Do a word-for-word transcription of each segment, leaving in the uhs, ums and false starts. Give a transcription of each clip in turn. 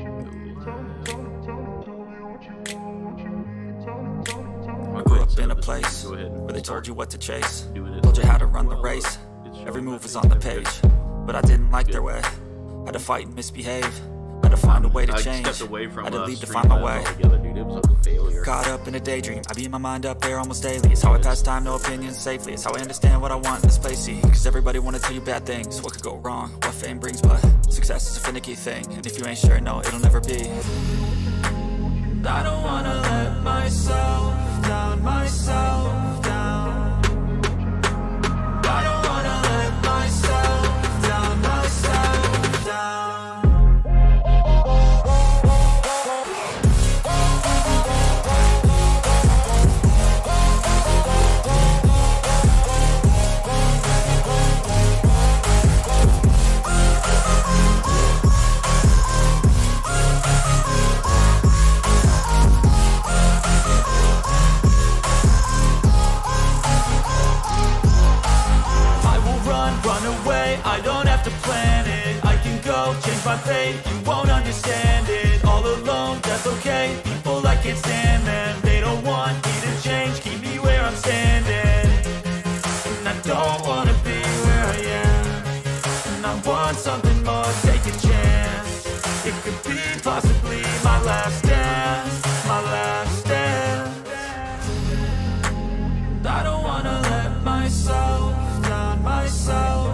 I grew up in a place where they told you what to chase, told you how to run the race. Every move was on the page, but I didn't like their way. Had to fight and misbehave, had to find a way to change, had to leave to find my way. Caught up in a daydream, I be in my mind up there almost daily. It's how I pass time, no opinions safely. It's how I understand what I want in this place. See, cause everybody wanna tell you bad things, what could go wrong, what fame brings. But success is a finicky thing, and if you ain't sure, no, it'll never be. I don't wanna let myself down, myself down. I don't wanna let myself down, myself down. I don't have to plan it. I can go change my fate. You won't understand it. All alone, that's okay. People I can't stand them. They don't want me to change. Keep me where I'm standing. And I don't wanna be where I am. And I want something more. Take a chance. It could be possibly my last dance. My last dance. I don't wanna let myself down, myself.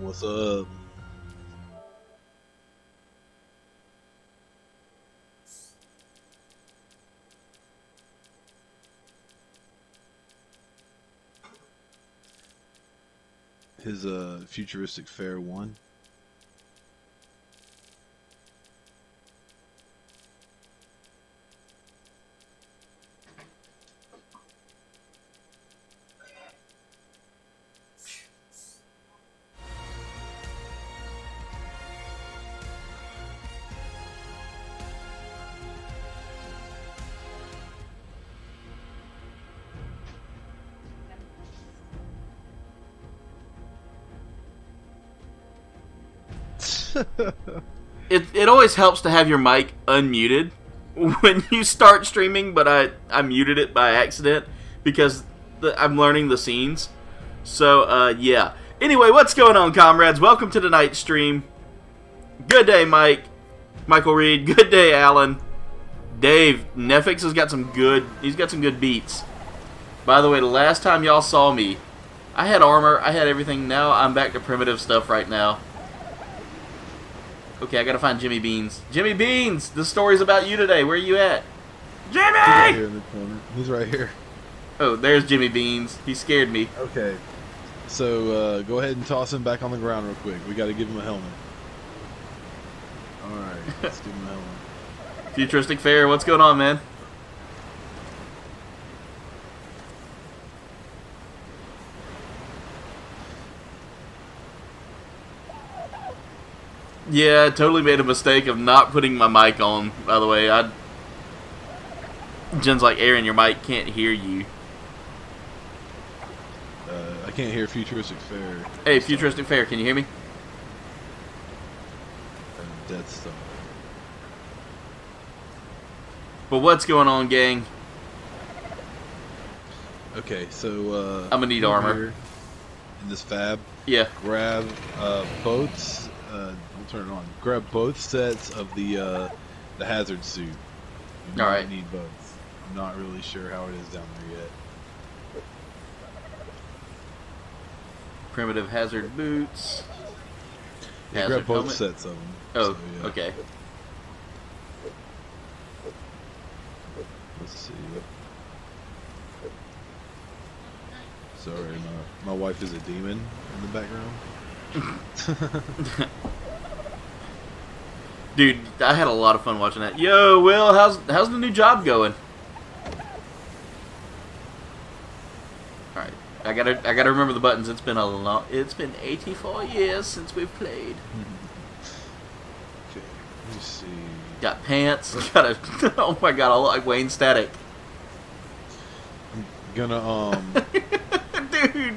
What's up? His uh futuristic fair one. It, it always helps to have your mic unmuted when you start streaming, but I, I muted it by accident because the, I'm learning the scenes. So, uh, yeah. Anyway, what's going on, comrades? Welcome to tonight's stream. Good day, Mike. Michael Reed. Good day, Alan. Dave. Nefix has got some good, he's got some good beats. By the way, the last time y'all saw me, I had armor, I had everything. Now I'm back to primitive stuff right now. Okay, I gotta find Jimmy Beans. Jimmy Beans! The story's about you today. Where are you at? Jimmy! He's right here in the corner. He's right here. Oh, there's Jimmy Beans. He scared me. Okay. So, uh, go ahead and toss him back on the ground real quick. We gotta give him a helmet. Alright, let's give him a helmet. Futuristic Fair, what's going on, man? Yeah, I totally made a mistake of not putting my mic on, by the way. I Jen's like, Aaron, your mic can't hear you. Uh, I can't hear Futuristic Fair. Hey, Futuristic Fair, can you hear me? That's something. But what's going on, gang? Okay, so uh, I'm gonna need armor in this fab. Yeah. Grab uh, both. Uh, we'll turn it on. Grab both sets of the uh, the hazard suit. You All right. Need both. I'm not really sure how it is down there yet. Primitive hazard boots. Yeah, hazard grab both helmet. sets of them. Oh, so, yeah. Okay. Let's see. Sorry, my, my wife is a demon in the background. Dude, I had a lot of fun watching that. Yo, Will, how's, how's the new job going? Alright, I gotta, I gotta remember the buttons. It's been a long, it's been eighty-four years since we've played. Okay, let me see. Got pants, got a, oh my god, I look like Wayne Static. I'm gonna, um... Dude!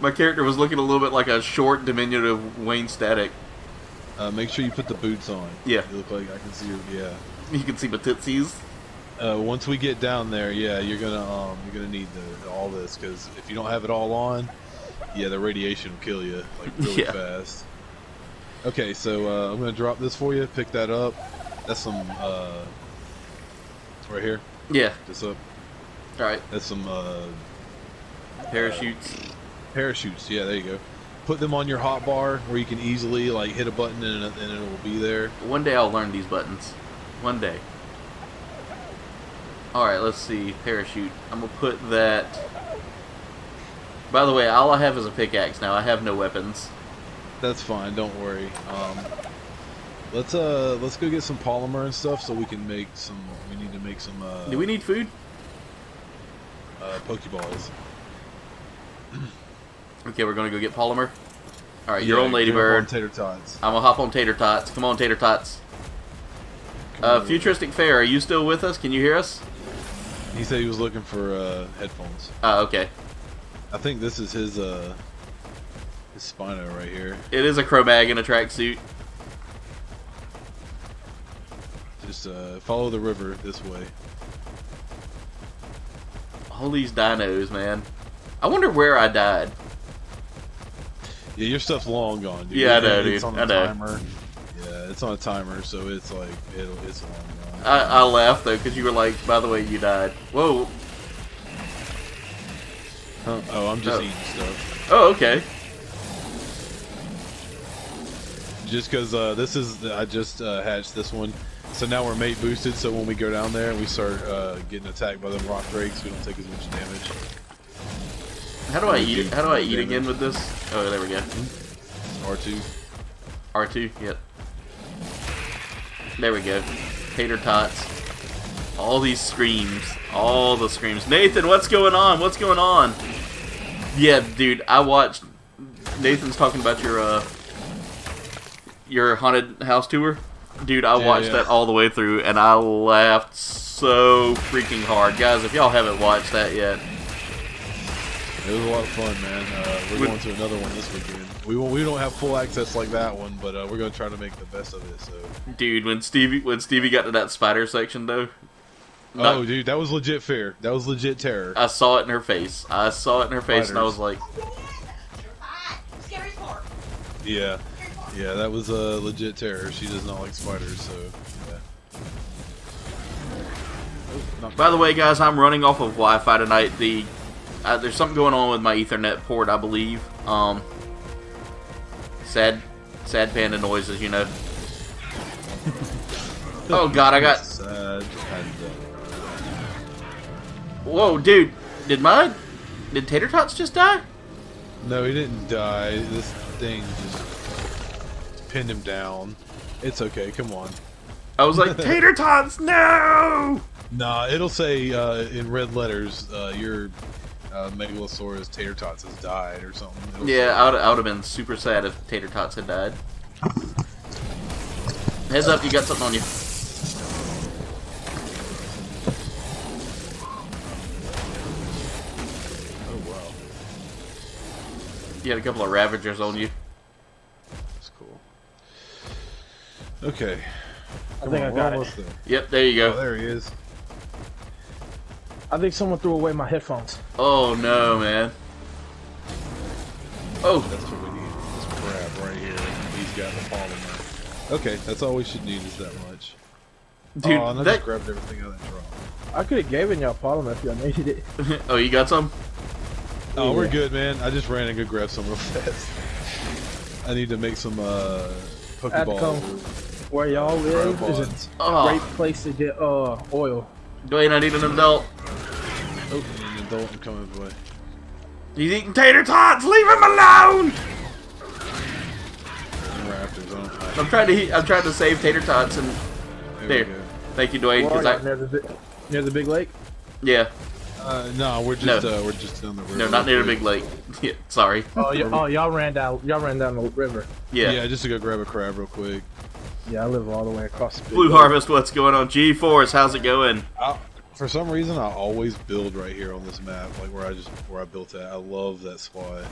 My character was looking a little bit like a short, diminutive Wayne Static. Uh, make sure you put the boots on. Yeah. You look like I can see your, yeah. You can see my tootsies. Uh, once we get down there, yeah, you're gonna, um, you're gonna need the, all this, because if you don't have it all on, yeah, the radiation will kill you, like, really yeah. fast. Okay, so, uh, I'm gonna drop this for you, pick that up. That's some, uh, right here. Yeah. This up. Alright. That's some, uh... parachutes. Uh, parachutes, yeah, there you go. Put them on your hotbar where you can easily, like, hit a button and, and it will be there. One day I'll learn these buttons. One day. Alright, let's see. Parachute. I'm gonna put that... By the way, all I have is a pickaxe now. I have no weapons. That's fine, don't worry. Um... Let's, uh, let's go get some polymer and stuff so we can make some... We need to make some, uh... Do we need food? Uh, Pokeballs. Okay, we're gonna go get polymer. Alright, yeah, your own ladybird. Tater tots. I'm gonna hop on tater tots. Come on, tater tots. Come uh, on, futuristic fair, are you still with us? Can you hear us? He said he was looking for uh, headphones. Oh, uh, okay. I think this is his uh, his Spino right here. It is a Cro-Mag in a tracksuit. Just uh, follow the river this way. All these dinos, man. I wonder where I died. Yeah, your stuff's long gone, dude. Yeah, I know, dude. It's on a timer. Yeah, it's on a timer, so it's like, it'll, it's long gone. I, I laughed, though, because you were like, by the way, you died. Whoa. Huh. Oh, I'm just oh. eating stuff. Oh, okay. Just because uh, this is, I just uh, hatched this one. So now we're mate boosted, so when we go down there and we start uh, getting attacked by them rock drakes, we don't take as much damage. How do I eat it? How do I eat again with this? Oh, there we go. R two. R two, yep. There we go. Tater tots. All these screams. All the screams. Nathan, what's going on? What's going on? Yeah, dude, I watched... Nathan's talking about your, uh... your haunted house tour. Dude, I watched yeah, yeah. that all the way through, and I laughed so freaking hard. Guys, if y'all haven't watched that yet. It was a lot of fun, man. Uh, we're we, going to another one this weekend. We we don't have full access like that one, but uh, we're going to try to make the best of it. So. Dude, when Stevie when Stevie got to that spider section, though. Not, oh, dude, that was legit fear. That was legit terror. I saw it in her face. I saw it in her face, Spiders. and I was like... Yeah. Yeah, that was a uh, legit terror. She does not like spiders, so yeah. By the way, guys, I'm running off of Wi-Fi tonight. The uh, there's something going on with my Ethernet port, I believe. Um, sad, sad panda noises, you know. Oh God, I got. Sad panda. Whoa, dude! Did my did Tater Tots just die? No, he didn't die. This thing just. Pinned him down. It's okay, come on. I was like, Tater Tots, no! Nah, it'll say uh, in red letters, uh, your uh, Megalosaurus Tater Tots has died or something. It'll yeah, I would, I would have been super sad if Tater Tots had died. Heads up, you got something on you. Oh, wow. You had a couple of Ravagers on you. Okay. I think on, I got it. There. Yep, there you go. Oh, there he is. I think someone threw away my headphones. Oh no, man. Oh, that's what we need. This crab right here. He's got the polymer. Okay, that's all we should need is that much. Dude, oh, that... I just grabbed everything out of that drawer. I could have given y'all polymer if y'all needed it. Oh, you got some? Oh, yeah. We're good, man. I just ran and go grab some real fast. I need to make some uh, Pokeballs. Where y'all live is a oh. great place to get uh oil. Dwayne, I need an adult. Oh, I need an adult. I'm coming, boy. He's eating tater tots. Leave him alone. Raptors, I'm trying to. I'm trying to save tater tots and there. there. Thank you, Dwayne. Well, I... near, the, near the big lake. Yeah. Uh, no, we're just no. Uh, we're just down the river. No, not near the big lake. Yeah, sorry. Oh, y'all oh, ran down. Y'all ran down the river. Yeah. Yeah, just to go grab a crab real quick. Yeah, I live all the way across the Blue Harvest, what's going on? G fours, how's it going? I, for some reason, I always build right here on this map, like where I just where I built at. I love that spot.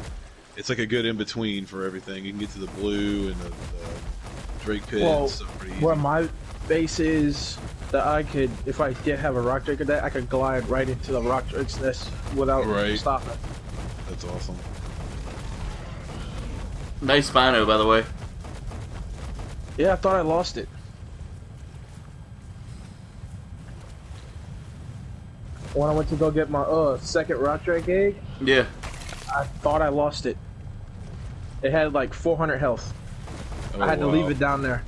It's like a good in between for everything. You can get to the blue and the, the Drake pit. Well, and stuff pretty easy. Where my base is, that I could, if I did have a rock drake or that, I could glide right into the rock drake's nest without right. stopping. That's awesome. Nice Spino, by the way. Yeah, I thought I lost it. When I went to go get my uh second rock drake egg, yeah, I thought I lost it. It had like four hundred health. Oh, I had wow. to leave it down there.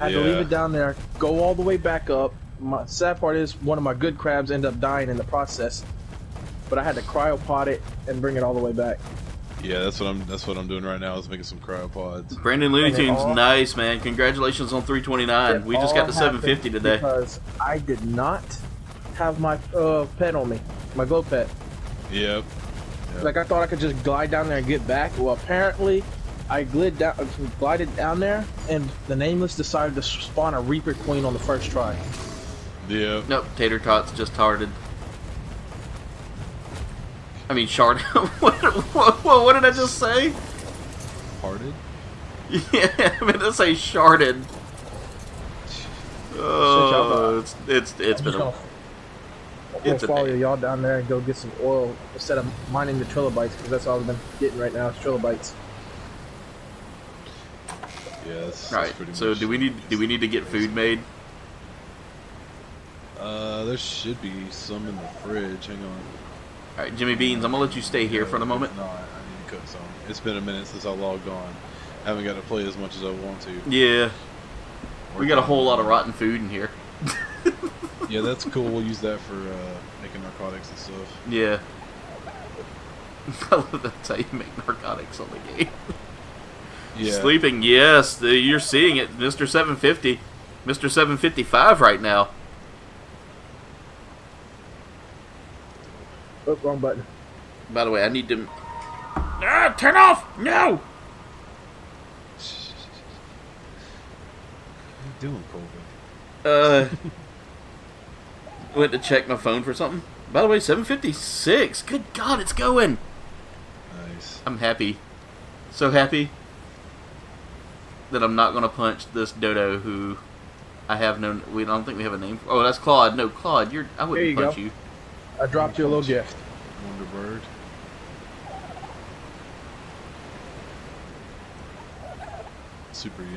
I had yeah. to leave it down there. Go all the way back up. My sad part is one of my good crabs ended up dying in the process, but I had to cryopod it and bring it all the way back. Yeah, that's what I'm. That's what I'm doing right now. Is making some cryopods. Brandon Looney Tunes, all, nice man. Congratulations on three twenty-nine. We just got to seven fifty today. Because I did not have my uh, pet on me, my glow pet. Yep. yep. Like I thought I could just glide down there and get back. Well, apparently, I glid down, glided down there, and the Nameless decided to spawn a Reaper Queen on the first try. Yeah. Nope. Tater Tots just tarded. I mean, shard. what, what, what, what did I just say? Farted? Yeah, I meant to say sharded. Oh, it's it's it's I'm been. Gonna, a, it's gonna follow y'all down there and go get some oil instead of mining the trilobites because that's all I've been getting right now is trilobites. Yes. Yeah, all right. So do we need do we need to get food made? Uh, there should be some in the fridge. Hang on. Alright, Jimmy Beans, I'm gonna let you stay here yeah, for the moment. No, I need to cook some. It's been a minute since I logged on. I haven't got to play as much as I want to. Yeah. We're we got a whole lot of rotten food in here. Yeah, that's cool. We'll use that for uh, making narcotics and stuff. Yeah. I love that's how you make narcotics on the game. Yeah. Sleeping, yes. The, you're seeing it. Mister seven fifty. Mister seven fifty-five right now. Oh, wrong button. By the way, I need to... Ah, turn off! No! What are you doing, Colby? Uh... went to check my phone for something. By the way, seven fifty-six. Good God, it's going! Nice. I'm happy. So happy that I'm not gonna punch this dodo who I have no... We don't think we have a name for... Oh, that's Claude. No, Claude, you're... I wouldn't you punch go. you. I dropped you a little gift. Wonder Bird. Super yummy.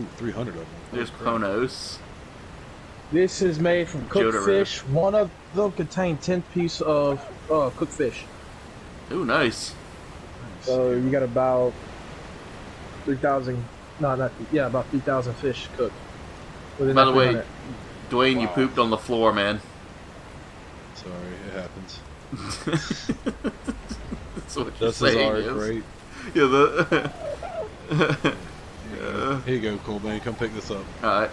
Ooh, three hundred of them. There's Konos. This is made from cooked Jodorette. fish. One of them contained ten pieces of uh, cooked fish. Ooh, nice. So you got about three thousand. No, not yeah, about three thousand fish cooked. By the way, Dwayne, wow. you pooped on the floor, man. Sorry, it happens. That's what you're saying, is. Right? Yeah, the... Here, you yeah. Here you go, cool man. Come pick this up. Alright.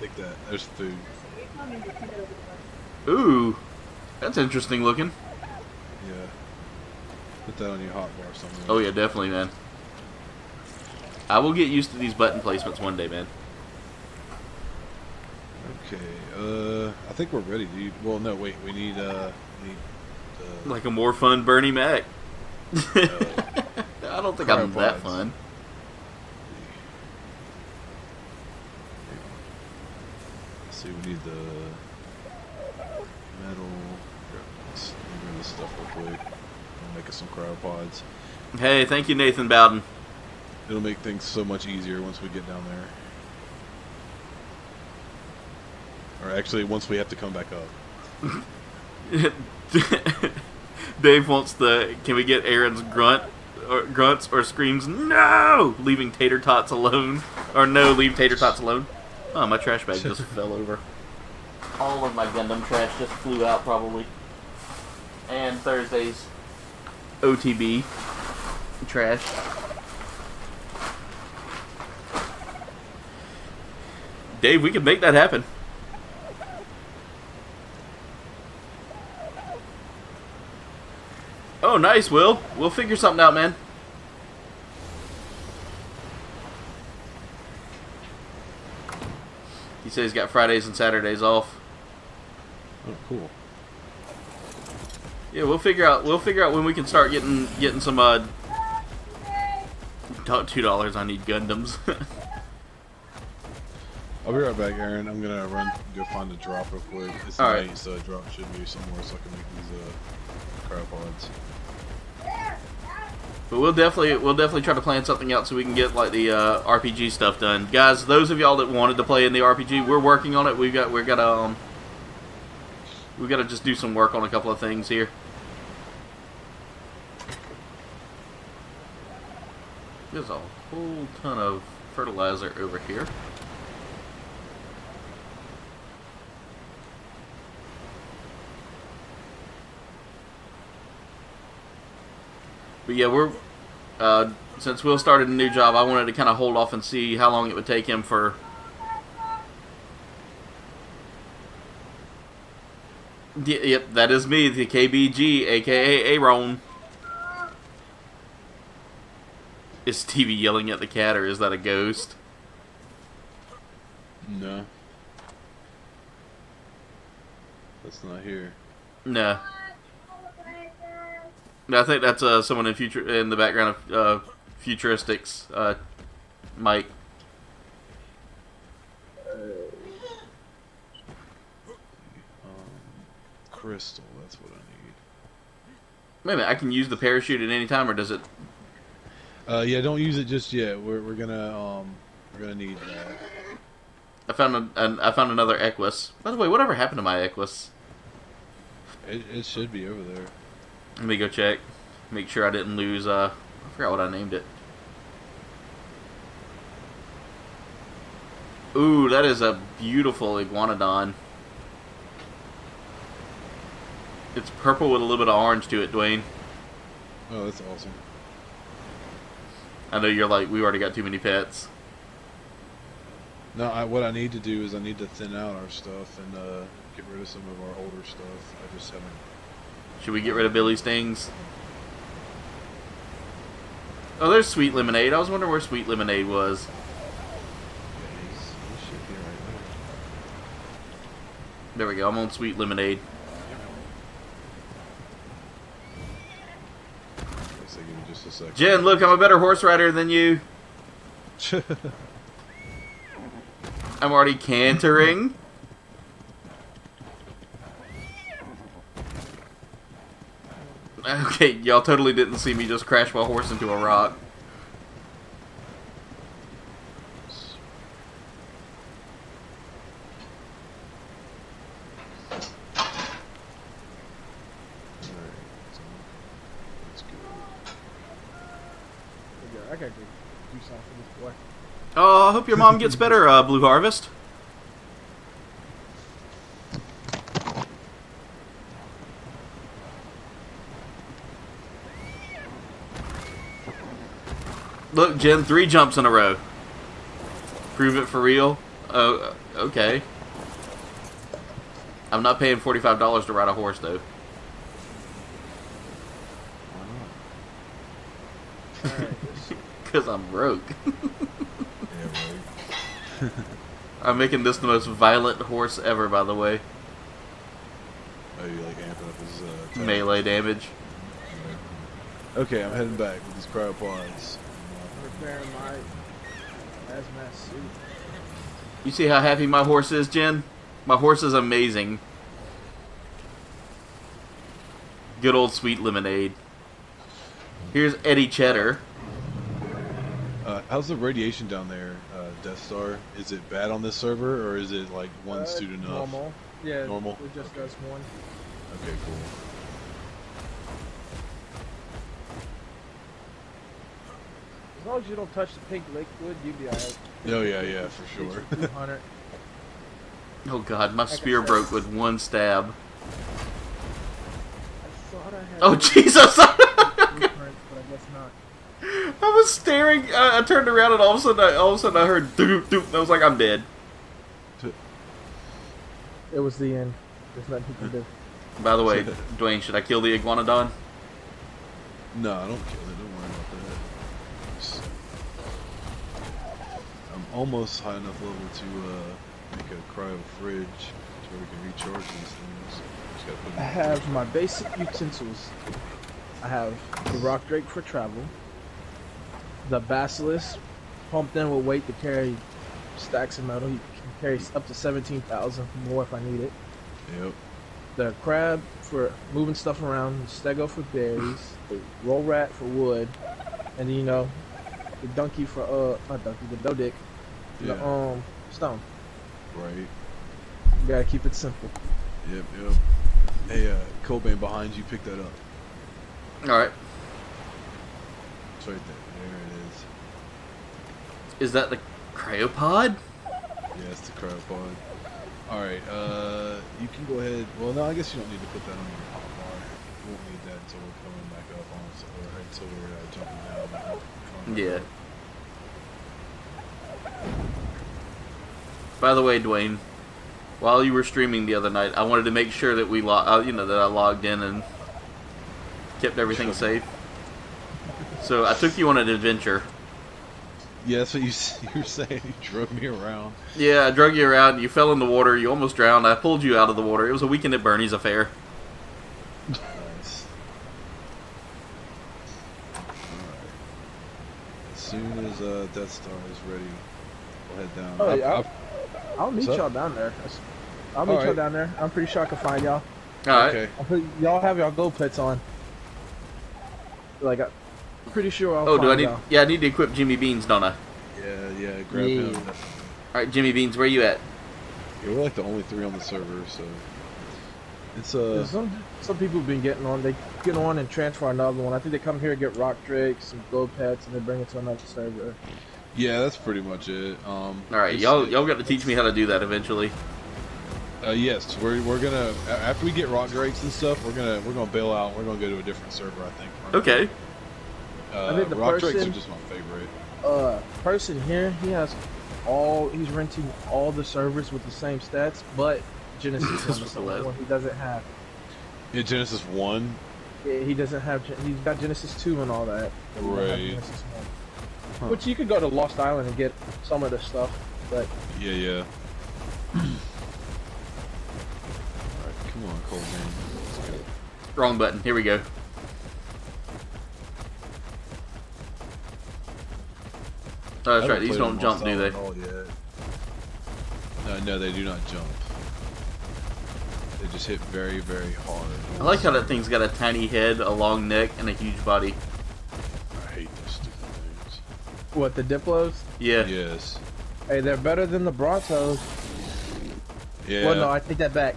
Take that. There's food. Ooh. That's interesting looking. Yeah. Put that on your hot bar somewhere. Oh yeah, definitely, man. I will get used to these button placements one day, man. Okay, uh, I think we're ready, dude. Well, no, wait, we need, uh, we need, uh... like a more fun Bernie Mac. Uh, I don't think I'm that fun. see, we need the metal. Let's bring this stuff real quick. I'll make us some cryopods. Hey, thank you, Nathan Bowden. It'll make things so much easier once we get down there. Or actually, once we have to come back up. Dave wants the, can we get Aaron's grunt, or grunts or screams, no, leaving Tater Tots alone. Or no, leave Tater Tots alone. Oh, my trash bag just fell over. All of my Gundam trash just flew out, probably. And Thursday's O T B trash. Dave, we can make that happen. Oh, nice, Will. We'll figure something out, man. He says he's got Fridays and Saturdays off. Oh, cool. Yeah, we'll figure out. We'll figure out when we can start getting getting some. Uh, two dollars. I need Gundams. I'll be right back, Aaron. I'm gonna run go find a drop real quick. It's all night, right. So a drop should be somewhere so I can make these uh, cryopods. But we'll definitely we'll definitely try to plan something out so we can get like the uh, R P G stuff done, guys. Those of y'all that wanted to play in the R P G, we're working on it. We've got we've got um. We gotta just do some work on a couple of things here. There's a whole ton of fertilizer over here. But yeah, we're uh, since Will started a new job, I wanted to kind of hold off and see how long it would take him for. Yep, that is me, the K B G, a k a. Aaron. Is Stevie yelling at the cat, or is that a ghost? No. That's not here. No. No, I think that's uh, someone in future in the background of uh, Futuristics, uh, Mike. Crystal, that's what I need. Wait a minute, I can use the parachute at any time, or does it? Uh, yeah, don't use it just yet. We're we're gonna um we're gonna need that. I found a, an I found another Equus. By the way, whatever happened to my Equus? It it should be over there. Let me go check, make sure I didn't lose. Uh, I forgot what I named it. Ooh, that is a beautiful iguanodon. It's purple with a little bit of orange to it, Dwayne. Oh, that's awesome. I know you're like, we already got too many pets. No, I, what I need to do is I need to thin out our stuff and uh, get rid of some of our older stuff. I just haven't. Should we get rid of Billy Stings? Oh, there's Sweet Lemonade. I was wondering where Sweet Lemonade was. Yeah, he's, he should be right there. There we go. I'm on Sweet Lemonade. Jen, look, I'm a better horse rider than you. I'm already cantering. Okay, y'all totally didn't see me just crash my horse into a rock. Oh, I hope your mom gets better, uh, Blue Harvest. Look, Jen, three jumps in a row. Prove it for real. Oh, okay. I'm not paying forty-five dollars to ride a horse, though. Because I'm broke. I'm making this the most violent horse ever, by the way. Oh, you like amping up his uh, attack. Melee damage. Okay, I'm heading back with these cryopods. Preparing my hazmat suit. You see how happy my horse is, Jen? My horse is amazing. Good old sweet lemonade. Here's Eddie Cheddar. Uh, how's the radiation down there, uh, Death Star? Is it bad on this server, or is it like one uh, student enough? Normal. Yeah. Normal. It just does one. Okay, cool. As long as you don't touch the pink liquid, you'd be alright. Oh yeah, yeah, for sure. Oh god, my spear broke with one stab. I thought I had oh Jesus! I was staring. I, I turned around and all of a sudden, I, all of a sudden, I heard doop doop, and I was like, I'm dead. It was the end. There's nothing you can do. By the way, Dwayne, should I kill the iguanodon? No, I don't kill it. Don't worry about that. Just, I'm almost high enough level to uh, make a cryo fridge to where we can recharge these things. Just gotta put them I have my basic utensils. I have the Rock Drake for travel, the Basilisk pumped in with weight to carry stacks of metal. You can carry up to seventeen thousand more if I need it. Yep. The crab for moving stuff around, the stego for berries, the roll rat for wood, and then, you know, the donkey for, uh, not donkey, the dodick, yeah. the, um, stone. Right. You gotta keep it simple. Yep, yep. Hey, uh, Code Vein behind you, pick that up. Alright. It's right there. There it is. Is that the cryopod? Yeah, it's the cryopod. Alright, uh, you can go ahead. Well, no, I guess you don't need to put that on your hot bar. You won't need that until we're coming back up on it, or until we're uh, jumping down. Back yeah. Up. By the way, Dwayne, while you were streaming the other night, I wanted to make sure that we, lo uh, you know, that I logged in and kept everything safe. So I took you on an adventure. Yeah, that's what you, you were saying. You drug me around. Yeah, I drug you around. You fell in the water. You almost drowned. I pulled you out of the water. It was a Weekend at Bernie's affair. Nice. All right. As soon as uh, Death Star is ready, we'll head down. Oh, yeah, I'll, I'll, I'll meet y'all down there. I'll meet y'all right. down there. I'm pretty sure I can find y'all. All right. Okay. Y'all have y'all go pets on. Like, I'm pretty sure I'll. Oh, do I need? Out. Yeah, I need to equip Jimmy Beans, don't I? Yeah, yeah, grab yeah. him. All right, Jimmy Beans, where you at? Yeah, we're like the only three on the server, so it's uh. Yeah, some some people have been getting on. They get on and transfer another one. I think they come here and get Rock Drake, some gold pets, and they bring it to another server. Yeah, that's pretty much it. Um. All right, y'all y'all got to teach me how to do that eventually. Uh, yes, we're we're gonna after we get Rock Drakes and stuff, we're gonna we're gonna bail out. We're gonna go to a different server, I think. Okay. Uh, I think the Rock person, Drakes are just my favorite. Uh, person here, he has all he's renting all the servers with the same stats, but Genesis is the one he doesn't have. Yeah, Genesis one. Yeah, he doesn't have. He's got Genesis two and all that. Right. Huh. Which you could go to Lost Island and get some of the stuff, but. Yeah, yeah. Come on, Cole, man. Let's go. Wrong button. Here we go. Oh, that's right. These don't jump, do they? No, no, they do not jump. They just hit very, very hard. I like how that thing's got a tiny head, a long neck, and a huge body. I hate those stupid things. What, the Diplos? Yeah. Yes. Hey, they're better than the Brontos. Yeah. Well, no, I take that back.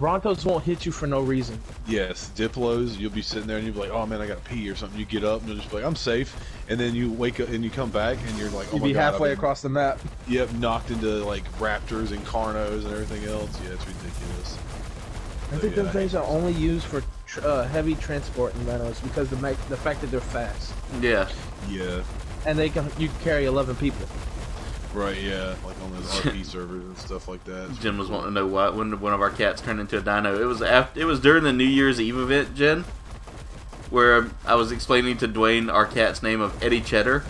Brontos won't hit you for no reason. Yes, Diplos, you'll be sitting there and you'll be like, oh man, I gotta pee or something. You get up and you'll just be like, I'm safe. And then you wake up and you come back and you're like, oh You'd my god. You'd be halfway I've been, across the map. Yep, knocked into like raptors and carnos and everything else. Yeah, it's ridiculous. I so, think yeah, those things are only used for tr uh, heavy transport in Menos because the, make the fact that they're fast. Yeah. Yeah. And they can you can carry eleven people. Right, yeah, like on those R P servers and stuff like that. It's Jen was cool. wanting to know why when one of our cats turned into a dino. It was after, it was during the New Year's Eve event, Jen, where I was explaining to Dwayne our cat's name of Eddie Cheddar,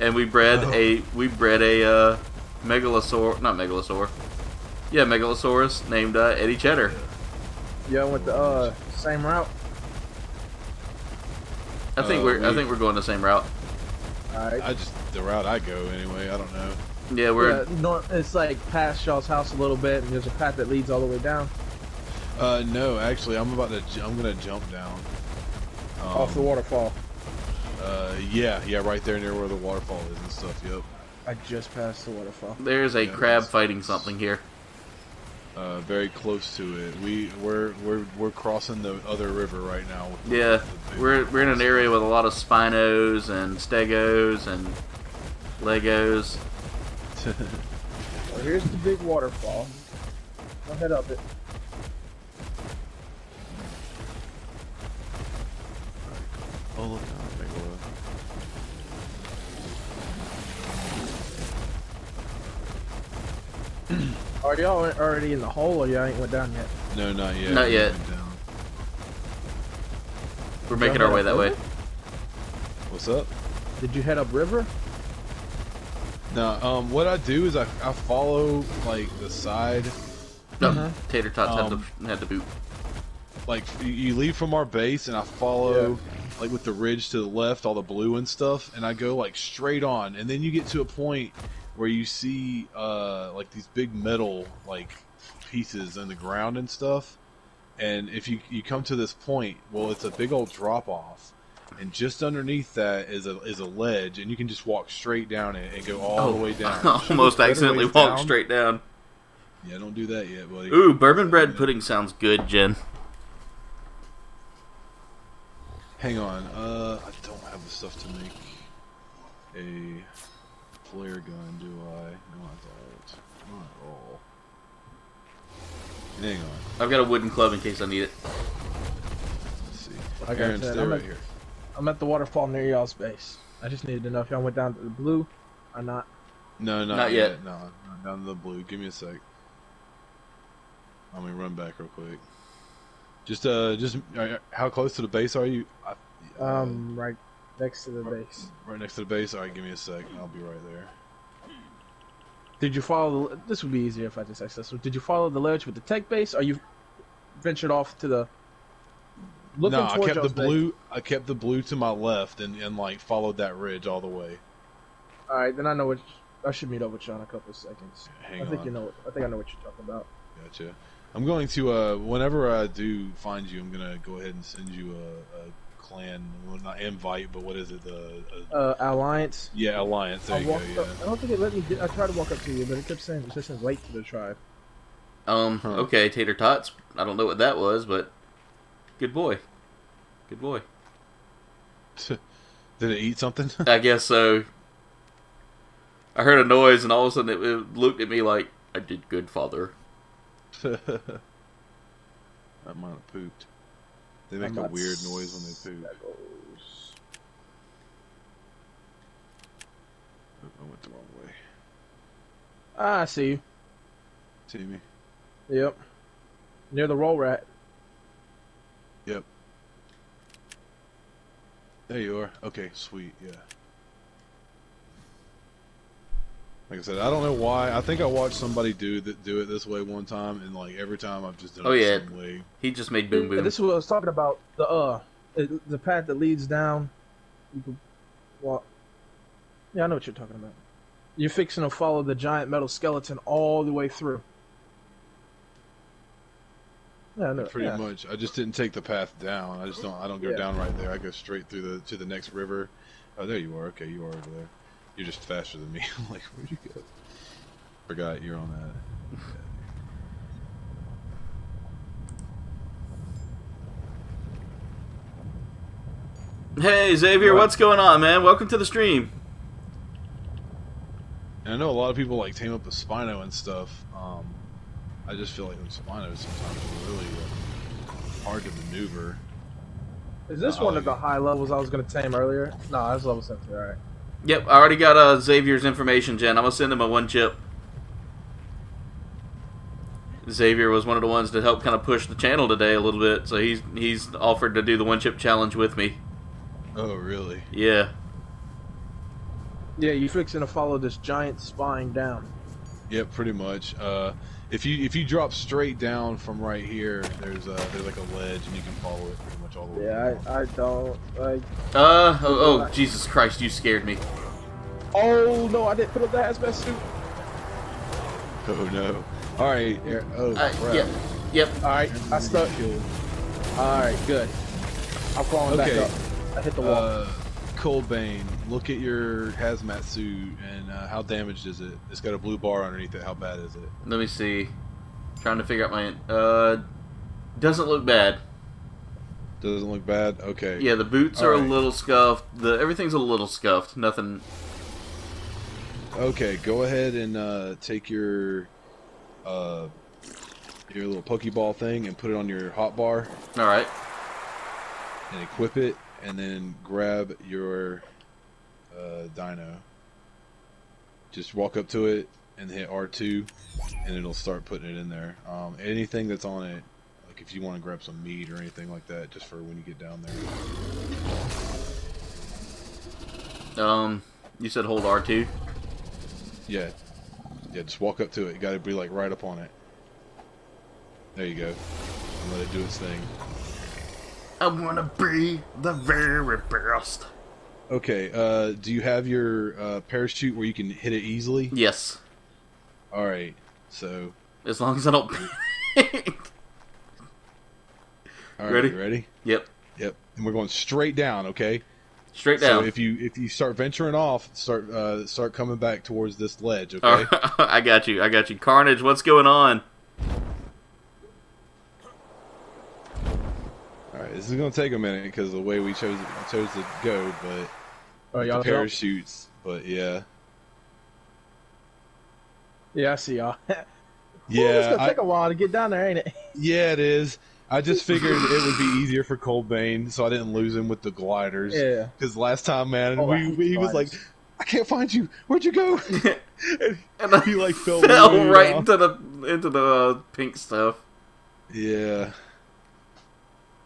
and we bred oh. a we bred a uh, megalosaur, not megalosaur, yeah, megalosaurus named uh, Eddie Cheddar. Yeah, I went the uh, same route. I think uh, we're we... I think we're going the same route. All right. I just. The route I go anyway, I don't know. Yeah, we're... Yeah, no, it's like past y'all's house a little bit, and there's a path that leads all the way down. Uh, no, actually, I'm about to... I'm gonna jump down. Um, Off the waterfall. Uh, yeah, yeah, right there near where the waterfall is and stuff, yep. I just passed the waterfall. There's a yeah, crab fighting something here. Uh, very close to it. We we're we're we're crossing the other river right now. With the, yeah, the we're we're in an area with a lot of spinos and stegos and legos. Well, here's the big waterfall. I'll head up it. Oh look! Are y'all already in the hole, or y'all ain't went down yet? No, not yet. Not yet. We're making our way that way. What's up? Did you head up river? No. Um. What I do is I I follow like the side. No. Mm-hmm. Tater tots um, had the had the boot. Like you leave from our base, and I follow yeah. like with the ridge to the left, all the blue and stuff, and I go like straight on, and then you get to a point where you see uh, like these big metal like pieces in the ground and stuff, and if you you come to this point, well, it's a big old drop off, and just underneath that is a is a ledge, and you can just walk straight down it and go all oh, the way down. I almost accidentally walked down. straight down. Yeah, don't do that yet, buddy. Ooh, bourbon bread yeah. pudding sounds good, Jen. Hang on, uh, I don't have the stuff to make a flare gun, do I? No, I don't. Not at all. Hang on. I've got a wooden club in case I need it. Let's see. I got Aaron's there right here. I'm at the waterfall near y'all's base. I just needed to know if y'all went down to the blue or not. No, not, not yet. yet. No, not down to the blue. Give me a sec. Let me run back real quick. Just, uh, just uh, how close to the base are you? I, uh, um, right. Next to the base. Right next to the base? Alright, give me a sec. I'll be right there. Did you follow the... This would be easier if I just accessed it. Did you follow the ledge with the tech base? Or you ventured off to the... Looking no, I kept the blue... Base? I kept the blue to my left and, and, like, followed that ridge all the way. Alright, then I know what... I should meet up with you in a couple of seconds. Hang I on. Think you know, I think I know what you're talking about. Gotcha. I'm going to, uh... whenever I do find you, I'm gonna go ahead and send you a... a Clan, well, not invite, but what is it? The uh, uh, alliance. Yeah, alliance. There I you go. Yeah. I don't think it let me. Get, I tried to walk up to you, but it kept saying it's just late to the tribe. Um. Huh. Okay, tater tots. I don't know what that was, but good boy, good boy. Did it eat something? I guess so. I heard a noise, and all of a sudden it, it looked at me like I did good, father. I might have pooped. They make I'm a weird noise when they poop. Oh, I went the wrong way. Ah, I see you. See me? Yep. Near the roll rat. Yep. There you are. Okay, sweet, yeah. Like I said, I don't know why. I think I watched somebody do that, do it this way one time, and like every time I've just done oh, it yeah. the same way. He just made boom boom. Yeah, this is what I was talking about. The uh, it, the path that leads down. You can walk. Yeah, I know what you're talking about. You're fixing to follow the giant metal skeleton all the way through. Yeah, no, pretty yeah. much. I just didn't take the path down. I just don't. I don't go yeah. down right there. I go straight through the to the next river. Oh, there you are. Okay, you are over there. You're just faster than me. I'm like, where'd you go? Forgot you're on that. Yeah. Hey, Xavier, what? What's going on, man? Welcome to the stream. And I know a lot of people like tame up the Spino and stuff. Um, I just feel like the Spinos sometimes are really uh, hard to maneuver. Is this uh, one like, of the high levels I was going to tame earlier? No, that's level seventy, alright. Yep, I already got uh, Xavier's information, Jen. I'm going to send him a one chip. Xavier was one of the ones to help kind of push the channel today a little bit, so he's he's offered to do the one chip challenge with me. Oh, really? Yeah. Yeah, you're fixing to follow this giant spine down. Yeah, pretty much. Uh, if you if you drop straight down from right here, there's a, there's like a ledge, and you can follow it pretty much all the way. Yeah, I, I don't like. Uh oh, oh Jesus Christ! You scared me. Oh no! I didn't put up the hazmat suit. Oh no. Alright. Oh, All right, yep. Yep. Alright, I stuck. Alright, good. I'm crawling okay. back up. I hit the wall. Uh, Code Vein, look at your hazmat suit and uh, how damaged is it? It's got a blue bar underneath it. How bad is it? Let me see. I'm trying to figure out my. Uh, doesn't look bad. Doesn't look bad. Okay. Yeah, the boots All are right. a little scuffed. The everything's a little scuffed. Nothing. Okay, go ahead and uh, take your uh, your little Pokeball thing and put it on your hot bar. All right. And equip it, and then grab your uh, dino. Just walk up to it and hit R two, and it'll start putting it in there. Um, anything that's on it, like if you want to grab some meat or anything like that, just for when you get down there. Um, you said hold R two? Yeah. Yeah, just walk up to it. You gotta be like right up on it. There you go. And let it do its thing. I wanna be the very best. Okay, uh, do you have your uh, parachute where you can hit it easily? Yes. Alright, so... As long as I don't panic. Alright, ready? ready? Yep. Yep. And we're going straight down, okay? Straight down. So if you if you start venturing off, start uh, start coming back towards this ledge. Okay. All right. I got you. I got you. Carnage, what's going on? All right, this is gonna take a minute because the way we chose chose to go, but oh, y'all parachutes. Help? But yeah. Yeah, I see y'all. Yeah. Ooh, it's gonna I, take a while to get down there, ain't it? Yeah, it is. I just figured it would be easier for Code Vein, so I didn't lose him with the gliders. Yeah. Because last time, man, oh, we, we, he was like, "I can't find you. Where'd you go?" and, and he like fell, fell right off. into the into the uh, pink stuff. Yeah.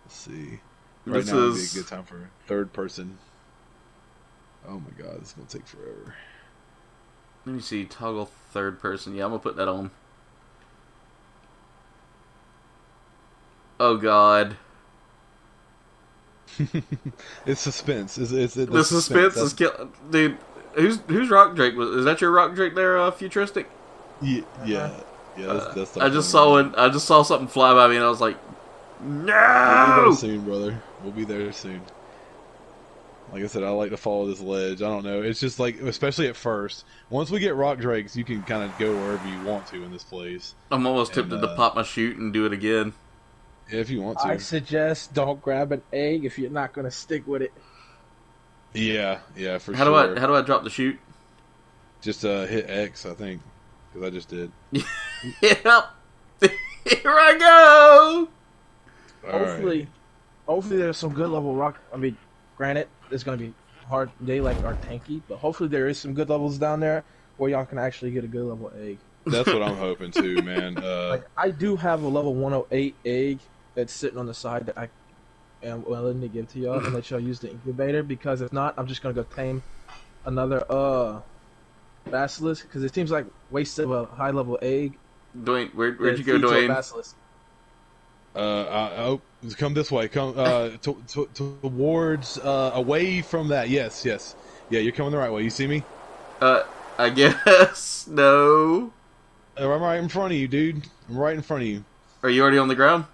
Let's see. Right this now would is... be a good time for third person. Oh my god, this is gonna take forever. Let me see. Toggle third person. Yeah, I'm gonna put that on. Oh god! It's suspense. It's, it's, it's the suspense, suspense. is killing, dude. Who's who's Rock Drake? Is that your Rock Drake there, uh, futuristic? Yeah, yeah, yeah. That's, that's the uh, I just saw one. I just saw something fly by me, and I was like, "No!" We'll be there soon, brother. We'll be there soon. Like I said, I like to follow this ledge. I don't know. It's just like, especially at first. Once we get Rock Drakes, you can kind of go wherever you want to in this place. I'm almost tempted uh, to pop my chute and do it again. If you want to. I suggest don't grab an egg if you're not going to stick with it. Yeah, yeah, for how sure. How do I how do I drop the chute? Just uh, hit X, I think, because I just did. Yep. Here I go. All hopefully, right. hopefully there's some good level rock. I mean, granted, it's going to be hard. They like are tanky, but hopefully there is some good levels down there where y'all can actually get a good level egg. That's what I'm hoping too, man. Uh, like, I do have a level one oh eight egg. That's sitting on the side that I am willing to give to y'all and let y'all use the incubator, because if not, I'm just gonna go tame another uh basilisk, because it seems like waste of a high level egg. Dwayne, where, where'd you go, Dwayne? Basilisk. Uh, uh, oh, come this way. Come uh towards uh away from that. Yes, yes, yeah. You're coming the right way. You see me? Uh, I guess no. I'm right in front of you, dude. I'm right in front of you. Are you already on the ground?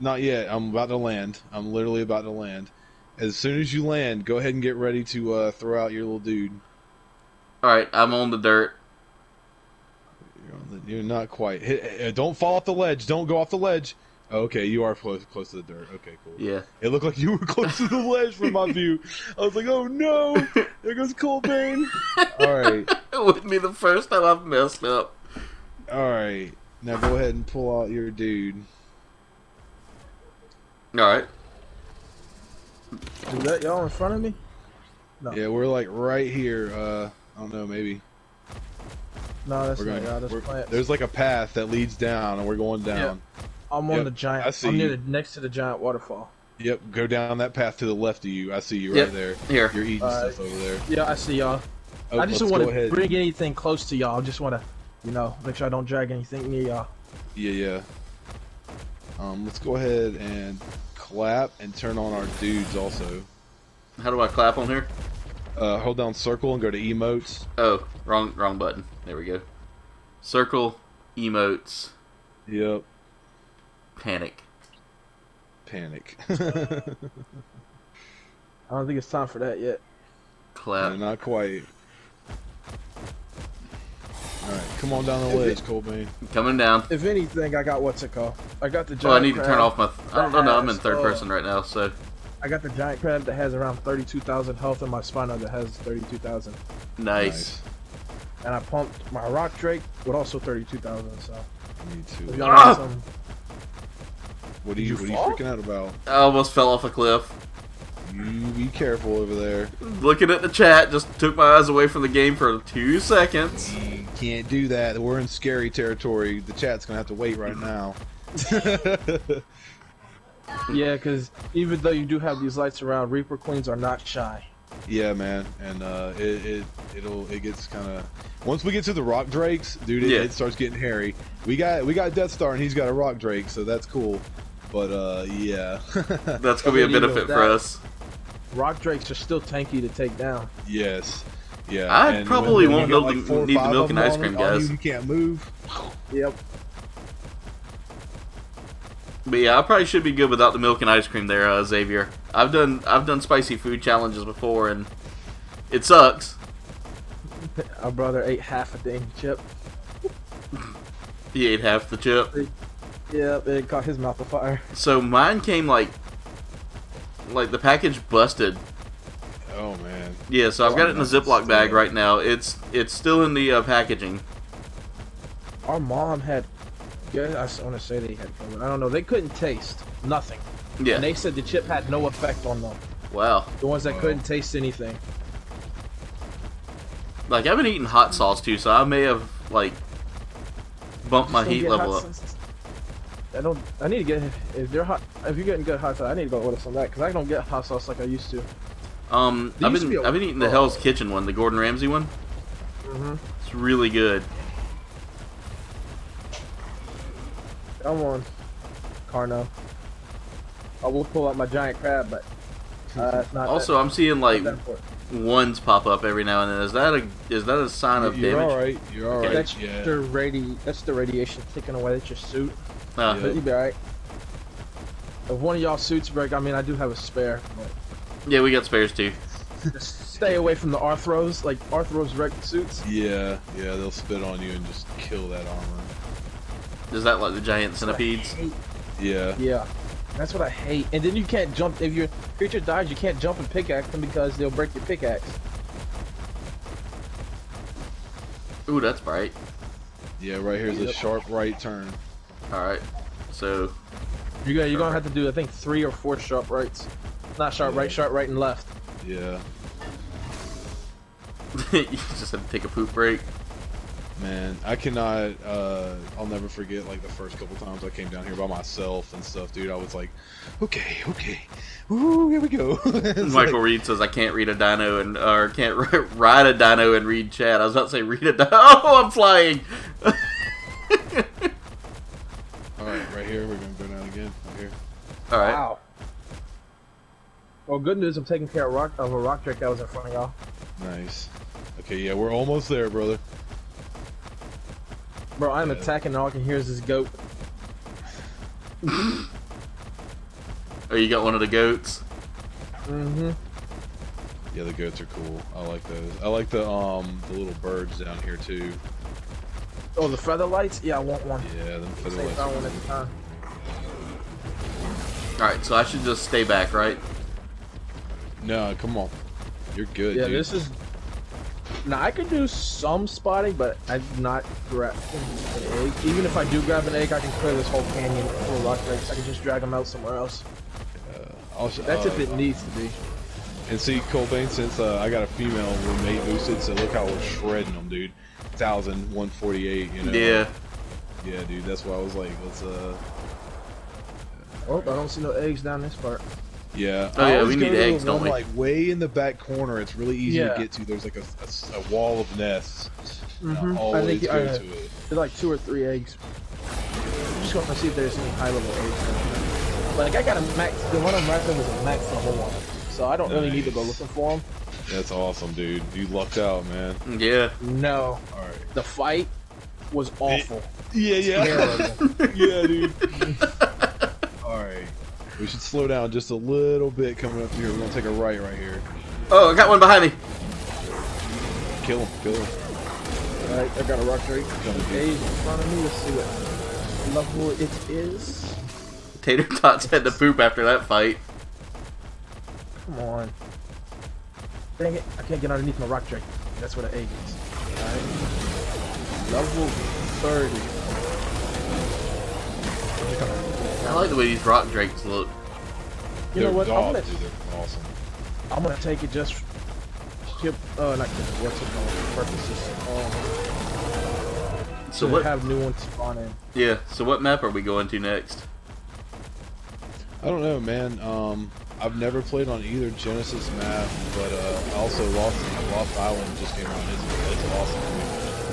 Not yet. I'm about to land. I'm literally about to land. As soon as you land, go ahead and get ready to uh, throw out your little dude. Alright, I'm on the dirt. You're, on the, you're not quite. Hit, don't fall off the ledge. Don't go off the ledge. Oh, okay, you are close, close to the dirt. Okay, cool. Yeah. It looked like you were close to the ledge from my view. I was like, oh no! There goes Code Vein. Alright. It wouldn't be the first time I've messed up. Alright. Now go ahead and pull out your dude. Alright. Is that y'all in front of me? No. Yeah, we're like right here. Uh, I don't know, maybe. No, that's we're not going, that's There's like a path that leads down, and we're going down. Yep. I'm yep. on the giant. I see I'm near the, next to the giant waterfall. Yep, go down that path to the left of you. I see you right yep. there. Here. You're eating uh, stuff over there. Yeah, I see y'all. Oh, I just don't want to ahead. bring anything close to y'all. I just want to, you know, make sure I don't drag anything near y'all. Yeah, yeah. Um, let's go ahead and clap and turn on our dudes also. How do I clap on here? Uh, hold down circle and go to emotes. Oh, wrong, wrong button. There we go. Circle, emotes. Yep. Panic. Panic. I don't think it's time for that yet. Clap. No, not quite. Alright, come on down the ledge, Code Vein. Coming down. If anything, I got what's it called? I got the giant. Oh, I need crab to turn off my. Th I don't know, I'm in third uh, person right now, so. I got the giant crab that has around thirty-two thousand health and my Spino that has thirty-two thousand. Nice. Nice. And I pumped my Rock Drake with also thirty-two thousand, so. Me too. If ah! some... What are you, you, what are you freaking out about? I almost fell off a cliff. You be careful over there. Looking at the chat, just took my eyes away from the game for two seconds. You can't do that. We're in scary territory. The chat's gonna have to wait right now. Yeah, because even though you do have these lights around, Reaper Queens are not shy. Yeah, man, and uh, it, it it'll it gets kind of once we get to the Rock Drakes, dude. It, yeah. it starts getting hairy. We got we got Death Star, and he's got a Rock Drake, so that's cool. But uh, yeah, that's gonna be a benefit for us. Rock Drakes are still tanky to take down. Yes. Yeah. I probably won't build like four, need the milk and ice cream guys. You can't move. Yep. But yeah, I probably should be good without the milk and ice cream there, uh, Xavier. I've done I've done spicy food challenges before, and it sucks. Our brother ate half a dang chip. He ate half the chip. Yeah, it caught his mouth on fire. So mine came like, like the package busted. Oh man. Yeah, so I've got it in a Ziploc bag right now. It's it's still in the uh, packaging. Our mom had. Yeah, I want to say they had COVID. I don't know. They couldn't taste nothing. Yeah. And they said the chip had no effect on them. Wow. The ones that wow. couldn't taste anything. Like I've been eating hot sauce too, so I may have like bumped my heat level up. Sauce. I don't. I need to get if they're hot. If you're getting good hot sauce, I need to go order some of that because I don't get hot sauce like I used to. Um, I've been I've been eating the Hell's Kitchen one, the Gordon Ramsay one. Mm-hmm. It's really good. Come on, Carno. I will pull out my giant crab, but uh, it's not. Also, that, I'm seeing like ones pop up every now and then. Is that a is that a sign of you're damage? All right. You're all okay. right. That's yeah. the radi That's the radiation taking away at your suit. Uh, yeah. You'll be all right. If one of y'all suits break, I mean, I do have a spare. But yeah, we got spares too. Just stay away from the Arthros, like Arthros wrecked suits. Yeah, yeah, they'll spit on you and just kill that armor. Is that like the giant centipedes? Yeah. Yeah. That's what I hate. And then you can't jump. If your creature dies, you can't jump and pickaxe them because they'll break your pickaxe. Ooh, that's bright. Yeah, right here's a sharp right turn. Alright. So you got, you're gonna have to do I think three or four sharp rights. Not sharp yeah. right, sharp right and left. Yeah. You just have to take a poop break. Man, I cannot, uh, I'll never forget, like, the first couple times I came down here by myself and stuff, dude. I was like, okay, okay, ooh, here we go. Michael like, Reed says, I can't read a dino, and or can't ride a dino and read chat. I was about to say, read a dino. Oh, I'm flying. Alright, right here, we're going to go down again, right here. Alright. Wow. Well, good news, I'm taking care of, rock, of a rock trick that was in front of y'all. Nice. Okay, yeah, we're almost there, brother. Bro, I'm yeah. attacking and all I can hear is this goat. Oh, you got one of the goats? Mm-hmm. Yeah, the goats are cool. I like those. I like the um the little birds down here too. Oh, the feather lights? Yeah, I want one. Yeah, them feather lights. One at the time. Alright, so I should just stay back, right? No, come on. You're good, yeah, dude. Yeah, this is... Now I can do some spotting, but I'm not grabbing an egg. Even if I do grab an egg, I can clear this whole canyon full of rock drakes. I can just drag them out somewhere else. Uh, also, That's uh, if it uh, needs to be. And see, Code Vein, since uh, I got a female roommate boosted, so look how we're shredding them, dude. one thousand one forty-eight, you know? Yeah. Yeah, dude, that's why I was like, let's, uh... Oh, I don't see no eggs down this part. Yeah, oh, yeah, we need eggs, don't we? Like way in the back corner, it's really easy yeah. to get to. There's like a, a, a wall of nests. Mm-hmm. I always go to it. There's like two or three eggs. I'm just going to see if there's any high level eggs. Like I got a max. The one I'm wrapping was a max level one, so I don't nice. really need to go looking for them. That's awesome, dude. You lucked out, man. Yeah. No. All right. The fight. was awful. Yeah, yeah. Yeah, dude. Alright. We should slow down just a little bit coming up here. We're gonna take a right right here. Oh, I got one behind me. Kill him, kill him. Alright, I got a rock drake. Okay, in front of me, let's see what level it is. Tater Tots had to poop after that fight. Come on. Dang it, I can't get underneath my rock drake. That's what an egg is. Alright. Level thirty. I like the way these rock drakes look. You they're know what? Dogs, I'm gonna, they're awesome. I'm gonna take it just skip uh like what's it called purposes. Um, so what have new ones spawn in. Yeah, so what map are we going to next? I don't know, man. Um I've never played on either Genesis map, but uh, I also Lost Lost Island just came on. It's, it's awesome.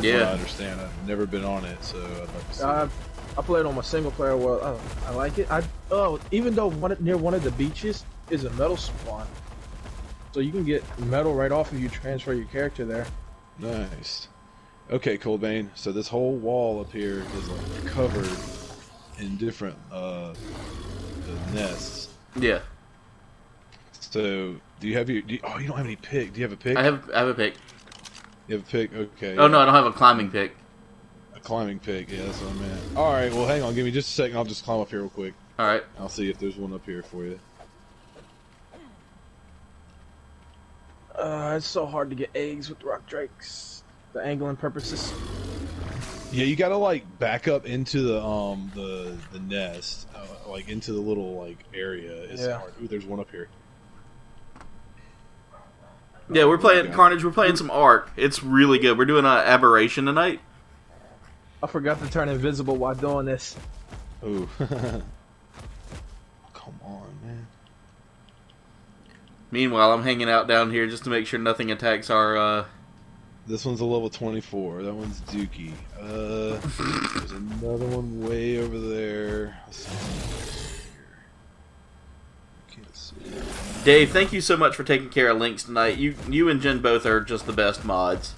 Yeah, but I understand. I've never been on it, so I'd like to see I, it. I played on my single player. Well, I, I like it. I oh, even though one near one of the beaches is a metal spawn, so you can get metal right off if you transfer your character there. Nice. Okay, Code Vein. So this whole wall up here is like covered in different uh, nests. Yeah. So, do you have your... Do you, oh, you don't have any pick. Do you have a pick? I have, I have a pick. You have a pick? Okay. Oh, yeah. No, I don't have a climbing pick. A climbing pick. Yeah, that's what I meant. All right, well, hang on. Give me just a second. I'll just climb up here real quick. All right. I'll see if there's one up here for you. Uh, it's so hard to get eggs with rock drakes. The angling purposes. Yeah, you gotta, like, back up into the, um, the, the nest. Uh, like, into the little, like, area. It's yeah. hard. Ooh, there's one up here. Yeah, we're playing Carnage. We're playing some Ark. It's really good. We're doing an Aberration tonight. I forgot to turn invisible while doing this. Ooh. Come on, man. Meanwhile, I'm hanging out down here just to make sure nothing attacks our... Uh... This one's a level twenty-four. That one's Dookie. Uh, there's another one way over there. Dave, thank you so much for taking care of Lynx tonight. You you and Jen both are just the best mods.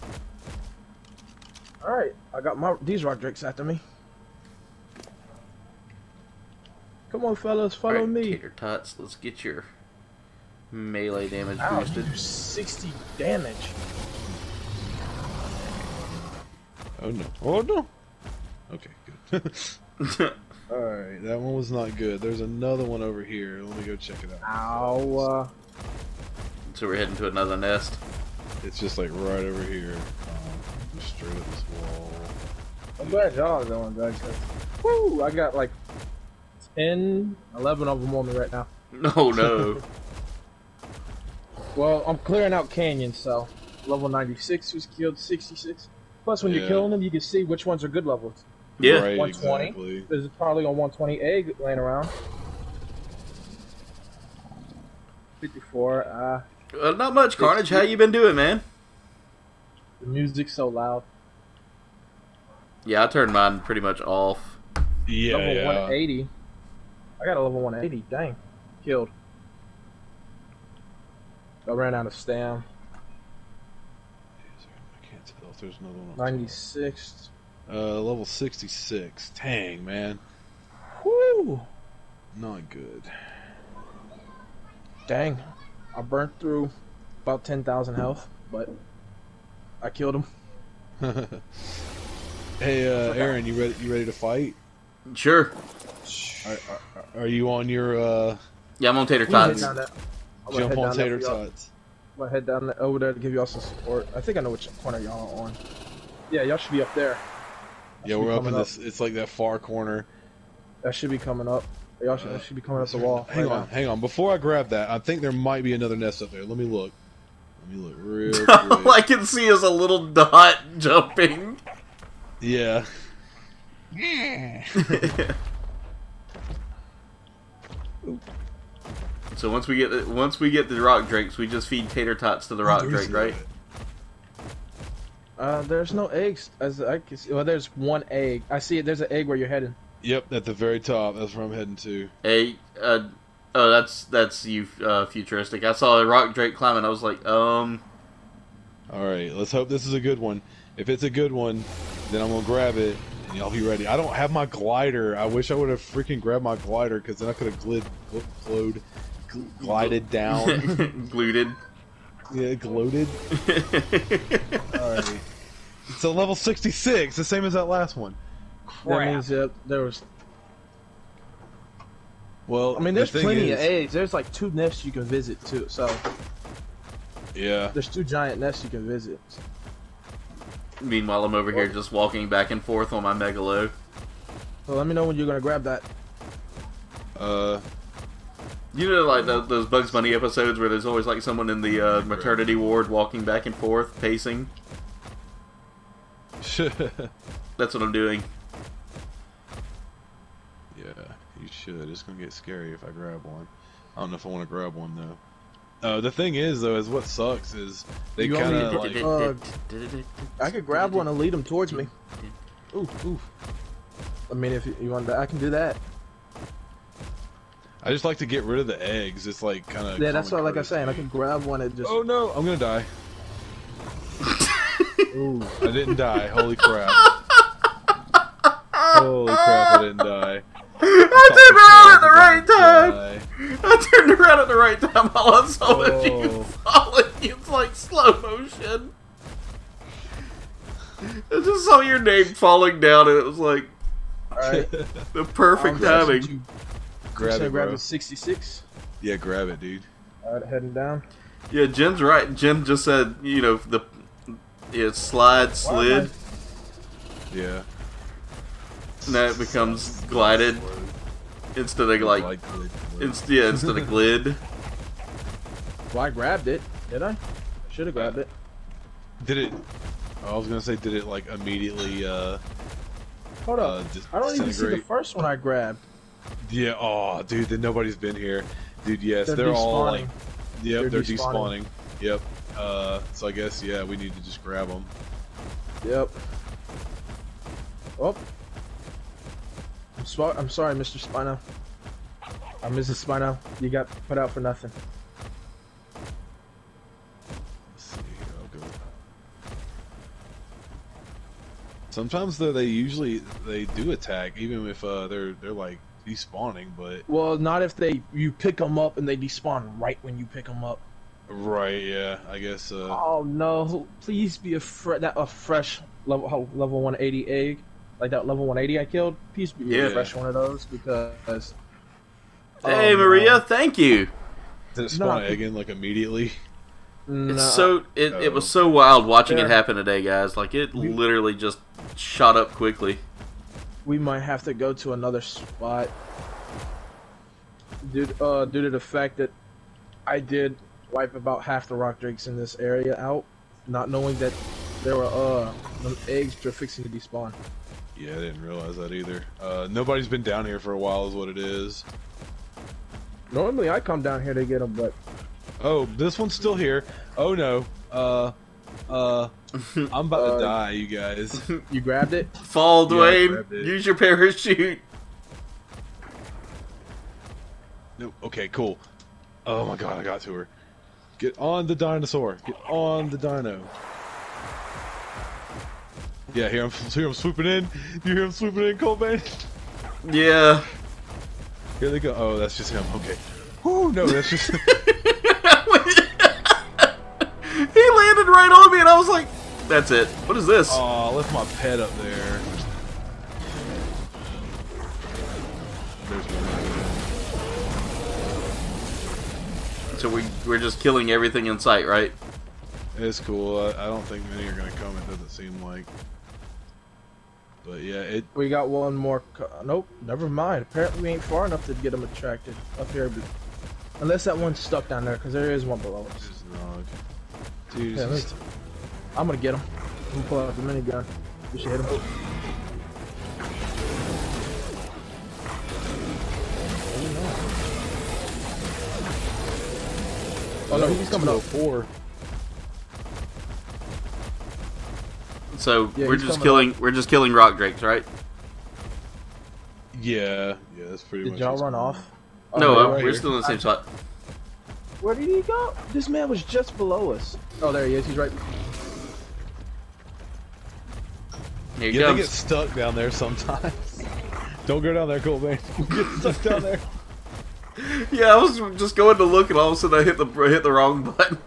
Alright, I got my these rock drakes after me. Come on, fellas, follow right, me. Tater Tots, let's get your melee damage Ow, boosted. sixty damage. Oh no. Oh no. Okay, good. Alright, that one was not good. There's another one over here. Let me go check it out. Ow. Uh... So we're heading to another nest. It's just like right over here. Um, just straight up this wall. I'm glad y'all are going back. Woo! I got like ten, eleven of them on me right now. No, no. Well, I'm clearing out canyons, so level ninety-six was killed, sixty-six. Plus, when yeah. you're killing them, you can see which ones are good levels. Yeah, right, one twenty. Exactly. There's probably a one twenty egg laying around. fifty-four. Uh, uh, not much, sixty. Carnage. How you been doing, man? The music's so loud. Yeah, I turned mine pretty much off. Yeah, level yeah. one eighty. I got a level one eighty. Dang, killed. I ran out of stam. I can't tell if there's another one. ninety-six. Uh, level sixty-six. Dang, man. Woo! Not good. Dang. I burnt through about ten thousand health, but I killed him. Hey, uh, Aaron, you ready, you ready to fight? Sure. Are, are, are you on your, uh... Yeah, I'm on Tater Tots. Jump on Tater Tots. I'm gonna head down over there to give y'all some support. I think I know which corner y'all are on. Yeah, y'all should be up there. Yeah, we're up in this. It's like that far corner. That should be coming up. Y'all should, uh, should be coming up the wall. Hang on, hang on. Before I grab that, I think there might be another nest up there. Let me look. Let me look real quick. All I can see is a little dot jumping. Yeah. Yeah. So once we get the, once we get the rock drakes, we just feed Tater Tots to the rock drake, right? Uh, there's no eggs as I can see. Well, there's one egg. I see it. There's an egg where you're heading. Yep, at the very top. That's where I'm heading to. Hey, uh, oh, that's that's you, uh, futuristic. I saw a rock drake climbing. I was like, um. All right, let's hope this is a good one. If it's a good one, then I'm gonna grab it and y'all be ready. I don't have my glider. I wish I would have freaking grabbed my glider, because then I could have glid, gl glowed, gl glided down, gluted. Yeah, gloated. Alright. It's a level sixty-six, the same as that last one. Crap. That means, yep, there was... Well, I mean, there's the plenty is... of eggs. There's like two nests you can visit, too, so... Yeah. There's two giant nests you can visit. Meanwhile, I'm over well, here just walking back and forth on my megalo. Well, let me know when you're gonna grab that. Uh... You know, like the, those Bugs Bunny episodes where there's always like someone in the uh, maternity ward walking back and forth, pacing. That's what I'm doing. Yeah, you should. It's gonna get scary if I grab one. I don't know if I want to grab one though. Uh, the thing is though, is what sucks is they kind of like. Uh, I could grab one and lead them towards me. Ooh, ooh. I mean, if you want, I can do that. I just like to get rid of the eggs. It's like kind of. Yeah, that's what like I'm saying. I can grab one and just. Oh no! I'm gonna die. Ooh! I didn't die. Holy crap! Holy crap! I didn't die. I, I turned around at the right time. I turned around at the right time while I saw it. You falling. It's like slow motion. I just saw your name falling down, and it was like, all right, the perfect timing. Grab it, grab it, sixty-six. Yeah, grab it, dude. All right, heading down. Yeah, Jim's right. Jim just said, you know, the yeah, slide, slid. Yeah. Now it becomes glided instead of like, like glid, glid. Inst yeah, instead of glid. Well, I grabbed it, did I? Should have grabbed it. Did it? I was gonna say, did it like immediately? Uh, Hold up! Uh, I don't even see the first one I grabbed. Yeah, oh, dude, then nobody's been here. Dude, yes, they're, they're all like... Yep, they're, they're despawning. despawning. Yep. Uh, so I guess, yeah, we need to just grab them. Yep. Oh. I'm, so I'm sorry, Mister Spino. I'm Missus Spino. You got put out for nothing. Let's see here, I'll go. Sometimes, though, they usually, they do attack, even if uh, they're, they're like... despawning, but well, not if they you pick them up and they despawn right when you pick them up. Right? Yeah, I guess. Uh... Oh no! Please be a fresh that a fresh level oh, level one eighty egg, like that level one eighty I killed. Please be yeah. a fresh one of those because. Hey um, Maria, thank you. Did it spawn no, an egg in like immediately? No. It's so it oh. it was so wild watching there. it happen today, guys. Like it we... literally just shot up quickly. We might have to go to another spot due, uh, due to the fact that I did wipe about half the Rock Drakes in this area out, not knowing that there were uh, eggs that are fixing to despawn. Yeah, I didn't realize that either. Uh, nobody's been down here for a while is what it is. Normally I come down here to get them, but... Oh, this one's still here. Oh no. Uh... Uh, I'm about uh, to die, you guys. You grabbed it? Fall, Dwayne. Yeah, use your parachute. No. Okay, cool. Oh my god, I got to her. Get on the dinosaur. Get on the dino. Yeah, here I'm, here I'm swooping in. You hear him swooping in, Colbane? Yeah. Here they go. Oh, that's just him. Okay. Oh, no, that's just... He landed right on me, and I was like, "That's it. What is this?" Oh, I left my pet up there. So we we're just killing everything in sight, right? It's cool. I, I don't think many are gonna come. It doesn't seem like. But yeah, it. We got one more. Nope. Never mind. Apparently, we ain't far enough to get them attracted up here, but unless that one's stuck down there, because there is one below us. Dude, yeah, just... I'm gonna get him. I'm gonna pull out the minigun. We should hit him. Oh, oh no, he's coming up. Four. So yeah, we're just killing. Up. We're just killing Rock Drakes, right? Yeah. Yeah, that's pretty Did much. Did y'all run off? Oh, no, right, we're here. still in the same I... spot. Where did he go? This man was just below us. Oh, there he is. He's right. There you go. They get stuck down there sometimes. Don't go down there, Code Vein. Get stuck down there. Yeah, I was just going to look, and all of a sudden I hit the hit the wrong button.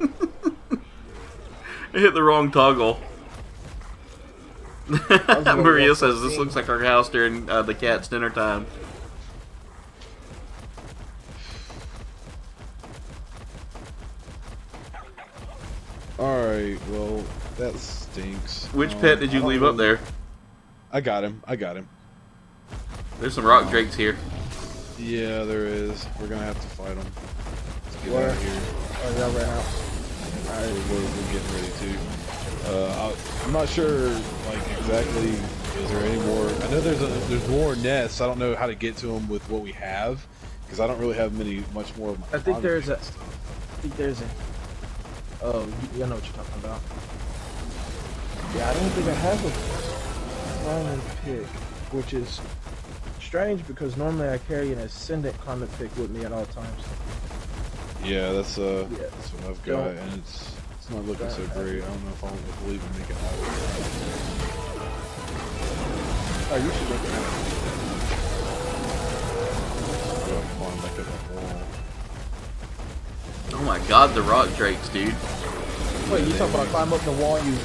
I hit the wrong toggle. Maria says this looks like our house during uh, the cat's dinner time. Alright, well, that stinks. Which um, pet did you leave know. up there? I got him. I got him. There's some rock drakes here. Yeah, there is. We're gonna have to fight them. Let's get Where? out of here. Oh, yeah, right now. Alright, we're, we're getting ready to. Uh, I, I'm not sure, like, exactly, is there any more? I know there's a, there's more nests. I don't know how to get to them with what we have, because I don't really have many, much more of my. I think there's a. Stuff. I think there's a. Oh, you know what you're talking about. Yeah, I don't think I have a climbing pick, which is strange because normally I carry an ascendant climbing pick with me at all times. Yeah, that's uh, yeah. that's what I've got, yeah. and it's it's not looking so great. I don't know if I'll believe in making it out. Oh, you should look at it. Go climb back up the wall. Oh my god, the rock drakes, dude. Wait, you talking about climb up the wall and you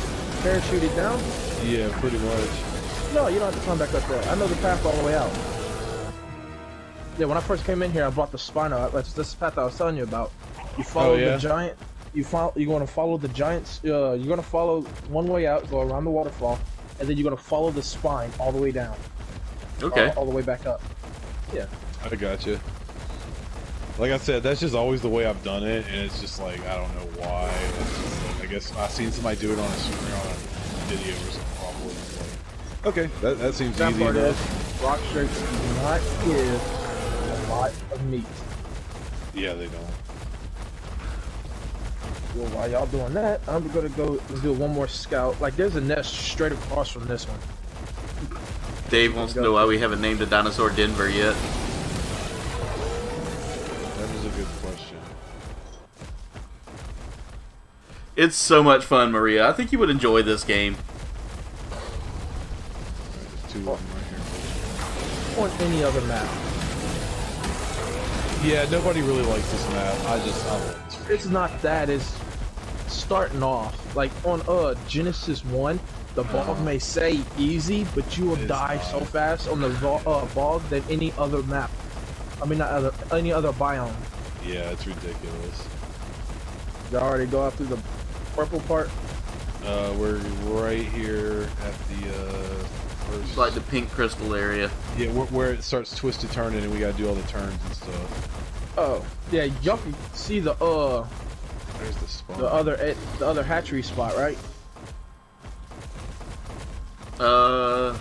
parachute it down? Yeah, pretty much. No, you don't have to climb back up there. I know the path all the way out. Yeah, when I first came in here, I bought the Spino. That's this path I was telling you about. You follow oh, yeah? the giant. You follow. You're going to follow the giants. Uh, you're going to follow one way out, go around the waterfall, and then you're going to follow the spine all the way down. Okay. All, all the way back up. Yeah. I gotcha. Like I said, that's just always the way I've done it, and it's just like, I don't know why. It's just like, I guess I've seen somebody do it on a screen, on a video or something, probably. It's like, okay, that, that seems that easy part enough. Is, rock shirts do not give a lot of meat. Yeah, they don't. Well, while y'all doing that, I'm gonna go do one more scout. Like, there's a nest straight across from this one. Dave wants to know why we haven't named the dinosaur Denver yet. It's so much fun, Maria. I think you would enjoy this game. On any other map. Yeah, nobody really likes this map. I just I don't. It's not that. It's starting off like on uh Genesis one. The bog may say easy, but you will it's die not. so fast on the uh, bog than any other map. I mean, not other, any other biome. Yeah, it's ridiculous. Did I already go out through the purple part? Uh, we're right here at the, uh... first... like the pink crystal area. Yeah, where, where it starts twisted turning and we gotta do all the turns and stuff. Oh, yeah, y'all can see the, uh... there's the spot. The other, the other hatchery spot, right? Uh...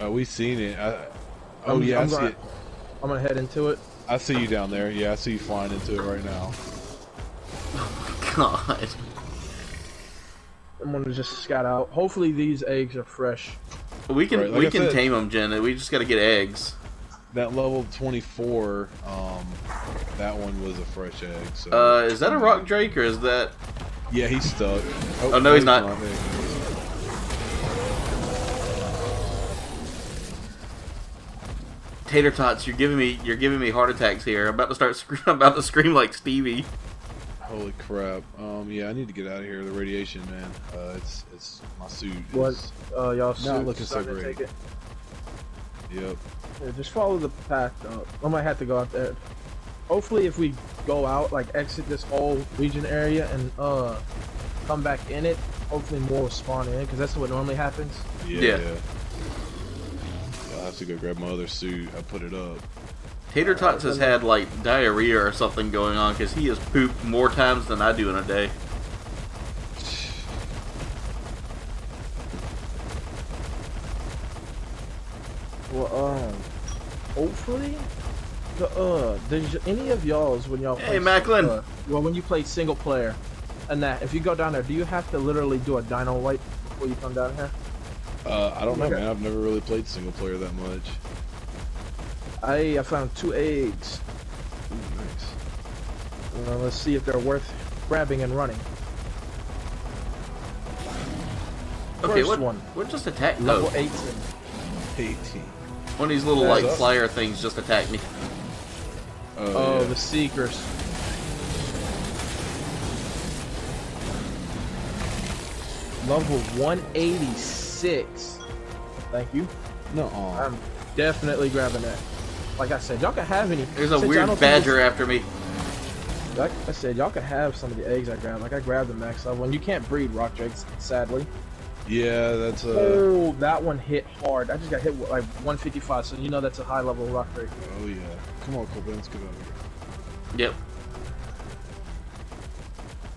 Oh, we seen it. I... Oh, I'm, yeah, I'm I see gonna, it. I'm gonna head into it. I see you down there. Yeah, I see you flying into it right now. God. I'm gonna just scout out. Hopefully these eggs are fresh. We can right, like we I can said, tame them, Jen. We just gotta get eggs. That level twenty-four, um, that one was a fresh egg. So. Uh, is that a rock drake or is that? Yeah, he's stuck. Oh, oh no, he's not. not. Tater tots, you're giving me you're giving me heart attacks here. I'm about to start. I'm about to scream like Stevie. Holy crap! Um, yeah, I need to get out of here. The radiation, man. Uh, it's it's my suit. What? Uh, y'all not looking so great. Yep. Yeah, just follow the path up. I might have to go out there. Hopefully, if we go out, like exit this whole region area and uh, come back in it, hopefully more will spawn in because that's what normally happens. Yeah. yeah. yeah. I'll have to go grab my other suit. I put it up. Tater Tots has had like diarrhea or something going on because he has pooped more times than I do in a day. Well, um, hopefully, the uh, there's any of y'all's when y'all. Hey, Macklin. Uh, well, when you play single player, and that if you go down there, do you have to literally do a dino wipe before you come down here? Uh, I don't know, okay. man. I've never really played single player that much. I I found two eggs. Ooh, nice. Uh, let's see if they're worth grabbing and running. Okay, what, one. What just attacked? Level oh. eighteen. eighteen. One of these little light like, flyer things just attacked me. Oh, oh yeah. The Seekers. Level one eighty-six. Thank you. No, I'm definitely grabbing that. Like I said, y'all can have any. There's a Since weird badger after me. Like I said, y'all can have some of the eggs I grabbed. Like I grabbed the max level one. You can't breed rock drakes, sadly. Yeah, that's a. Oh, that one hit hard. I just got hit with like one fifty-five, so you know that's a high level rock drake. Oh yeah. Come on, Cobra, let's get out of here. Yep.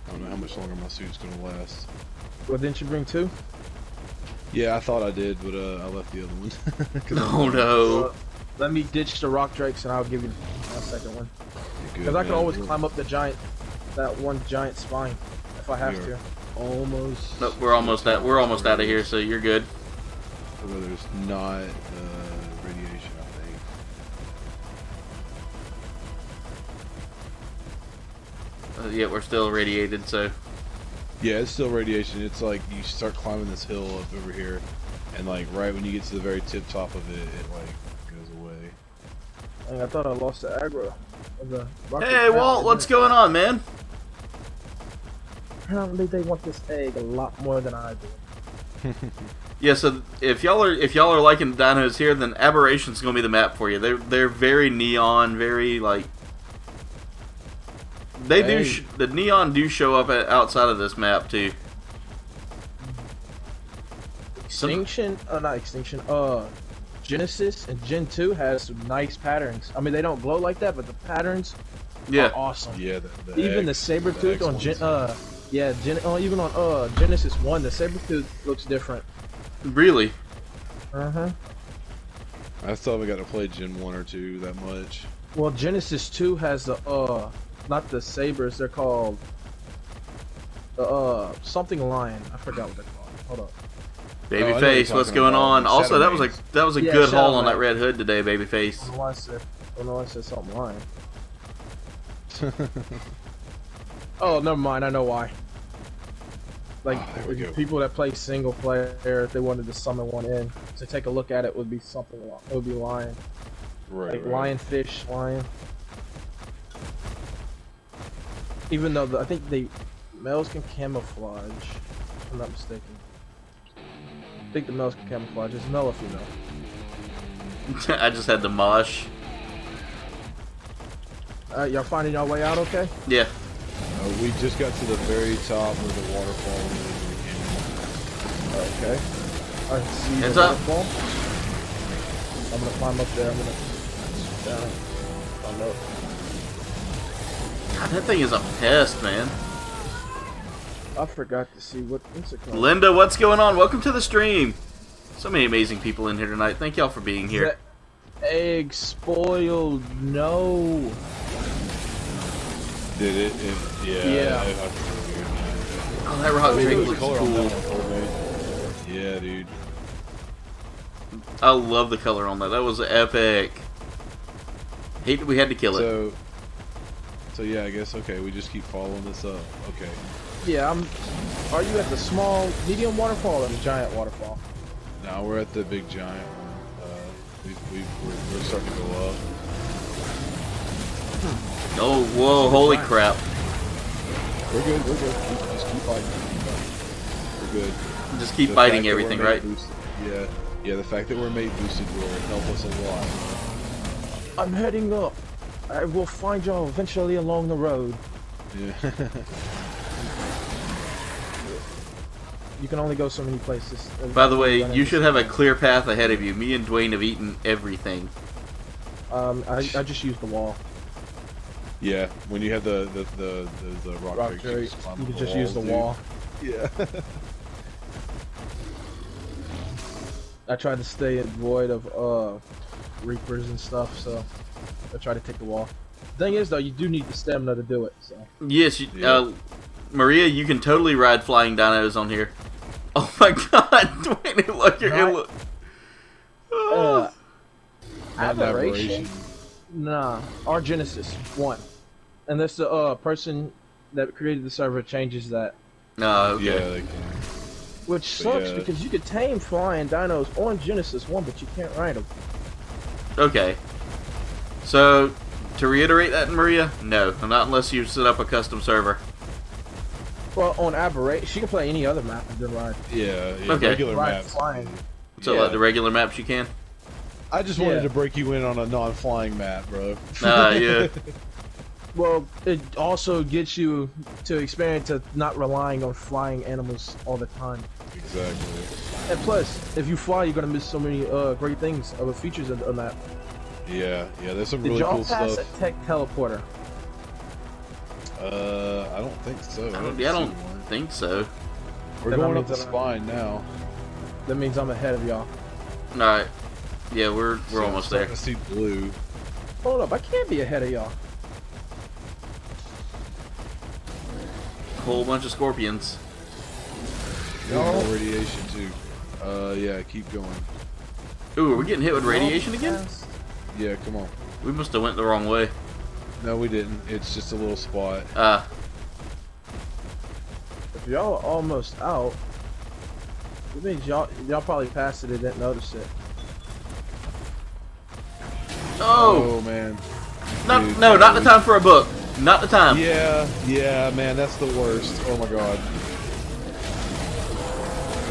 I don't know how much longer my suit's gonna last. Well, didn't you bring two? Yeah, I thought I did, but uh, I left the other one. Oh no! Uh, let me ditch the rock drakes, and I'll give you my second one. Because I can always You're... climb up the giant, that one giant spine, if I have You're... to. Almost. No, we're almost at we're almost out of here, so you're good. Although there's not uh, radiation, I think. Uh, yeah, we're still irradiated, so. Yeah, it's still radiation. It's like you start climbing this hill up over here, and like right when you get to the very tip top of it, it like goes away. Dang, I thought I lost the aggro. The hey, Walt, what's going on, man? Apparently they want this egg a lot more than I do. Yeah, so if y'all are if y'all are liking the dinos here, then Aberration's gonna be the map for you. They're they're very neon, very like. They hey. do. Sh the neon do show up at, outside of this map too. Extinction, some... uh, not extinction. Uh, Genesis and Gen two has some nice patterns. I mean, they don't glow like that, but the patterns yeah. are awesome. Yeah. The, the even X, the saber tooth on Gen, uh, yeah, Gen, uh, even on uh Genesis one, the saber tooth looks different. Really? Uh huh. I still haven't got to play Gen one or two that much. Well, Genesis two has the uh. Not the sabers, they're called uh something lion. I forgot what they're called. Hold up. Babyface, oh, what's going on? Also, Shadow that Maze. was a that was a yeah, good Shadow haul Maze. on that red hood today, Babyface. I don't know why I said, I don't know why I said something lion. Oh, never mind. I know why. Like oh, people that play single player, if they wanted to summon one in to take a look at it, would be something. It would be lion. Right. Like right. lionfish, lion. Even though the, I think the males can camouflage, if I'm not mistaken. I think the males can camouflage. It's male or female. I just had the mosh. Alright, y'all finding y'all way out okay? Yeah. Uh, we just got to the very top of the waterfall. Okay. Alright, see Hands the up. waterfall. I'm gonna climb up there. I'm gonna. Down. Oh no. God, that thing is a pest, man. I forgot to see what it's called. Linda, what's going on? Welcome to the stream. So many amazing people in here tonight. Thank y'all for being here. That egg spoiled. No. Did it? it yeah. Yeah. It, it, oh, that rock drake looks cool. On that one, yeah, dude. I love the color on that. That was epic. Hate that we had to kill it. So, So yeah, I guess okay. We just keep following this up. Okay. Yeah, I'm. Are you at the small, medium waterfall or the giant waterfall? No, we're at the big giant one. Uh, we we we're, we're starting to go up. Hmm. Oh whoa! Holy giant. crap! We're good. We're good. Keep, just keep fighting. Keep fighting. We're good. Just keep the fighting everything, right? Boosted, yeah. Yeah. The fact that we're made boosted will help us a lot. I'm heading up. I will find y'all eventually along the road. Yeah. You can only go so many places. By the way, you should have a clear path ahead of you. Me and Dwayne have eaten everything. Um, I, I just used the wall. Yeah, when you have the the the the, the rock, rock drake, drake, you can just use the wall. Yeah. I tried to stay void of uh reapers and stuff, so. I try to take the wall. The thing is, though, you do need the stamina to do it. So. Yes, you, yeah. uh, Maria, you can totally ride flying dinos on here. Oh my God, Dwayne, look, you're gonna look. Uh, Aberration? Nah, our Genesis one, and that's the uh, person that created the server changes that. No, uh, okay. Yeah, they can. Which sucks, yeah. because you could tame flying dinos on Genesis one, but you can't ride them. Okay. So, to reiterate that, Maria, no. Not unless you set up a custom server. Well, on Aberration, she can play any other map than ride. Yeah, yeah okay. regular ride maps. Flying. So, yeah. like, the regular maps you can? I just wanted yeah. to break you in on a non-flying map, bro. Nah, uh, yeah. Well, it also gets you to experience of not relying on flying animals all the time. Exactly. And plus, if you fly, you're gonna miss so many uh, great things, other features of the map. Yeah, yeah, there's some Did really cool stuff. Did y'all pass a tech teleporter? Uh, I don't think so. I don't, yeah, I don't think so. We're then going up the spine now. That means I'm ahead of y'all. All right. Yeah, we're we're so almost there. I see blue. Hold up, I can't be ahead of y'all. Whole bunch of scorpions. No radiation too. Uh, yeah, keep going. Ooh, are we getting hit with radiation again? Yeah, come on. We must have went the wrong way. No, we didn't. It's just a little spot. Ah. Uh, if y'all are almost out, it means y'all y'all probably passed it and didn't notice it. Oh, oh man. No, Dude, no, not was... the time for a book. Not the time. Yeah, yeah, man, that's the worst. Oh my god.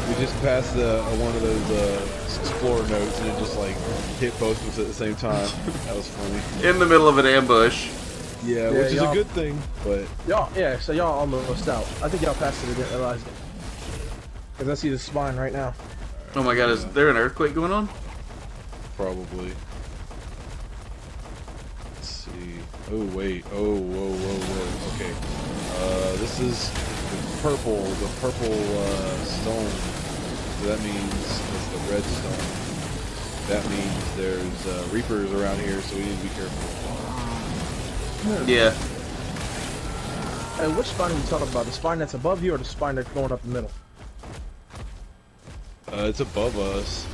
We just passed the, uh, one of those uh, explorer notes and it just like hit both of us at the same time. That was funny. In the middle of an ambush. Yeah, yeah which is a good thing, but... Y'all, yeah, so y'all almost out. I think y'all passed it and didn't realize it. Because I see the spine right now. Oh my god, is there an earthquake going on? Probably. Oh wait, oh, whoa, whoa, whoa, okay. Uh, this is the purple, the purple, uh, stone. So that means it's the red stone. That means there's, uh, reapers around here, so we need to be careful. Yeah. Hey, which spine are we talking about? The spine that's above you or the spine that's going up the middle? Uh, it's above us.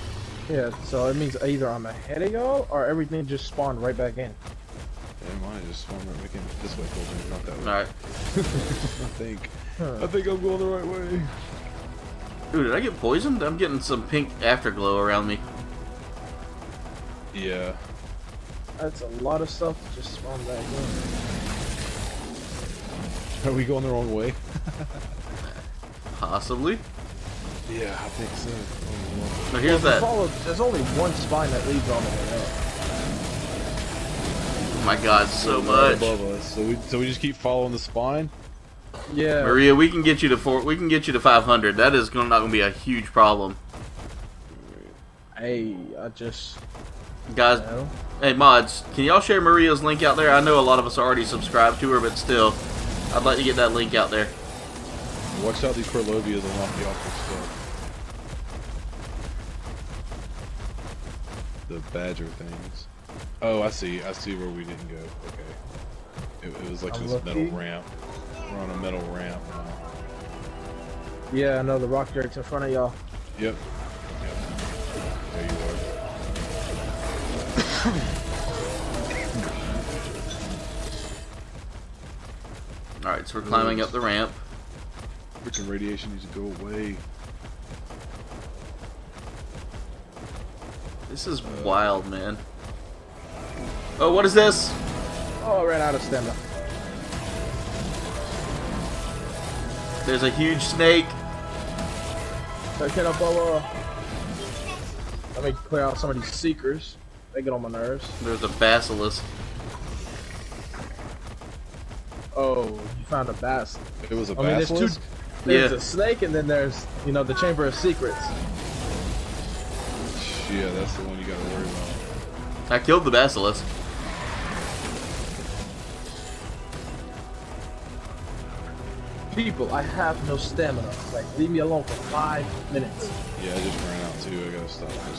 Yeah, so it means either I'm ahead of y'all or everything just spawned right back in. Mine just swung right making this way, Colton, not that way. Alright. I think. Huh. I think I'm going the right way. Ooh, did I get poisoned? I'm getting some pink afterglow around me. Yeah. That's a lot of stuff to just spawn back in. Are we going the wrong way? Possibly. Yeah, I think so. Oh, no, here's well, that. Follow, there's only one spine that leads all the way up. Oh my god, so much. Above us. So we so we just keep following the spine. Yeah. Maria, we can get you to four. We can get you to five hundred. That is gonna, not going to be a huge problem. Hey, I just guys. Know. Hey mods, can y'all share Maria's link out there? I know a lot of us already subscribed to her, but still, I'd like to get that link out there. Watch out, these Perlovias unlock the awful stuff. The badger things. Oh, I see. I see where we didn't go. Okay. It, it was like I'm this lucky. metal ramp. We're on a metal ramp now. Yeah, I know the rock drake's in front of y'all. Yep. Yep. There you are. Alright, so we're climbing up the ramp. Freaking radiation needs to go away. This is uh, wild, man. Oh, what is this? Oh, I ran out of stamina. There's a huge snake. So can I blow up? Let me clear out some of these seekers. They get on my nerves. There's a basilisk. Oh, you found a basilisk. It was a basilisk? I mean, there's, two, there's yeah. a snake and then there's, you know, the Chamber of Secrets. Yeah, that's the one you gotta worry about. I killed the basilisk. People, I have no stamina. Like, leave me alone for five minutes. Yeah, I just ran out too. I gotta stop for a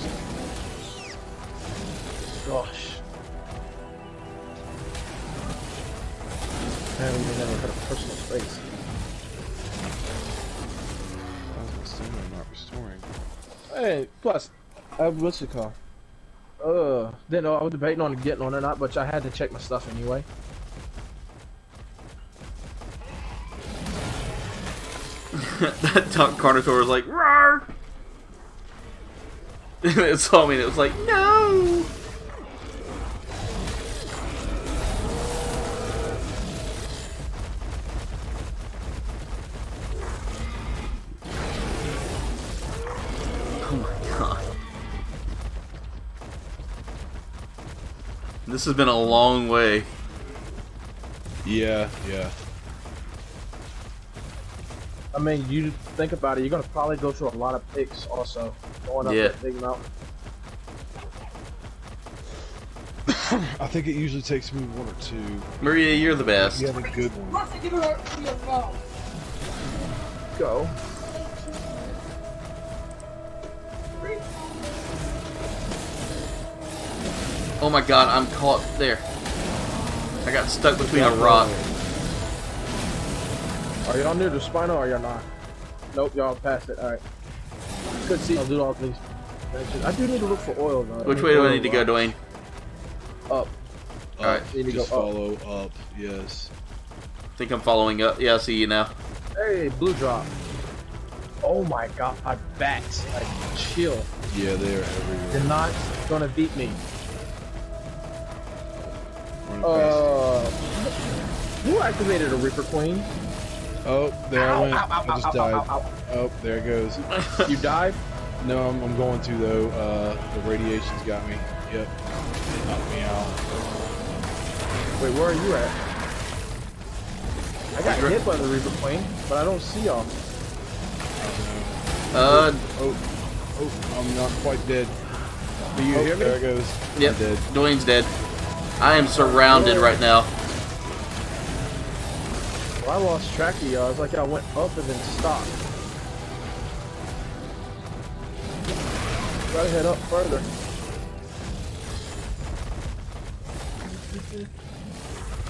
second. Gosh. I haven't even ever had a personal space. I was assuming I'm not restoring. Hey, plus, I what's it called? Uh, didn't know I was debating on getting on or not, but I had to check my stuff anyway. That duck Carnotaur was like, "Rawr!" And it saw me and it was like, "No!" This has been a long way. Yeah, yeah. I mean, you think about it, you're gonna probably go through a lot of picks also. Going up yeah. that big mountain. I think it usually takes me one or two. Maria, you're the best. You have a good one. Go. Oh my god, I'm caught there. I got stuck between a rock. Are y'all near the spinal or y'all not? Nope, y'all passed it. Alright. Good see. I'll do all these. I do need to look for oil though. Which way do I need to go, Dwayne? Up. Alright. Just follow up, yes. I think I'm following up. Yeah, I see you now. Hey, blue drop. Oh my god, my bats. Like, chill. Yeah, they are everywhere. They're not gonna beat me. Uh, who activated a Reaper Queen? Oh, there ow, I went. Ow, ow, I just ow, died. Ow, ow, ow. Oh, there it goes. You died? No, I'm, I'm going to though. Uh, the radiation's got me. Yep. It knocked me out. Wait, where are you at? I got Reaper. Hit by the Reaper Queen, but I don't see y'all. Uh. Oh, oh, oh, I'm not quite dead. Do you oh, hear me? There it goes. Yep. I'm dead. Dwayne's dead. I am surrounded right now. Well, I lost track of y'all. It's like I went up and then stopped. Gotta head up further.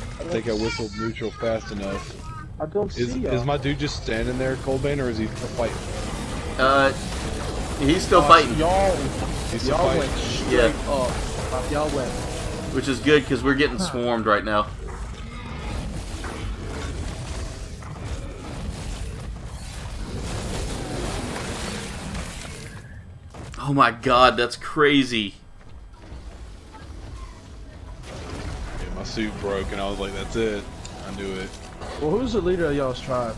I think I whistled neutral fast enough. I don't see y'all. Is my dude just standing there, Code Vein, or is he still fighting? Uh, he's still uh, fighting. Y'all, y'all went straight yeah. up. Y'all went. Which is good because we're getting swarmed right now. Oh my god, that's crazy. Yeah, my suit broke and I was like, that's it. I knew it. Well, who's the leader of y'all's tribe?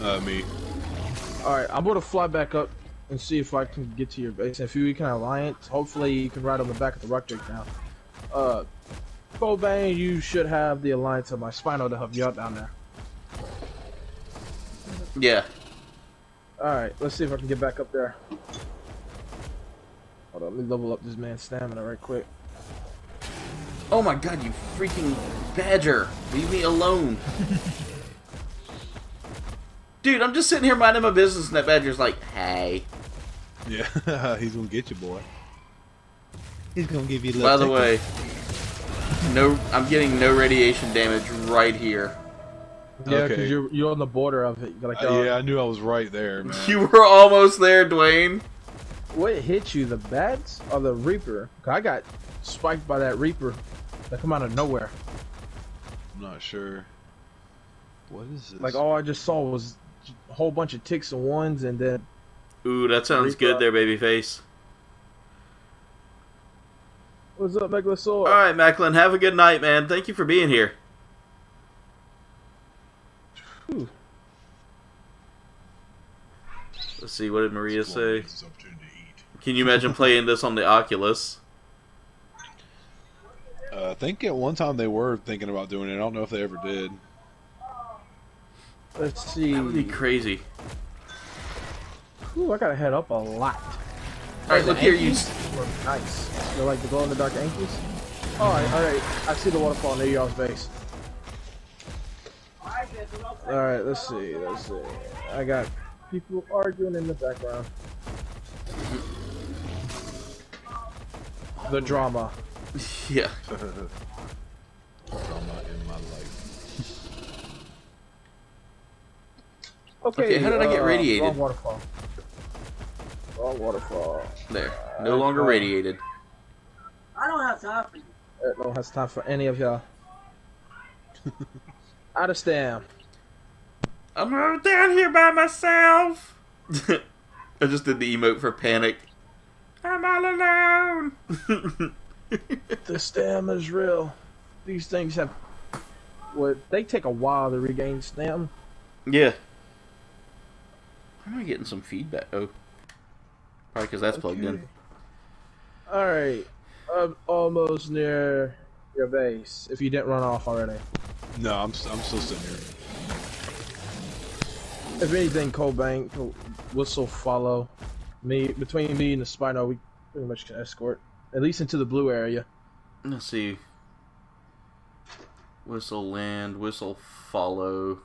Uh, me. Alright, I'm going to fly back up and see if I can get to your base. If you can alliance, hopefully you can ride on the back of the Rock Drake now. Uh, Code Vein, you should have the alliance of my Spino to help you out down there. Yeah. Alright, let's see if I can get back up there. Hold on, let me level up this man's stamina right quick. Oh my god, you freaking badger! Leave me alone! Dude, I'm just sitting here minding my business and that badger's like, hey. Yeah, he's gonna get you, boy. He's gonna give you. By the way, no, I'm getting no radiation damage right here. Yeah, because okay. you're you're on the border of it. Like, uh, yeah, I knew I was right there, man. You were almost there, Dwayne. What hit you, the bats or the Reaper? I got spiked by that Reaper that come out of nowhere. I'm not sure. What is this? Like all I just saw was a whole bunch of ticks and ones, and then. Ooh, that sounds good there, babyface. What's up, Macklin? Alright, Macklin, have a good night, man. Thank you for being here. Whew. Let's see, what did Maria say? Can you imagine playing this on the Oculus? Uh, I think at one time they were thinking about doing it. I don't know if they ever did. Let's see. That would be crazy. Ooh, I gotta head up a lot. Alright, look here, you... Nice. They're like the glow-in-the-dark anchors. Alright, alright. I see the waterfall near y'all's base. Alright, let's see, let's see. I got people arguing in the background. The drama. Yeah. Drama in my life. Okay, okay, how did uh, I get radiated? Wrong waterfall. Wrong waterfall. There. No longer radiated. I don't have time for you. I don't have time for any of y'all. Out of stam. I'm all down here by myself. I just did the emote for panic. I'm all alone. The stem is real. These things have... Well, they take a while to regain stem. Yeah. Why am I getting some feedback? Oh. Probably because that's okay. Plugged in. Alright. I'm almost near your base. If you didn't run off already. No, I'm, I'm still sitting here. If anything, Code Vein will still follow me. Between me and the Spino, we pretty much can escort. At least into the blue area. Let's see. Whistle land, whistle follow,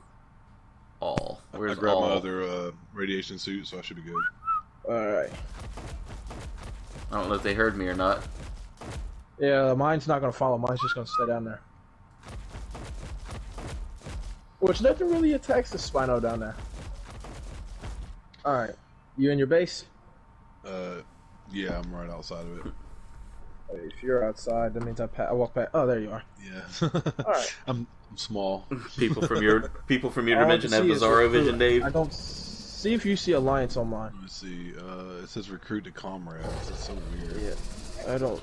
all. Where's I grabbed all? my other uh, radiation suit, so I should be good. Alright. I don't know if they heard me or not. Yeah, mine's not going to follow. Mine's just going to stay down there. Which nothing really attacks the Spino down there. Alright. You in your base? Uh, yeah, I'm right outside of it. If you're outside, that means I, pa I walk back. Oh, there you are. Yeah. All right. I'm, I'm small. People from your people from your dimension have bizarro vision, Dave. I don't see if you see alliance on mine. Let me see. Uh, it says recruit to comrades. That's so weird. Yeah. I don't.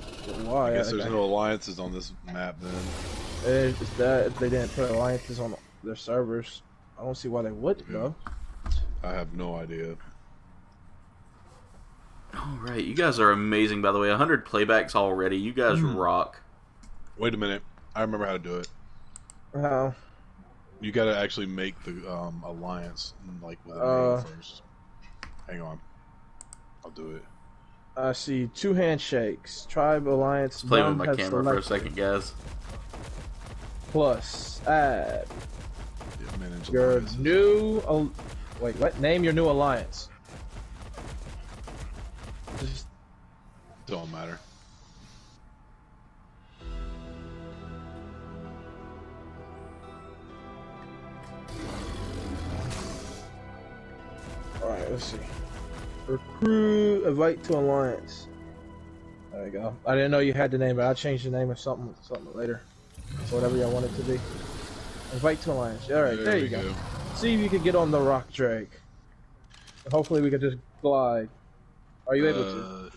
Why? I guess I, there's I, no alliances on this map then. It's that if they didn't put alliances on their servers, I don't see why they would yeah. though. I have no idea. Alright, you guys are amazing, by the way. one hundred playbacks already. You guys mm. rock. Wait a minute. I remember how to do it. How? You gotta actually make the um, alliance like with uh, first. Hang on. I'll do it. I see two handshakes. Tribe alliance. Let's play with my camera selected. for a second, guys. Plus, add. Yeah, manage your alliances. new... Al Wait, what? Name your new alliance. Just don't matter. Alright, let's see. Recruit, invite to alliance. There you go. I didn't know you had the name, but I'll change the name of something something later. So whatever y'all want it to be. Invite to alliance. Alright, there, there you go. go. See if you can get on the Rock Drake. Hopefully we can just glide. Are you able uh, to?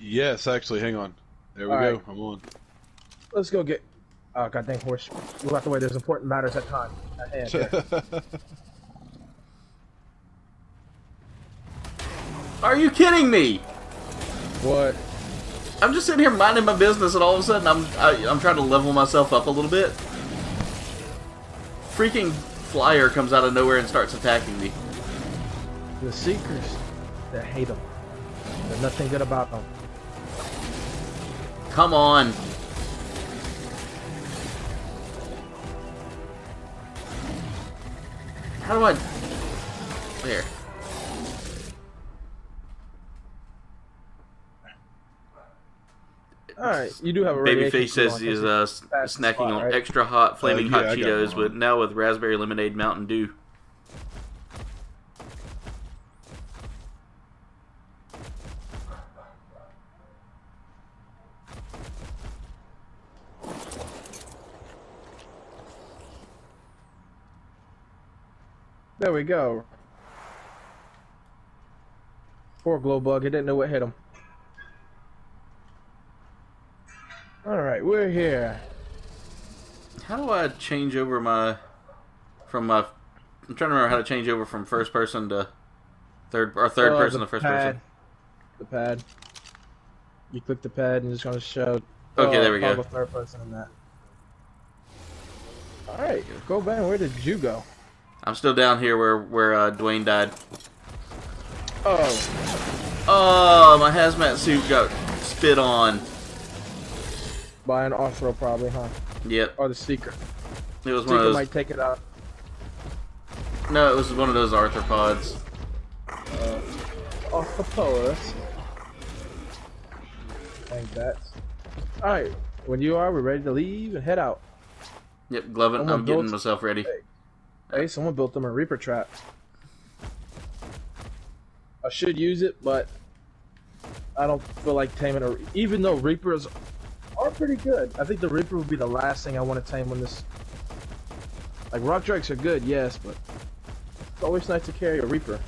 Yes, actually. Hang on. There we All go. Right. I'm on. Let's go get... Oh, goddamn horse. We'll have to wait. There's important matters at time. At hand. Are you kidding me? What? I'm just sitting here minding my business, and all of a sudden, I'm I, I'm trying to level myself up a little bit. Freaking flyer comes out of nowhere and starts attacking me. The Seekers. They hate them. There's nothing good about them. Come on. How do I... There. Alright, you do have a Babyface says he's uh, snacking spot, on right? extra hot, flaming uh, yeah, hot Cheetos, but now with raspberry lemonade Mountain Dew. There we go. Poor glow bug, it didn't know what hit him. Alright, we're here. How do I change over my from my I'm trying to remember how to change over from first person to third or third oh, person to first pad. person. The pad. You click the pad and it's gonna show Okay, oh, there we go. Third person in that. Alright, go back. Where did you go? I'm still down here where where uh, Dwayne died. Oh. Oh, my hazmat suit got spit on. By an Arthro probably, huh? Yep. Or the Seeker. It was the one Seeker of those... might take it out. No, it was one of those arthropods. Uh, oh, that's... Dang that. Alright, when you are, we're ready to leave and head out. Yep, Glovin, I'm, I'm getting myself ready. Hey. Hey, someone built them a Reaper trap. I should use it, but I don't feel like taming a Reaper. Even though Reapers are pretty good, I think the Reaper would be the last thing I want to tame when this... Like, Rock Drakes are good, yes, but It's always nice to carry a Reaper.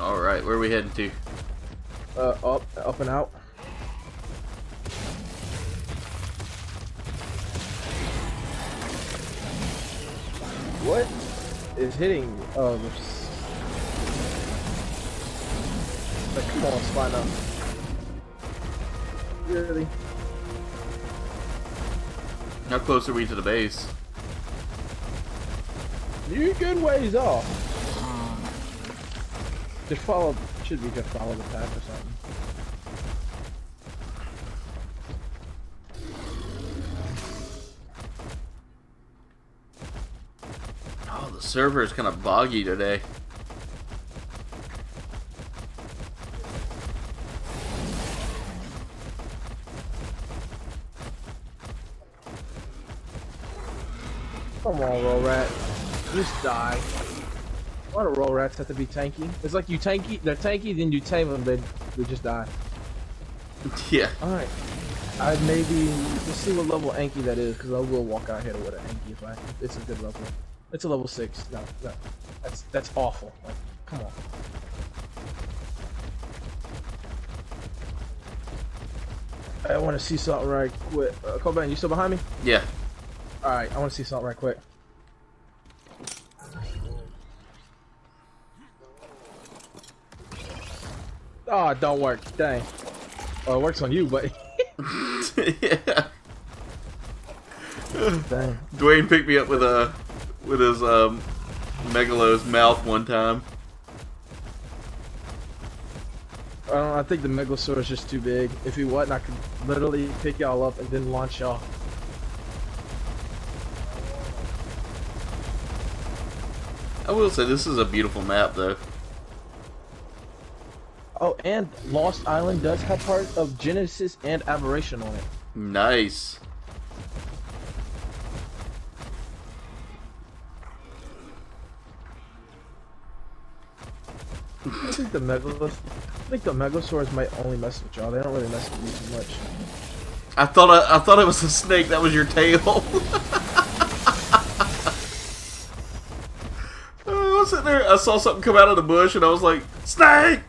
Alright, where are we heading to? Uh, up, up and out. What is hitting me? Oh, like, come on, spine up. Really? How close are we to the base? You good ways off. Just follow. Should we just follow the path or something? Oh, the server is kind of boggy today. Come on, roll rat. Just die. Why do roll rats have to be tanky? It's like you tanky, they're tanky, then you tame them, they, they just die. Yeah. Alright. I maybe, let's see what level Anki that is, because I will walk out here with an Anki if I, it's a good level. It's a level six. No, no. That's, that's awful. Like, come on. I want to see something right quick. Uh, Code Vein, you still behind me? Yeah. Alright, I want to see something right quick. Oh, it don't work. Dang. Oh, it works on you, buddy. Yeah. Dang. Dwayne picked me up with a with his um Megalo's mouth one time. I don't know, I think the Megalosaur is just too big. If he wasn't, I could literally pick y'all up and then launch y'all. I will say this is a beautiful map, though. Oh, and Lost Island does have part of Genesis and Aberration on it. Nice. I think the Megalos, I think the Megalosaurs might only mess with y'all. They don't really mess with me too much. I thought I, I thought it was a snake. That was your tail. I was sitting there, I saw something come out of the bush, and I was like, snake!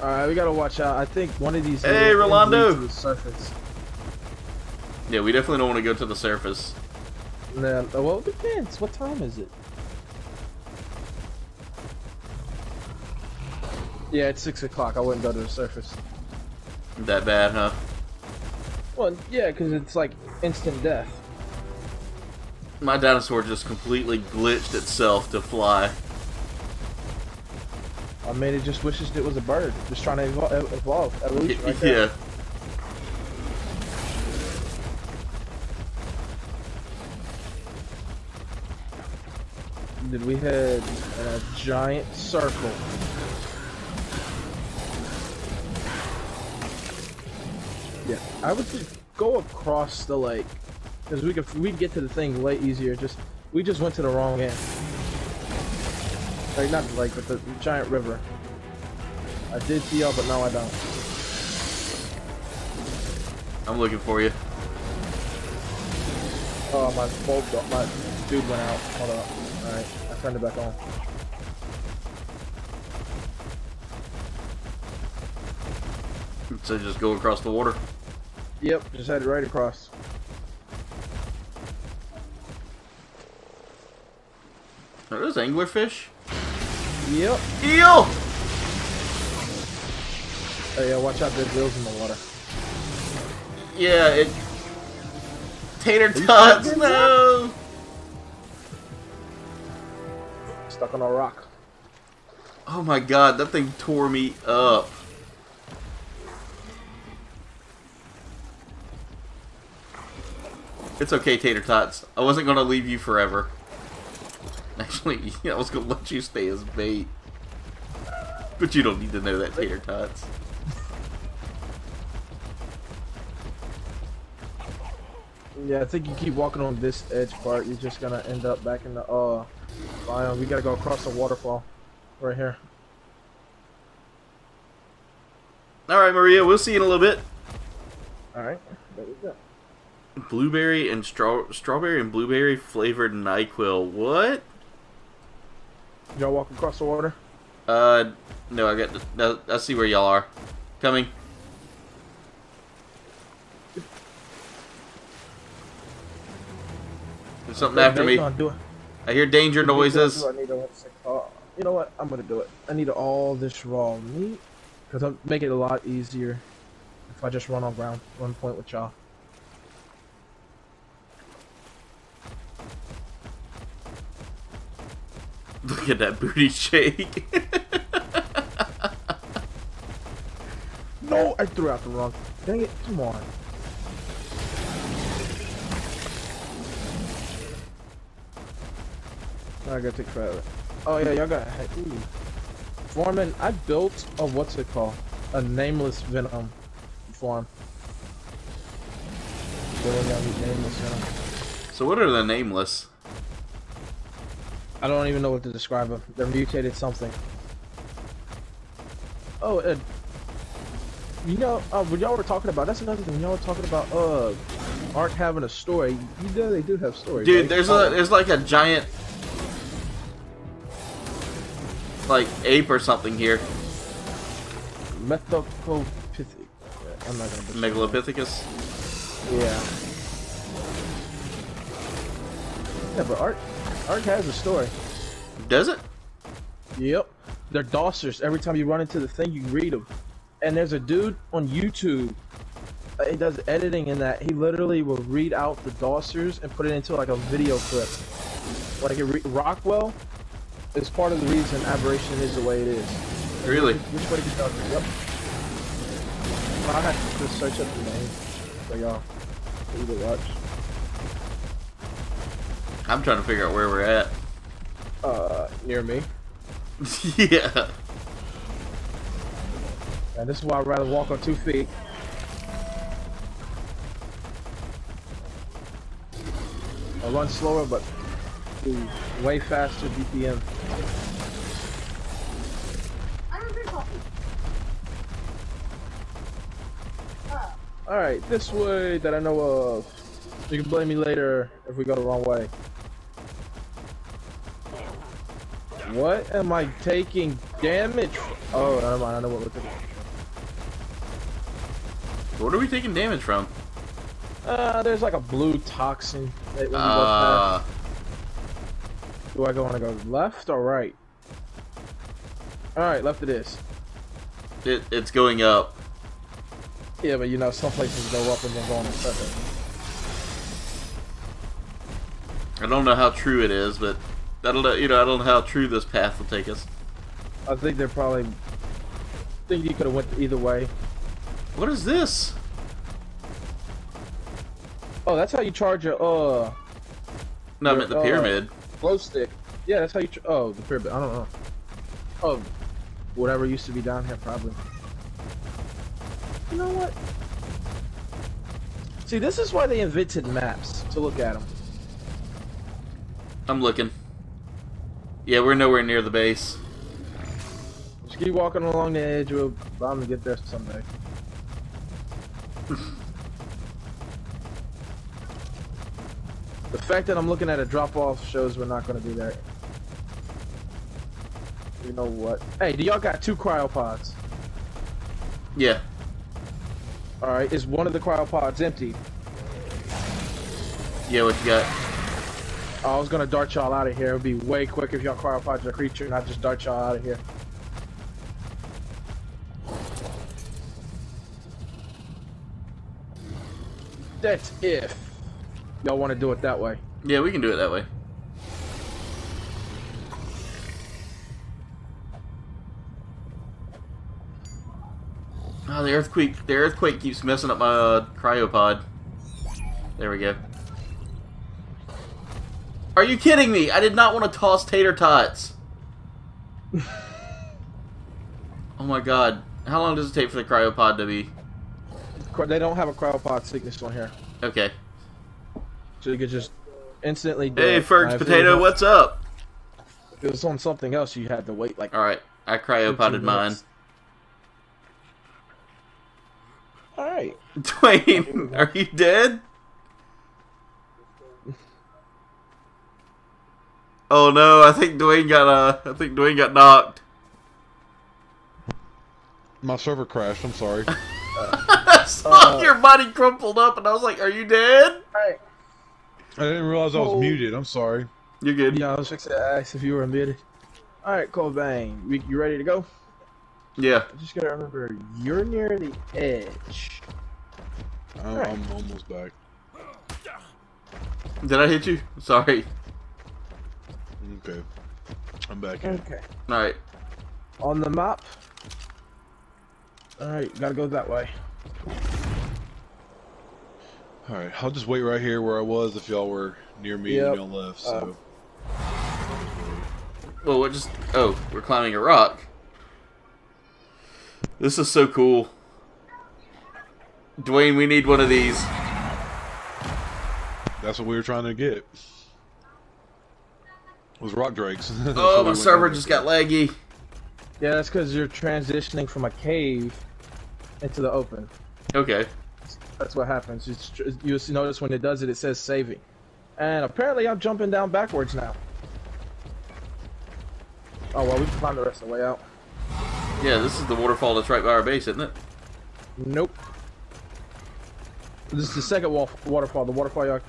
Alright, we gotta watch out. I think one of these... Hey, Rolando! To the surface. Yeah, we definitely don't want to go to the surface. No, well, it depends. What time is it? Yeah, it's six o'clock. I wouldn't go to the surface. That bad, huh? Well, yeah, because it's like instant death. My dinosaur just completely glitched itself to fly. I mean, it just wishes it was a bird. Just trying to evolve. evolve evolution right there. Yeah. Did we had a giant circle? Yeah, I would just go across the lake. Cause we could we get to the thing way easier. Just we just went to the wrong end. Like not the lake, but the giant river. I did see y'all, but now I don't. I'm looking for you. Oh my bulb, my dude went out. Hold up. All right, I turned it back on. So just go across the water. Yep, just headed right across. Are those anglerfish? Yep. Eel! Oh yeah, watch out, there's eels in the water. Yeah, it... Tater tots, no! Stuck on a rock. Oh my god, that thing tore me up. It's okay, Tater Tots. I wasn't gonna leave you forever. Actually, yeah, I was gonna let you stay as bait. But you don't need to know that, Tater Tots. Yeah, I think you keep walking on this edge part, you're just gonna end up back in the, uh, biome. We gotta go across the waterfall. Right here. All right, Maria, we'll see you in a little bit. All right, there you go. Blueberry and straw strawberry and blueberry flavored NyQuil. What? Y'all walk across the water? Uh, no, I got. The, no, I see where y'all are. Coming. There's something after me. I hear danger noises. I need a, uh, you know what? I'm gonna do it. I need all this raw meat because I'll make it a lot easier if I just run on ground one point with y'all. Look at that booty shake. No, I threw out the wrong. Dang it! Come on. I gotta take forever. Oh yeah, y'all got ooh. Foreman, I built a what's it called? A nameless venom farm. So what are the nameless? I don't even know what to describe them. They're mutated something. Oh, and you know, uh, what y'all were talking about, that's another thing y'all were talking about, uh, Ark having a story. You know they do have stories. Dude, right? there's oh. a, there's like a giant like ape or something here. Megalopithecus. I'm not gonna Megalopithecus. Yeah. Yeah, but Ark, Ark has a story. Does it? Yep. They're dossers. Every time you run into the thing, you read them. And there's a dude on YouTube. He does editing in that. He literally will read out the dossers and put it into like a video clip. Like it Rockwell. It's part of the reason Aberration is the way it is. Really? Which way did you go? Yep. Well, I have to search up the name for y'all. You can watch. I'm trying to figure out where we're at. Uh, near me. Yeah. And this is why I'd rather walk on two feet. I run slower, but way faster B P M. I don't drink coffee. Uh. Alright, this way that I know of. You can blame me later if we go the wrong way. What am I taking damage? Oh, never mind, I know what we're taking. What are we taking damage from? Uh, there's like a blue toxin that we uh. Do I want to go left or right? Alright, left it is. It, it's going up. Yeah, but you know, some places go up and then go on the second. I don't know how true it is, but I don't know, you know, I don't know how true this path will take us. I think they're probably... I think you could have went either way. What is this? Oh, that's how you charge your, uh... No, your, I meant the pyramid. Uh, glow stick. Yeah, that's how you. Tr oh, the pyramid. I don't know. Oh, whatever used to be down here, probably. You know what? See, this is why they invented maps, to look at them. I'm looking. Yeah, we're nowhere near the base. Just keep walking along the edge. We'll bomb to get there someday. The fact that I'm looking at a drop-off shows we're not going to be there. You know what? Hey, do y'all got two cryopods? Yeah. Alright, is one of the cryopods empty? Yeah, what you got? I was going to dart y'all out of here. It would be way quick if y'all cryopods are a creature and I just dart y'all out of here. That's if y'all want to do it that way. Yeah, we can do it that way. Oh, the earthquake, the earthquake keeps messing up my uh, cryopod. There we go. Are you kidding me? I did not want to toss tater tots. Oh my god. How long does it take for the cryopod to be? They don't have a cryopod sickness on here. Okay. So you could just instantly do Hey, Ferg's Potato, what's up? If it was on something else, you had to wait like... Alright, I cryopodded mine. Alright. Dwayne, are you dead? Oh no, I think Dwayne got uh I think Dwayne got knocked. My server crashed, I'm sorry. I saw uh, your body crumpled up and I was like, are you dead? I didn't realize I was oh. muted, I'm sorry. You're good. Yeah, I was fixing to ask if you were muted. Alright, Code Vein, we, you ready to go? Yeah. I just gotta remember, you're near the edge. I'm, right. I'm almost back. Did I hit you? Sorry. Okay. I'm back in. Okay. Alright. On the map. Alright, gotta go that way. Alright, I'll just wait right here where I was if y'all were near me yep. and y'all left, so. Uh, well, we're just. Oh, we're climbing a rock. This is so cool. Dwayne, we need one of these. That's what we were trying to get. It was Rock Drake's. Oh, my server just got laggy. Yeah, that's because you're transitioning from a cave into the open. Okay. That's what happens. It's, you'll notice when it does it, it says saving. And apparently I'm jumping down backwards now. Oh, well, we can climb the rest of the way out. Yeah, this is the waterfall that's right by our base, isn't it? Nope. This is the second wall waterfall, the waterfall y'all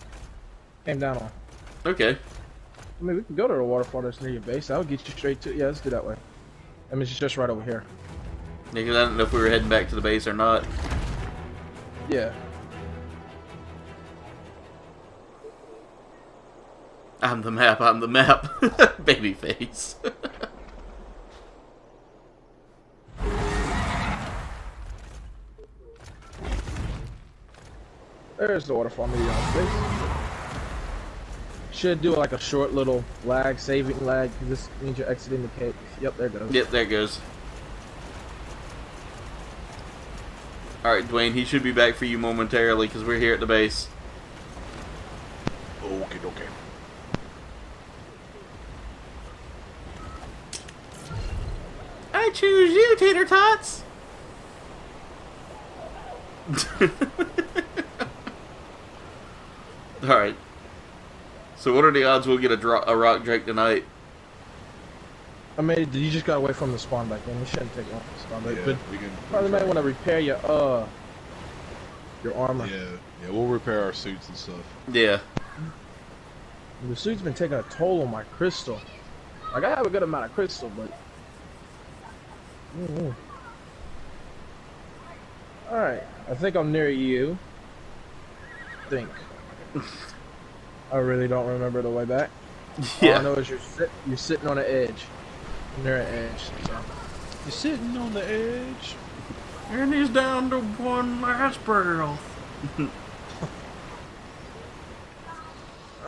came down on. Okay. I mean, we can go to the waterfall that's near your base. That'll get you straight to it. Yeah, let's do that way. I mean, it's just right over here. Yeah, because I don't know if we were heading back to the base or not. Yeah. I'm the map, I'm the map. Babyface. There's the waterfall media on space. Should do like a short little lag, saving lag, because this means you're exiting the cave. Yep, there it goes. Yep, there it goes. Alright, Dwayne, he should be back for you momentarily, because we're here at the base. Okay, okay. I choose you, Tater Tots! Alright. So what are the odds we'll get a, dro a Rock Drake tonight? I mean, you just got away from the spawn back then. We shouldn't take off the spawn back. Yeah, but we can, probably might want to repair your, uh, your armor. Yeah, yeah, we'll repair our suits and stuff. Yeah. The suit's been taking a toll on my crystal. Like, I have a good amount of crystal, but... Mm-hmm. Alright, I think I'm near you. I think. I really don't remember the way back. Yeah. All I know is you're sit you're sitting on an edge. Near an edge. So. You're sitting on the edge. And he's down to one last girl.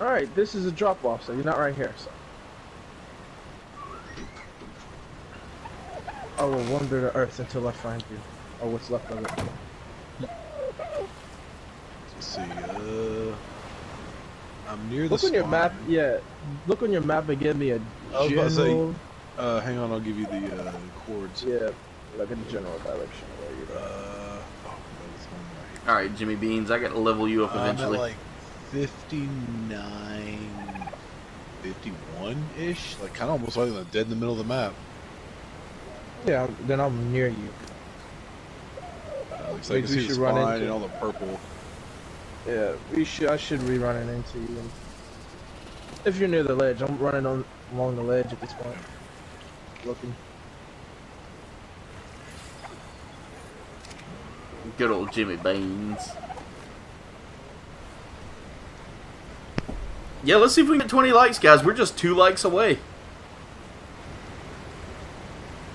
Alright, this is a drop off, so you're not right here, so. I will wander the earth until I find you. Or what's left of it. Let's see, uh I'm near the Look spawn. on your map, yeah. Look on your map and give me a I was general. About to say, uh, hang on, I'll give you the uh, chords. Yeah, like in the general direction. Where uh, oh, right. All right, Jimmy Beans, I got to level you up eventually. I'm at like fifty-nine, fifty-one-ish. Like kind of almost like I'm dead in the middle of the map. Yeah, then I'm near you. Uh, looks like I see the spine and all the purple. Yeah, we should. I should be running into you. If you're near the ledge, I'm running on along the ledge at this point. Looking. Good old Jimmy Beans. Yeah, let's see if we can get twenty likes, guys. We're just two likes away.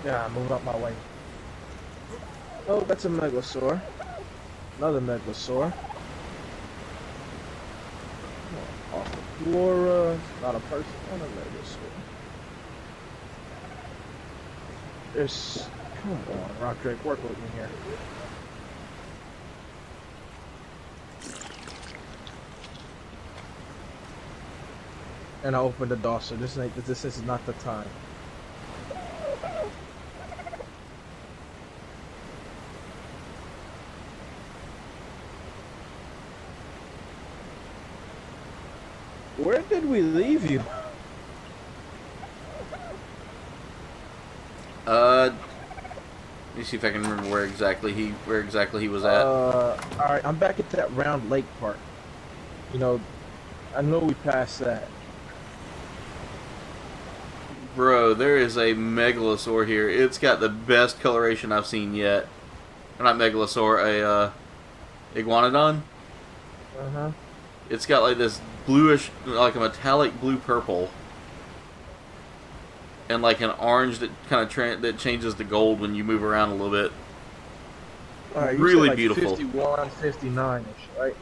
Yeah, move up my way. Oh, that's a Megalosaur. Another Megalosaur. Laura, not a person on a Megasaur. There's, come on, Rock Drake, work with me here. And I opened the door, so this ain't, this is not the time. Where did we leave you? Uh, let me see if I can remember where exactly he where exactly he was at. Uh, all right, I'm back at that Round Lake part. You know, I know we passed that. Bro, there is a megalosaur here. It's got the best coloration I've seen yet. Not megalosaur, a uh, iguanodon. Uh huh. It's got like this bluish, like a metallic blue purple, and like an orange that kind of that changes to gold when you move around a little bit. All right, you really said like beautiful. fifty-one, fifty-nine-ish, right?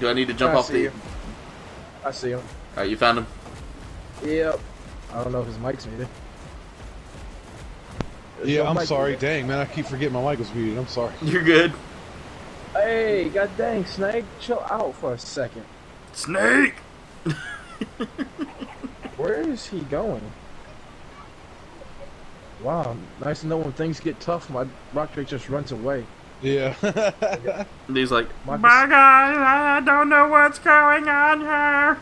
Do I need to jump I off the? Him. I see him. All right, you found him. Yep. I don't know if his mic's muted. Yeah, I'm sorry. Muted. Dang, man, I keep forgetting my mic was muted. I'm sorry. You're good. Hey, god dang, Snake, chill out for a second. Snake. Where is he going? Wow, nice to know when things get tough, my Rock Drake just runs away. Yeah. And he's like, Marcus. My God, I don't know what's going on here.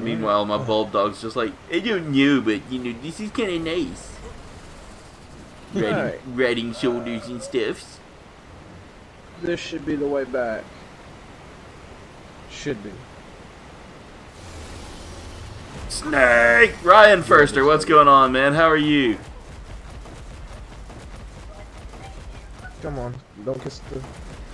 Meanwhile, my bulb dog's just like, I don't know, but you know, this is kind of nice. Riding, right. riding shoulders and stuffs. This should be the way back. Should be. Snake! Ryan Furster, what's going on, man? How are you? Come on, don't kiss the...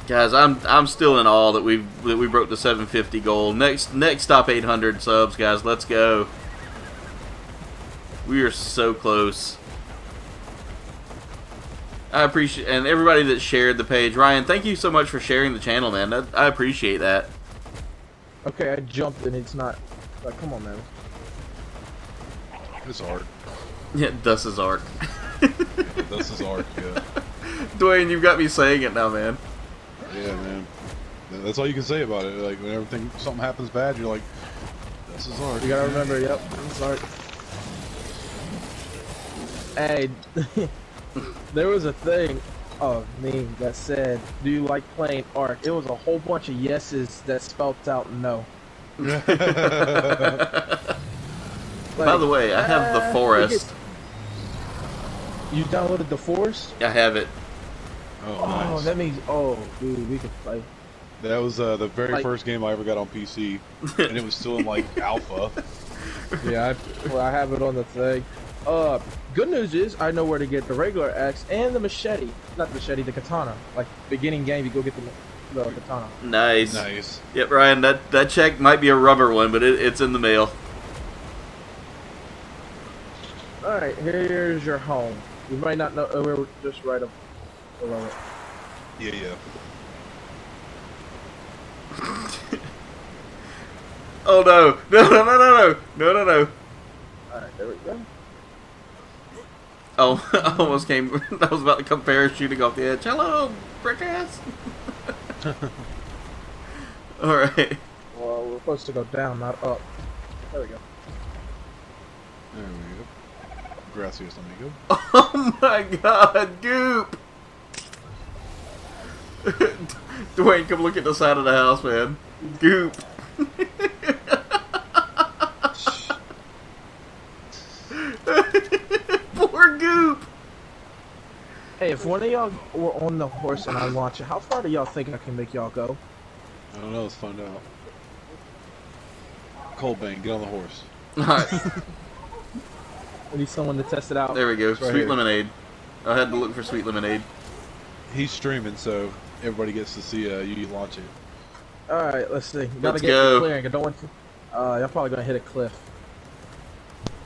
Guys, I'm I'm still in awe that we that we broke the seven fifty goal. Next next stop, eight hundred subs, guys. Let's go. We are so close. I appreciate and everybody that shared the page. Ryan, thank you so much for sharing the channel, man. I, I appreciate that. Okay, I jumped and it's not. Like, come on, man. It's Ark. Yeah, this is Ark. Yeah, this is Ark. Yeah. Dwayne, you've got me saying it now, man. Yeah, man. That's all you can say about it. Like, when everything, something happens bad, you're like, this is Ark. You gotta remember, yep, this is Ark. Hey, there was a thing, oh, meme, that said, do you like playing Ark? It was a whole bunch of yeses that spelt out no. Like, by the way, I have The Forest. You downloaded The Forest? I have it. Oh, oh nice. That means, oh, dude, we could fight. That was uh, the very like, first game I ever got on P C, and it was still in, like, alpha. Yeah, I, well, I have it on the thing. Uh, good news is, I know where to get the regular axe and the machete. Not the machete, the katana. Like, beginning game, you go get the, the katana. Nice. Nice. Yep, Ryan, that, that check might be a rubber one, but it, it's in the mail. Alright, here's your home. You might not know, we're just right up. Yeah, yeah. Oh no! No, no, no, no, no, no, no! Alright, there we go. Oh, I almost came. I was about to come parachuting off the edge. Hello, brick ass! Alright. Well, we're supposed to go down, not up. There we go. There we go. Gracias, amigo. Oh my god, goop! Dwayne, come look at the side of the house, man. Goop. Poor Goop. Hey, if one of y'all were on the horse and I launch it, how far do y'all think I can make y'all go? I don't know. Let's find out. Code Vein, get on the horse. Alright. We need someone to test it out. There we go. Right sweet here. Lemonade. I had to look for Sweet Lemonade. He's streaming, so... everybody gets to see uh, you launch it. Alright, let's see. Gotta let's get go. Clearing. I don't want to... Uh, I'm probably gonna hit a cliff.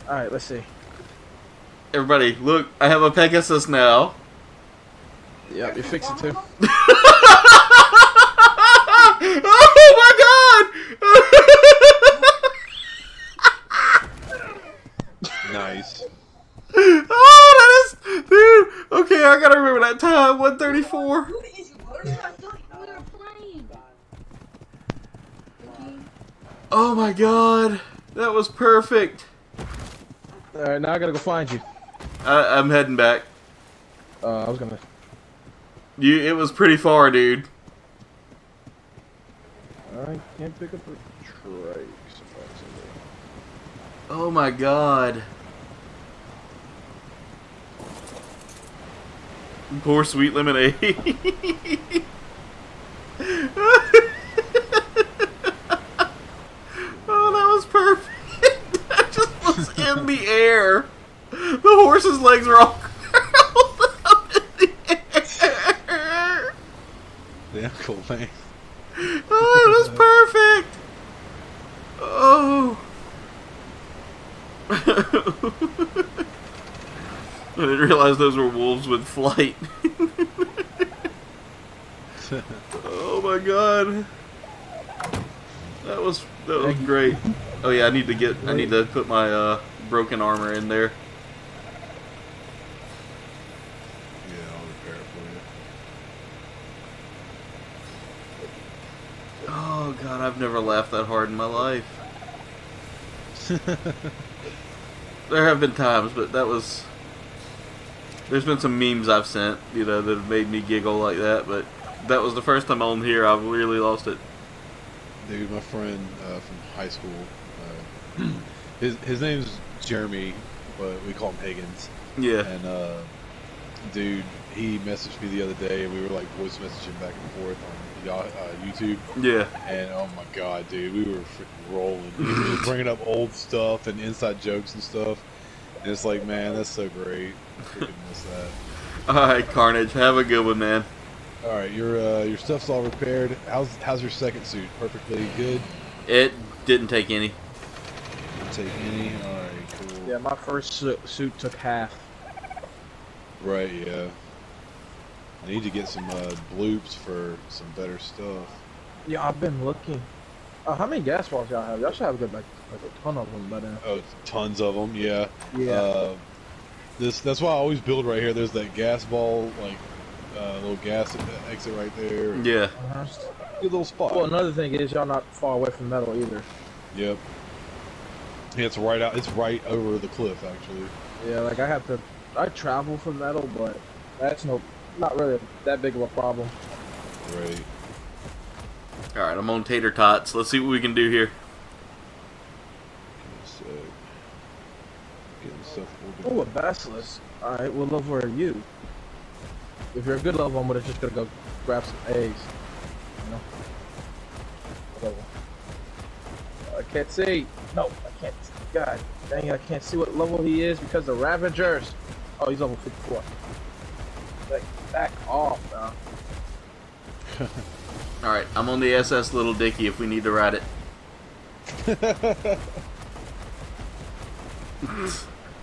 Alright, let's see. Everybody, look. I have a Pegasus now. Yep, you fix it too. Oh my god! Nice. Oh, that is... Dude! Okay, I gotta remember that time. one thirty-four. Oh my god, that was perfect. All right, now I gotta go find you. I, I'm heading back. Uh, I was gonna. You. It was pretty far, dude. I can't pick up a trike. Oh my god. Poor sweet lemonade. Oh, that was perfect. That just was in the air. The horse's legs were all curled up in the air. Damn, cool thing. Oh, it was perfect. Oh. I didn't realize those were wolves with flight. Oh my god. That was that was great. Oh yeah, I need to get I need to put my uh broken armor in there. Yeah, I'll repair it for you. Oh god, I've never laughed that hard in my life. There have been times, but that was... There's been some memes I've sent, you know, that have made me giggle like that, but that was the first time on here I've really lost it. Dude, my friend uh, from high school, uh, his his name's Jeremy, but we call him Higgins. Yeah. And, uh, dude, he messaged me the other day, and we were, like, voice messaging back and forth on uh, YouTube. Yeah. And, oh, my God, dude, we were freaking rolling, dude, bringing up old stuff and inside jokes and stuff, and it's like, man, that's so great. I freaking miss that. All right, Carnage, have a good one, man. All right, your uh, your stuff's all repaired. How's how's your second suit? Perfectly good. It didn't take any. Didn't take any. All right, cool. Yeah, my first su suit took half. Right, yeah. I need to get some uh, bloops for some better stuff. Yeah, I've been looking. Uh, how many gas bombs y'all have? Y'all should have a, like, like a ton of them by now. Oh, tons of them, yeah. Yeah. Uh, this that's why I always build right here. There's that gas ball, like, uh, little gas exit right there. Yeah. Uh-huh. Good little spot. Well, another thing is y'all not far away from metal either. Yep. Yeah, it's right out. It's right over the cliff, actually. Yeah, like I have to. I travel for metal, but that's no, not really that big of a problem. Right. Alright, I'm on tater tots. Let's see what we can do here. Oh, a basilisk. Alright, what level are you? If you're a good level, I'm gonna just gonna go grab some eggs. You know? Level. I can't see. No, I can't. God dang it, I can't see what level he is because the Ravagers. Oh, he's level fifty-four. Like, back off, bro. Alright, I'm on the S S Little Dicky if we need to ride it.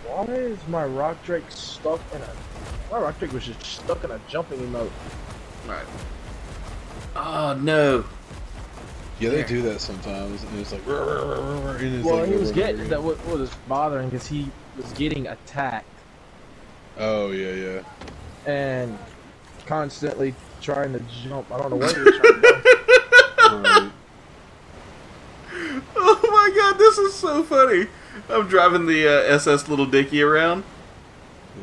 Why is my Rock Drake stuck in a... My Rock Drake was just stuck in a jumping emote. Alright. Oh, no. Yeah, they there. do that sometimes. And it's like... Rrr, rrr, rrr, and it's well, like, he was rrr, getting... Rrr, that what was bothering because he was getting attacked. Oh, yeah, yeah. And constantly... trying to jump. I don't know what he was trying to do. Oh my god, this is so funny. I'm driving the uh, S S Little Dicky around,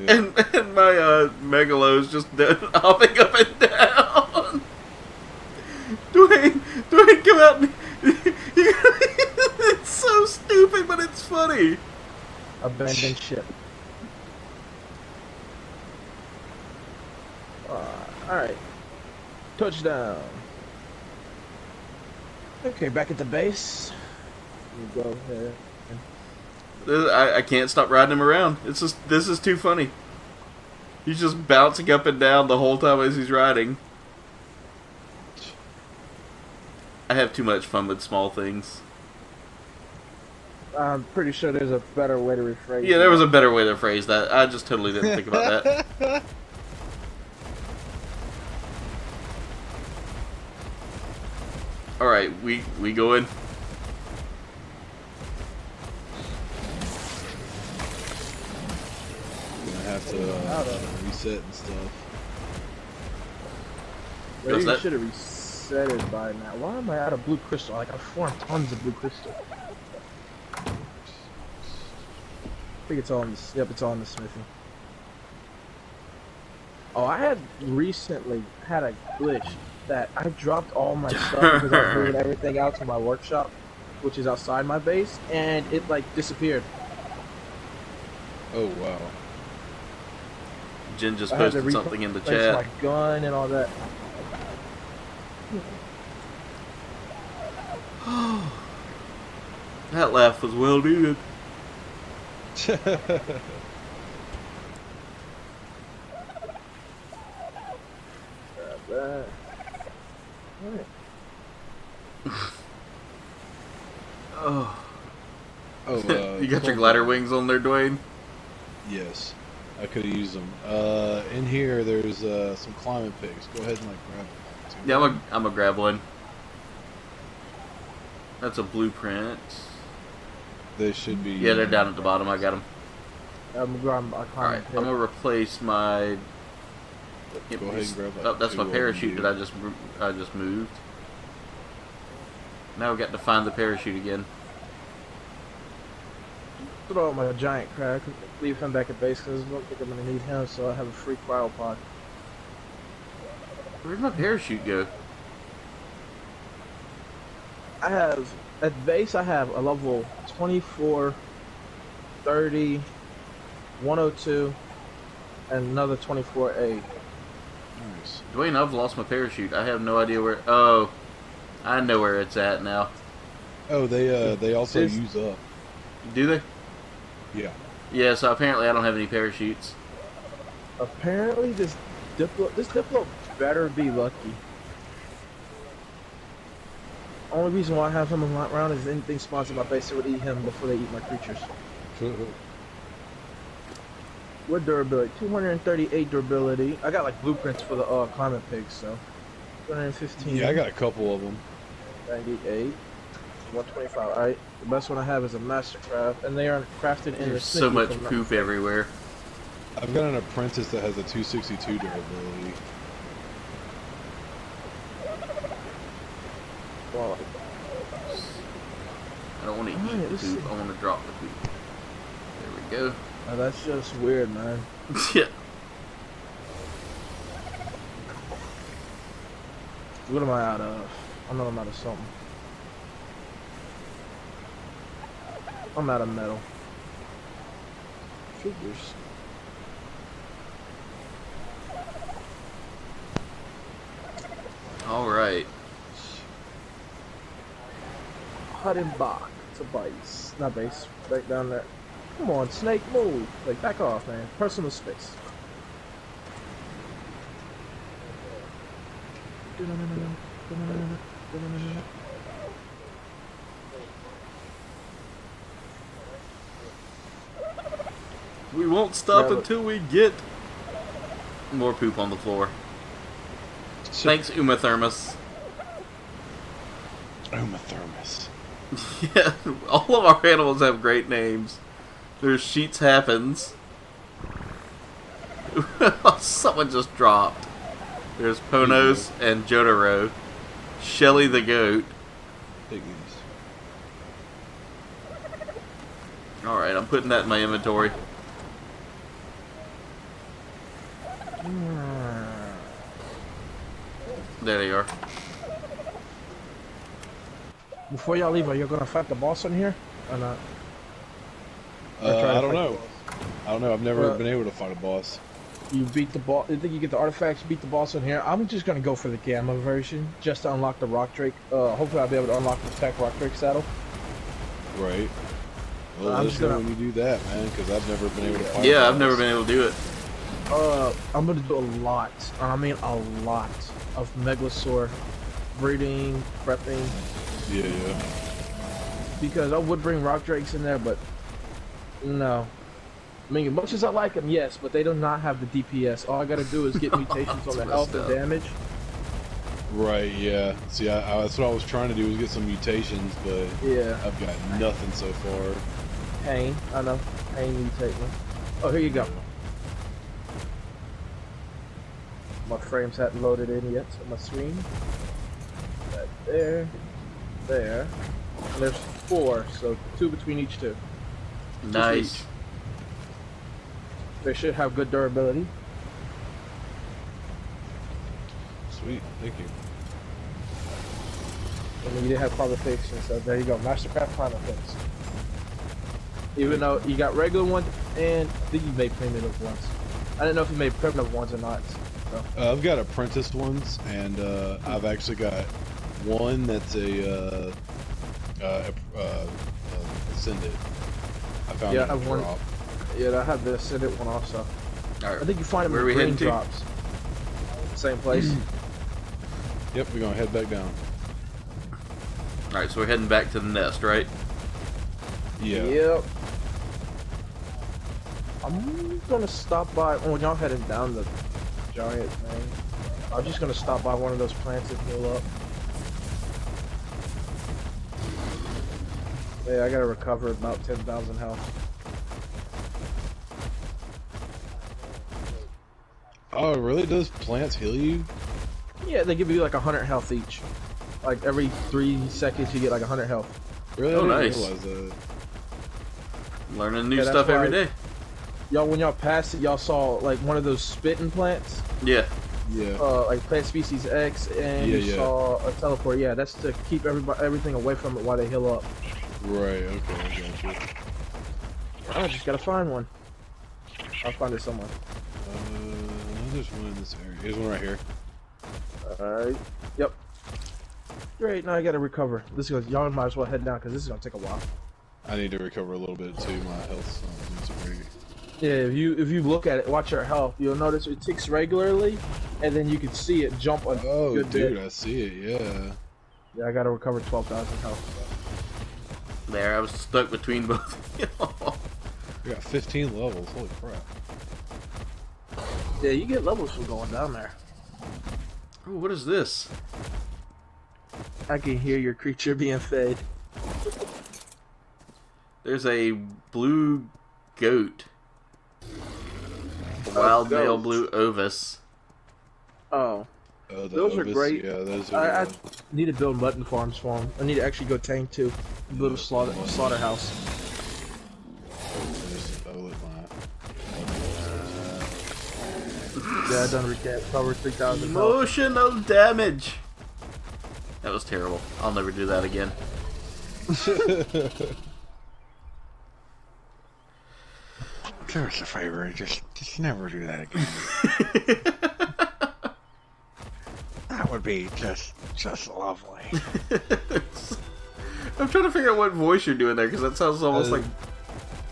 yeah. and, and my uh, Megalo's just hopping up and down. Dwayne, Dwayne, come out. It's so stupid, but it's funny. Abandoned ship. Uh, Alright. Touchdown. Okay, back at the base. You go ahead. I, I can't stop riding him around. It's just this is too funny. He's just bouncing up and down the whole time as he's riding. I have too much fun with small things. I'm pretty sure there's a better way to rephrase. Yeah, there was a better way to phrase that. I just totally didn't think about that. All right, we we go in. Gonna have to uh, reset and stuff. Maybe you should have reset it by now. Why am I out of blue crystal? Like I formed tons of blue crystal. I think it's all in the, yep, it's all in the smithy. Oh, I had recently had a glitch that I dropped all my stuff because I was moving everything out to my workshop, which is outside my base, and it like disappeared. Oh wow. Jen just posted something in the chat. My gun and all that. That laugh was well needed. All right. Oh. Oh, uh, you got your glider wings on there, Dwayne? Yes. I could use them. Uh, in here, there's uh, some climbing pigs. Go ahead and like grab them. Yeah, I'm a, I'm gonna grab one. That's a blueprint. They should be. Yeah, they're down at the bottom. I got them. I'm grabbing a climbing pig. All right, I'm gonna replace my. Go ahead and grab like oh, that's my parachute that I just I just moved. Now we got to find the parachute again. Throw out my giant crab. Leave him back at base because I don't think I'm gonna need him, so I have a free cryopod. Where'd my parachute go? I have at base. I have a level twenty-four, thirty, one oh two, and another twenty-four A. Nice. Dwayne, I've lost my parachute. I have no idea where. Oh, I know where it's at now. Oh, they uh, they also it's, use up. Do they? Yeah. Yeah. So apparently, I don't have any parachutes. Apparently, this diplo this diplo better be lucky. Only reason why I have him around is anything sponsored by base, so would eat him before they eat my creatures. What durability? two hundred thirty-eight durability. I got like blueprints for the uh, climate pigs, so two hundred fifteen. Yeah, I got a couple of them. ninety-eight, one twenty-five. All right, the best one I have is a Mastercraft, and they are crafted in. There's so much poop everywhere. I've got an apprentice that has a two sixty-two durability. Well, I don't want to eat the poop. I want to drop the poop. There we go. Oh, that's just weird, man. Yeah. What am I out of? I know I'm out of something. I'm out of metal. Figures. All right. Hut and box. It's a base. Not base. Right down there. Come on, snake, move! Like, back off, man. Personal space. We won't stop no. until we get more poop on the floor. Thanks, Uma Thermus. Uma Thermus. Yeah, all of our animals have great names. There's Sheets Happens. Someone just dropped. There's Ponos yeah. and Jotaro. Shelly the Goat. Alright, I'm putting that in my inventory. There they are. Before y'all leave, are you gonna fight the boss in here? Or not? Uh, I don't know. I don't know. I've never uh, been able to fight a boss. You beat the boss. I think you get the artifacts. Beat the boss in here. I'm just gonna go for the gamma version just to unlock the Rock Drake. Uh, hopefully, I'll be able to unlock the tech Rock Drake saddle. Right. Well, uh, I'm just gonna when you do that, man, because I've never been able to. Fight yeah, I've never been able to do it. Uh, I'm gonna do a lot. I mean, a lot of Megalosaur breeding, prepping. Yeah, yeah. Because I would bring Rock Drakes in there, but. No. I mean, much as I like them, yes, but they do not have the D P S. All I gotta do is get mutations on the health and damage. Right, yeah. See, I, I, that's what I was trying to do, was get some mutations, but yeah. I've got nothing so far. Pain, I know. Pain mutate me. Oh, here you go. My frames hadn't loaded in yet, so my screen. Right there. There. And there's four, so two between each two. Nice. They should have good durability. Sweet, thank you. I mean, you did have qualifications, so there you go. Mastercraft Final Fix. Even though you got regular ones, and I think you made primitive ones. I don't know if you made primitive ones or not. So. Uh, I've got apprentice ones, and uh, I've actually got one that's a uh, uh, uh, uh, ascended. I found yeah, I've one. Drop. Yeah, I have the ascended one also. Right. I think you find them in green drops. To? Same place. Yep, we're gonna head back down. All right, so we're heading back to the nest, right? Yeah. Yep. I'm gonna stop by. Oh, y'all heading down the giant thing. I'm just gonna stop by one of those plants and heal up. Yeah, I gotta recover about ten thousand health. Oh, really? Does plants heal you? Yeah, they give you like a hundred health each. Like every three seconds, you get like a hundred health. Really? Oh, nice. Learning new yeah, stuff every day. Y'all, when y'all passed it, y'all saw like one of those spitting plants. Yeah. Yeah. Uh, like plant species X, and yeah, you yeah. saw a teleport. Yeah, that's to keep everybody everything away from it while they heal up. Right. Okay. Gotcha. I just gotta find one. I'll find it somewhere. Uh, there's one in this area. Here's one right here. Alright. Yep. Great, now I gotta recover. This goes, y'all might as well head down because this is gonna take a while. I need to recover a little bit too. My health's not great. Yeah, if you if you look at it, watch your health. You'll notice it ticks regularly, and then you can see it jump on. Oh, good dude, bit. I see it. Yeah. Yeah, I gotta recover twelve thousand health. There, I was stuck between both. You got fifteen levels. Holy crap. Yeah, you get levels from going down there. Ooh, what is this? I can hear your creature being fed. There's a blue goat. A wild oh, male blue ovis. Oh. Uh, those ovis, are great. Yeah, those are I, I need to build mutton farms for them. I need to actually go tank to a little slaughter, slaughterhouse. Yeah, I done recovered three thousand. Emotional health. Damage! That was terrible. I'll never do that again. Do us a favor, just just never do that again. That would be just just lovely. I'm trying to figure out what voice you're doing there because that sounds almost uh, like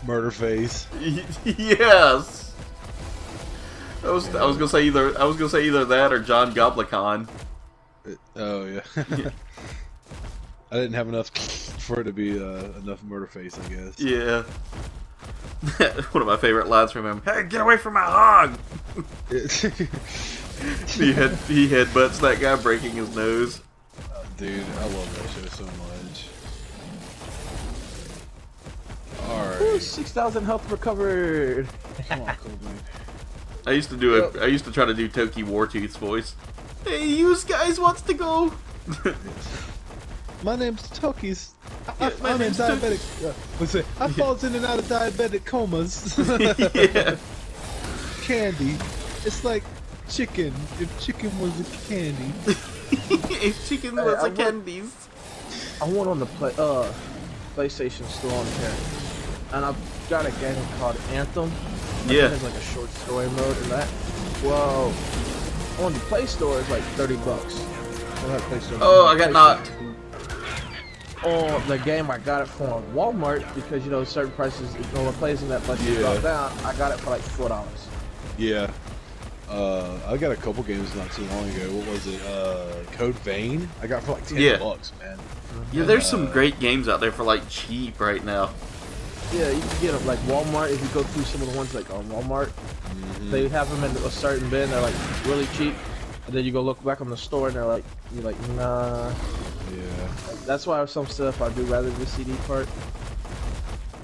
Murderface. Yes. I was yeah. I was gonna say either I was gonna say either that or John Goblicon. Oh yeah. Yeah. I didn't have enough for it to be uh, enough Murderface, I guess. Yeah. One of my favorite lines from him. Hey, get away from my hog! he head he headbutts that guy, breaking his nose. Oh, dude, I love that show so much. All right. Six thousand health recovered. Come on, Code Vein. I used to do yep. a. I used to try to do Toki Wartooth's voice. Hey, you guys wants to go? My name's Toki's. Yeah, my I'm name's diabetic. What's it? I yeah. falls in and out of diabetic comas. Yeah. Candy. It's like chicken. If chicken was a candy. If chicken was hey, a candy. I went on the play, uh, PlayStation store on here, and I've got a game called Anthem. I yeah. It's like a short story mode and that. Whoa. On the Play Store, it's like thirty bucks. Play Store, oh, I got knocked. Oh, the game I got it from Walmart because you know certain prices go and plays in that place yeah. drop down. I got it for like four dollars. Yeah. Uh, I got a couple games not too long ago. What was it? Uh, Code Vein. I got it for like ten yeah. bucks, man. Yeah, and, there's uh, some great games out there for like cheap right now. Yeah, you can get them like Walmart. If you go through some of the ones like on Walmart, mm-hmm. they have them in a certain bin. They're like really cheap, and then you go look back on the store, and they're like, you're like, nah. Yeah. Like, that's why some stuff I do rather than the C D part.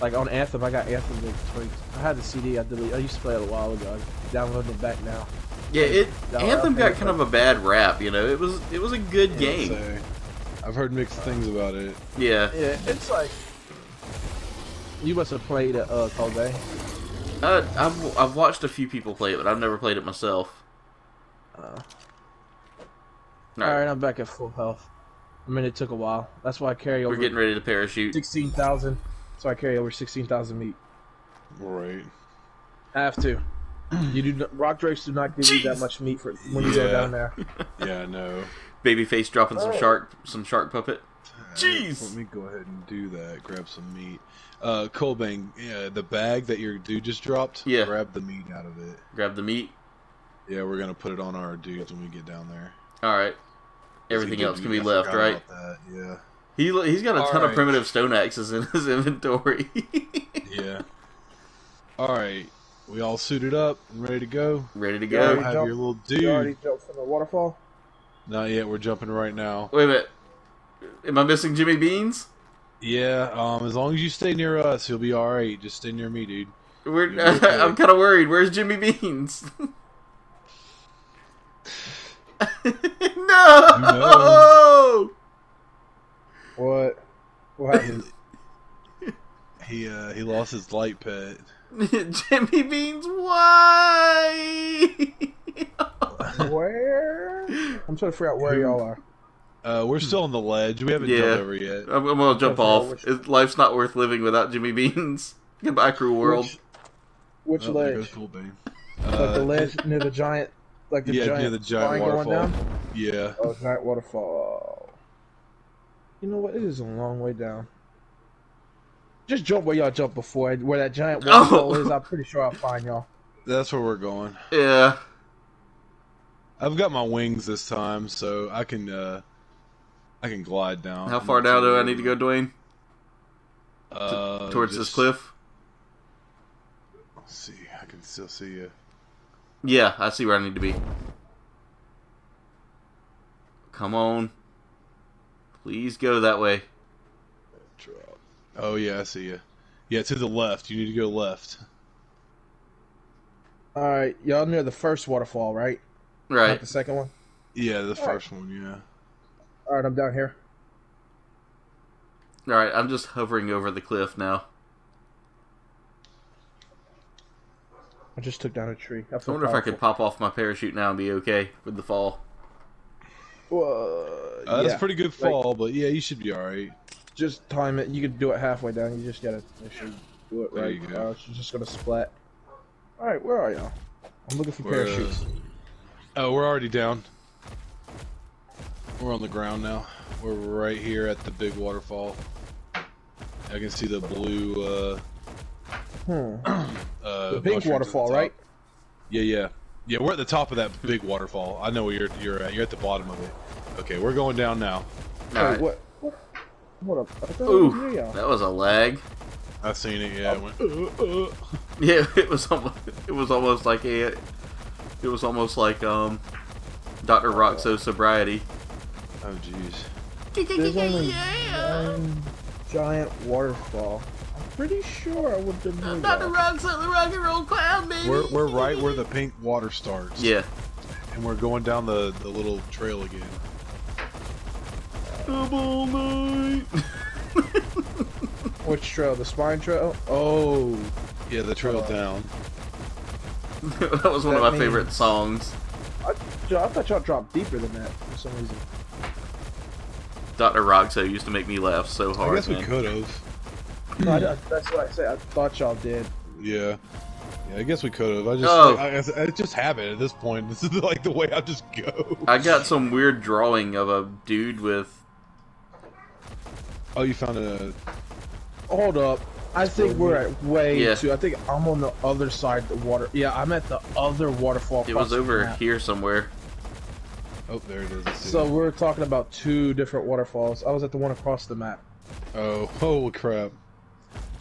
Like on Anthem, I got Anthem. Like, I had the C D. I deleted. I used to play it a while ago. I downloaded it back now. Yeah, it now Anthem got kind of a bad rap. You know, it was it was a good yeah, game. So, I've heard mixed things about it. Yeah. Yeah, it's like. You must have played uh, Code Vein. Uh, I've, I've watched a few people play it, but I've never played it myself. Uh, Alright, right, I'm back at full health. I mean, it took a while. That's why I carry over... We're getting ready to parachute. sixteen thousand. That's why I carry over sixteen thousand meat. Right. I have to. You do not, Rock Drakes do not give Jeez. You that much meat for when you yeah. go down there. Yeah, I know. Babyface dropping oh. some shark, some shark puppet. Right, Jeez! Let me go ahead and do that. Grab some meat. Uh, Code Vein, yeah, the bag that your dude just dropped. Yeah. Grab the meat out of it. Grab the meat. Yeah, we're gonna put it on our dudes when we get down there. All right. Everything else can be left, right? Yeah. He he's got a All ton right. of primitive stone axes in his inventory. Yeah. All right. We all suited up and ready to go. Ready to go. You have jumped, your little dude. You already jumped from the waterfall? Not yet. We're jumping right now. Wait a minute. Am I missing Jimmy Beans? Yeah. Um. As long as you stay near us, you'll be all right. Just stay near me, dude. We're. Okay. I'm kind of worried. Where's Jimmy Beans? No. No. What? What happened? He uh he lost his light pet. Jimmy Beans, why? Where? I'm trying to figure out where y'all are. Uh, we're still on the ledge. We haven't yeah. jumped over yet. I'm, I'm gonna jump off. Which... It, life's not worth living without Jimmy Beans. Goodbye, cruel world. Which, which oh, ledge? Cool, uh, like the ledge near the giant, like the yeah, giant, near the giant waterfall. Yeah. Oh, giant waterfall. You know what? It is a long way down. Just jump where y'all jumped before, where that giant waterfall oh. is. I'm pretty sure I'll find y'all. That's where we're going. Yeah. I've got my wings this time, so I can uh, I can glide down. How far down do I need to go, Dwayne? Uh, T towards just... this cliff? Let's see. I can still see you. Yeah, I see where I need to be. Come on. Please go that way. Oh, yeah, I see you. Yeah, to the left. You need to go left. Alright, y'all near the first waterfall, right? Right. Not the second one? Yeah, the All first right. one, yeah. Alright, I'm down here. Alright, I'm just hovering over the cliff now. I just took down a tree. I, I wonder if I could pop off my parachute now and be okay with the fall. Well, uh, yeah. That's a pretty good fall, like, but yeah, you should be alright. Just time it. You can do it halfway down. You just gotta make sure you do it right. There you go. She's just gonna splat. All right, where are y'all? I'm looking for we're, parachutes. Uh, oh, we're already down. We're on the ground now. We're right here at the big waterfall. I can see the blue. Uh, hmm. uh, the big waterfall, the right? Yeah, yeah, yeah. We're at the top of that big waterfall. I know where you're. You're at. You're at the bottom of it. Okay, we're going down now. All right. Hey, what? What a, Ooh, that was a lag. I seen it, yeah. It went, uh, uh. Yeah, it was almost, it was almost like a, it was almost like um, Doctor Rockzo's sobriety. Oh jeez. There's only yeah. one giant waterfall. I'm pretty sure I would have been. Doctor Rockzo, the rock and roll clown, baby. We're we're right where the pink water starts. Yeah. And we're going down the the little trail again. All night. Which trail? The spine trail? Oh, yeah, the trail uh, down. That was one that of my means... favorite songs. I, I thought y'all dropped deeper than that for some reason. Doctor Rockzo used to make me laugh so hard. I guess we could have. No, that's what I say. I thought y'all did. Yeah. Yeah, I guess we could have. I just, oh. I, I, I just have it at this point. This is like the way I just go. I got some weird drawing of a dude with. Oh, you found a... Hold up. I think we're at way yeah. too... I think I'm on the other side of the water. Yeah, I'm at the other waterfall. It was over map. Here somewhere. Oh, there it is. So it. We're talking about two different waterfalls. I was at the one across the map. Oh, holy crap.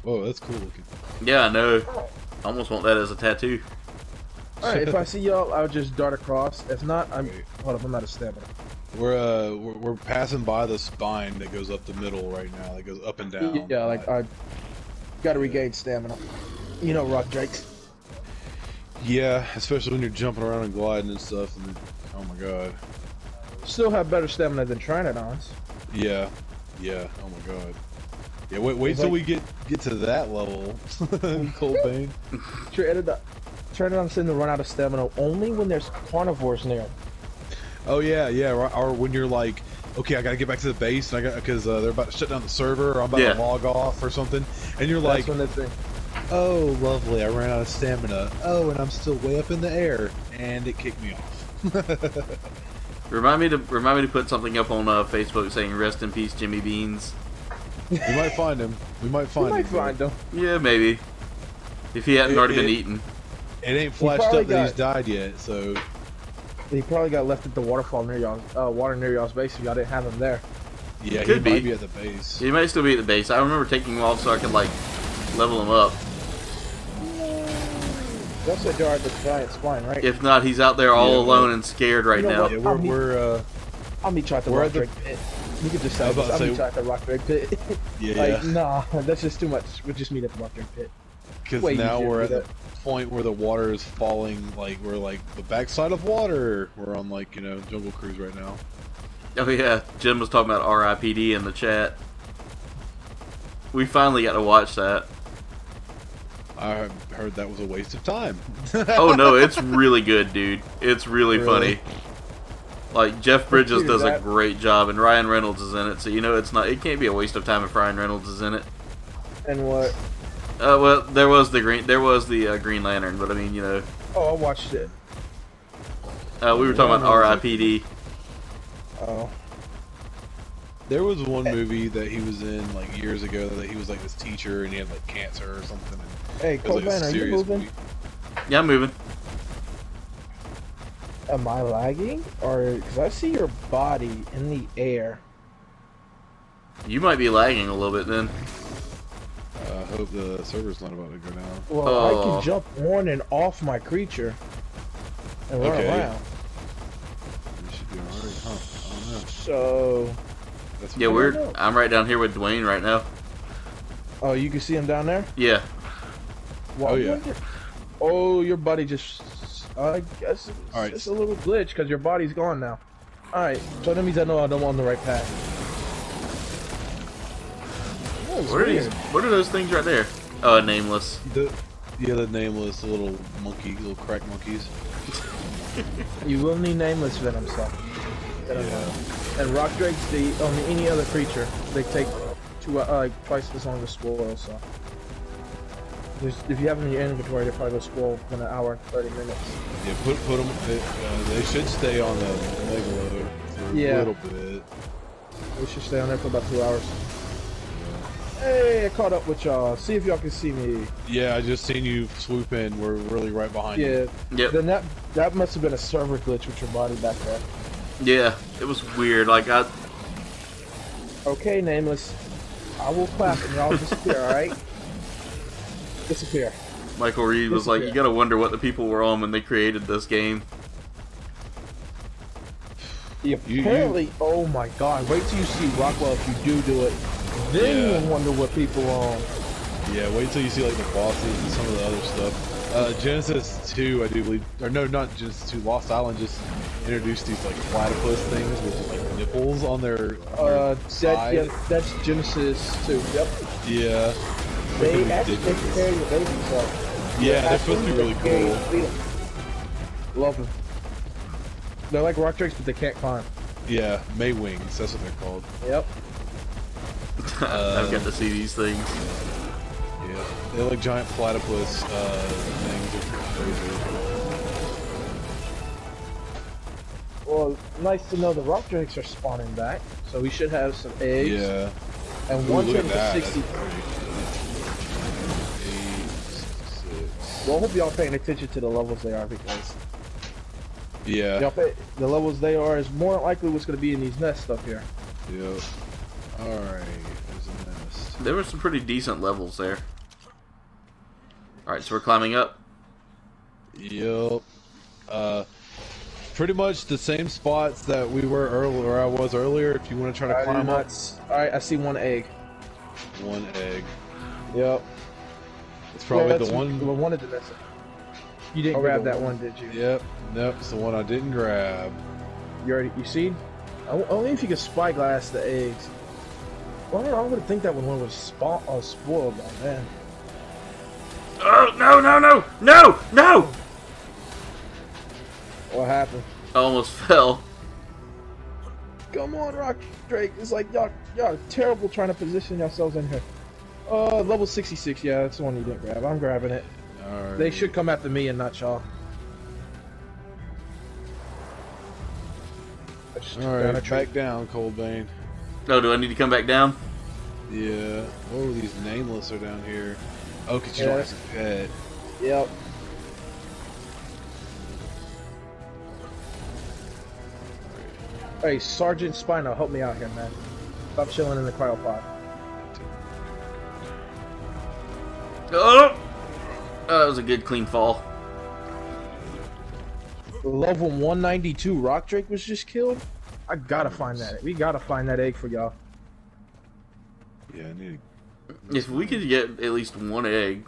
Whoa, that's cool looking. Yeah, I know. I almost want that as a tattoo. Alright, if I see y'all, I'll just dart across. If not, I'm... Wait. Hold up, I'm out of stamina. We're, uh, we're we're passing by the spine that goes up the middle right now. That goes up and down. Yeah, like I got to regain stamina. You know, Rock Drakes. Yeah, especially when you're jumping around and gliding and stuff. And then, oh my god. Still have better stamina than Trinodons. Yeah, yeah. Oh my god. Yeah, wait, wait till like, we get get to that level. Code Vein. Turn it on, sitting to run out of stamina only when there's carnivores near. Oh yeah, yeah. Or, or when you're like, okay, I gotta get back to the base, and I got because uh, they're about to shut down the server, or I'm about yeah. to log off or something, and you're That's like, when they oh lovely, I ran out of stamina. Oh, and I'm still way up in the air, and it kicked me off. Remind me to remind me to put something up on uh, Facebook saying "Rest in peace, Jimmy Beans." We might find him. We might find we might him. Find him. Yeah, maybe. If he hadn't it, already it, been eaten. It ain't flashed up that got, he's died yet, so. He probably got left at the waterfall near y'all, uh, water near y'all's base. If y'all didn't have him there. Yeah, Could he be. might be at the base. He might still be at the base. I remember taking him off so I could like level him up. That's a jar of the giant spine, right? If not, he's out there all yeah, alone and scared right you know now. Yeah, we're, we're uh, I'll meet you at the Rock Drake pit. You could just say, I'll meet you at the Rock Drake pit. Yeah, like, yeah. Nah, that's just too much. We'll just meet at the Rock Drake pit. Because now we're at that. the point where the water is falling, like, we're like the backside of water. We're on, like, you know, Jungle Cruise right now. Oh, yeah. Jim was talking about R I P D in the chat. We finally got to watch that. I heard that was a waste of time. Oh no, it's really good, dude. It's really, really? funny. Like Jeff Bridges does that. a great job, and Ryan Reynolds is in it, so you know it's not. It can't be a waste of time if Ryan Reynolds is in it. And what? Uh, well, there was the green, there was the uh, Green Lantern, but I mean, you know. Oh, I watched it. Uh, we were talking about R I P D. Oh. There was one movie that he was in like years ago that he was like this teacher and he had like cancer or something. Hey, Cole Van, like, are you moving? Movie. Yeah, I'm moving. Am I lagging? Or because I see your body in the air. You might be lagging a little bit then. I uh, hope the server's not about to go down. Well, oh. I can jump on and off my creature and run okay. around. You should be alright, huh? I don't know. So. That's yeah, we're. I'm right down here with Dwayne right now. Oh, you can see him down there? Yeah. Well, oh, yeah. Wonder... Oh, your body just. Uh, I guess it's right. just a little glitch because your body's gone now. Alright, so that means I know I'm on the right path. What are, these, what are those things right there? Oh, uh, nameless. The, yeah, the nameless little monkey, little crack monkeys. You will need nameless venom stuff. Yeah. And Rock Drake's the only any other creature. They take two, uh, like twice as long to spoil, so. There's, if you have them in your inventory, they'll probably go spoil in an hour and thirty minutes. Yeah, put, put them, they, uh, they should stay on the mega loader for yeah. a little bit. They should stay on there for about two hours. Yeah. Hey, I caught up with y'all. See if y'all can see me. Yeah, I just seen you swoop in. We're really right behind yeah. you. Yeah. Yep. Then that, that must have been a server glitch with your body back there. Yeah, it was weird. Like, I... Okay, Nameless. I will clap and y'all disappear, alright? Disappear. Michael Reed was disappear. like, you gotta wonder what the people were on when they created this game. You apparently, you, you... oh my god, wait till you see Rockwell if you do do it. Then yeah. you'll wonder what people were on. Yeah, wait till you see like the bosses and some of the other stuff. Uh, Genesis two, I do believe, or no, not Genesis two, Lost Island just introduced these like platypus things with like nipples on their, on uh, their side. That, yeah, that's Genesis two, yep. Yeah. They actually take care of your baby, so. Yeah, they're supposed to be really cool. Love them. They're like rock drakes, but they can't climb. Yeah, May Wings, that's what they're called. Yep. uh, I've got to see these things. Yeah, they're like giant platypus uh, things. Well, nice to know the rock drakes are spawning back, so we should have some eggs. Yeah. And one turn for sixty. Well, I hope y'all paying attention to the levels they are because yeah, y'all pay, the levels they are is more likely what's going to be in these nests up here. Yep. All right, there's a nest. There were some pretty decent levels there. All right, so we're climbing up. Yep. Uh, pretty much the same spots that we were earlier, or I was earlier. If you want to try to I climb up. All right, I see one egg. One egg. Yep. It's probably yeah, the one. Well, one of the best. You didn't grab that one. one, did you? Yep, nope. It's the one I didn't grab. You already, you see? Only if you can spyglass the eggs. Well, I would think that one was spo uh, spoiled by then. Oh, no, no, no! No! No! What happened? I almost fell. Come on, Rock Drake. It's like y'all y'all are terrible trying to position yourselves in here. Uh, level sixty-six. Yeah, that's the one you didn't grab. I'm grabbing it. All right. They should come after me and not y'all. Alright, track down, Code Vein. Oh, do I need to come back down? Yeah. Oh, these nameless are down here. Oh, because you don't have to pet. Yep. Hey, Sergeant Spino, help me out here, man. Stop chilling in the cryopod. Oh! Oh, that was a good clean fall. Level one ninety-two Rock Drake was just killed? I gotta find that. We gotta find that egg for y'all. Yeah, I need to... If we could get at least one egg.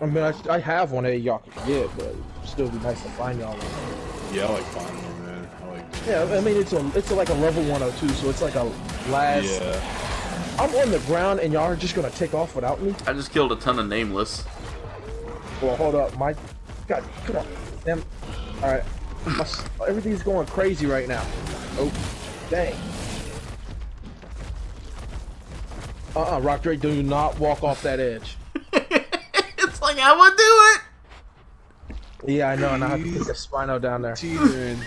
I mean, I, I have one egg y'all could get, but it'd still be nice to find y'all one. Yeah, I like finding them, man. I like... Yeah, I mean, it's a, it's a, like a level one oh two, so it's like a last... Yeah. I'm on the ground and y'all are just gonna take off without me? I just killed a ton of nameless. Well, hold up, my... God, come on, damn. Alright. Everything's going crazy right now. Oh, dang. Uh-uh, Rock Drake, do not walk off that edge. It's like, I would do it! Yeah, I know, and I have to take a Spino down there. Teetering.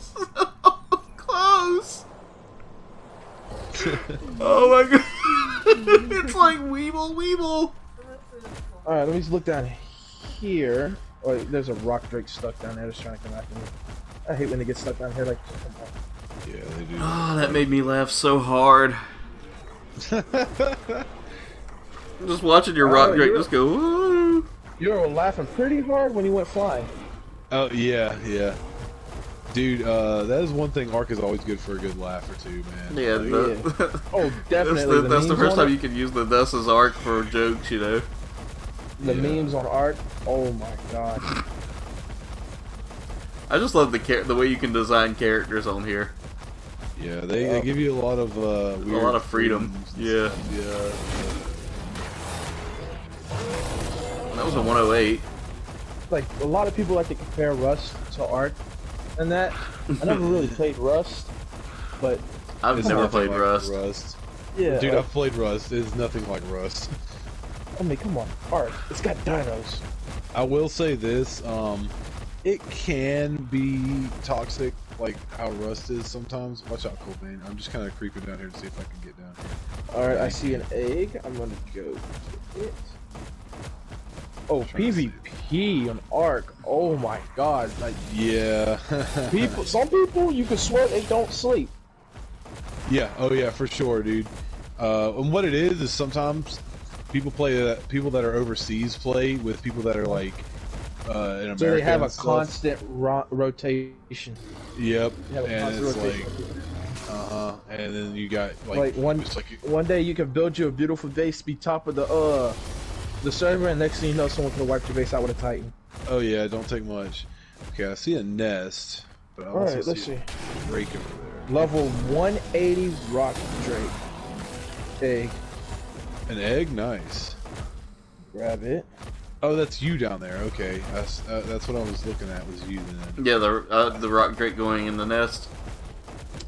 So close! Oh my god. It's like Weeble, Weeble. All right, let me just look down here. Oh, there's a Rock Drake stuck down there that's trying to come after me. I hate when they get stuck down here like that. Yeah, they do. Oh, that made me laugh so hard. Just watching your Rock Drake just go, woo! You were laughing pretty hard when you went flying. Oh, yeah, yeah. Dude, uh, that is one thing. Ark is always good for a good laugh or two, man. Yeah. Like, the, yeah. Oh, definitely. That's the, the, that's the first time it? You can use the Thus is Ark for jokes, you know. The yeah. memes on art, oh my god. I just love the char the way you can design characters on here. Yeah, they, they give you a lot of uh, weird a lot of freedom. Yeah. Stuff. Yeah. That was a one oh eight. Like a lot of people like to compare Rust to Ark, and that I never really played Rust, but I've never played like Rust. Rust. Yeah. Dude, uh, I've played Rust. It's nothing like Rust. I mean, come on, Ark. It's got dinos. I will say this, um, it can be toxic, like how Rust is sometimes. Watch out, Code Vein. I'm just kind of creeping down here to see if I can get down here. Alright, I see an egg. I'm gonna go to it. Oh, PvP on Ark. Oh my god. Like, yeah. People, some people, you can swear they don't sleep. Yeah, oh yeah, for sure, dude. Uh, and what it is, is sometimes... People play that. People that are overseas play with people that are like uh, in America. So they have a stuff. constant ro rotation. Yep, and it's rotation. like, uh huh. And then you got like, like one. Like you... One day you can build you a beautiful base, be top of the uh, the server, and next thing you know, someone could wipe your base out with a Titan. Oh yeah, don't take much. Okay, I see a nest, but I All also right, let's see a break over there. Level one eighty Rock Drake. Egg. An egg? Nice. Grab it. Oh, that's you down there. Okay. That's, uh, that's what I was looking at, was you then. Yeah, the, uh, the Rock Drake going in the nest.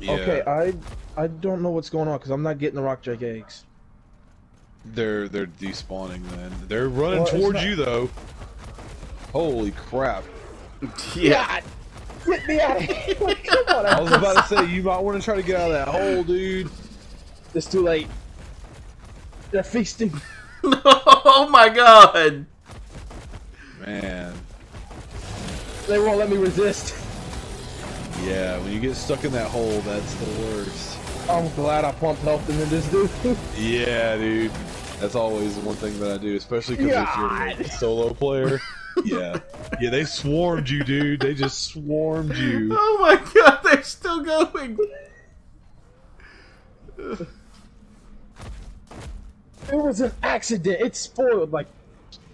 Yeah. Okay, I I don't know what's going on because I'm not getting the Rock Drake eggs. They're, they're despawning then. They're running well, towards not... you though. Holy crap. Yeah. God. Get me out of here. Come on, I was about to say, you might want to try to get out of that hole, dude. It's too late. They're feasting. Oh my god! Man. They won't let me resist. Yeah, when you get stuck in that hole, that's the worst. I'm glad I pumped health into this dude. Yeah, dude. That's always one thing that I do, especially because if you're a solo player. Yeah. Yeah, they swarmed you, dude. They just swarmed you. Oh my god, they're still going. It was an accident. It's spoiled. Like,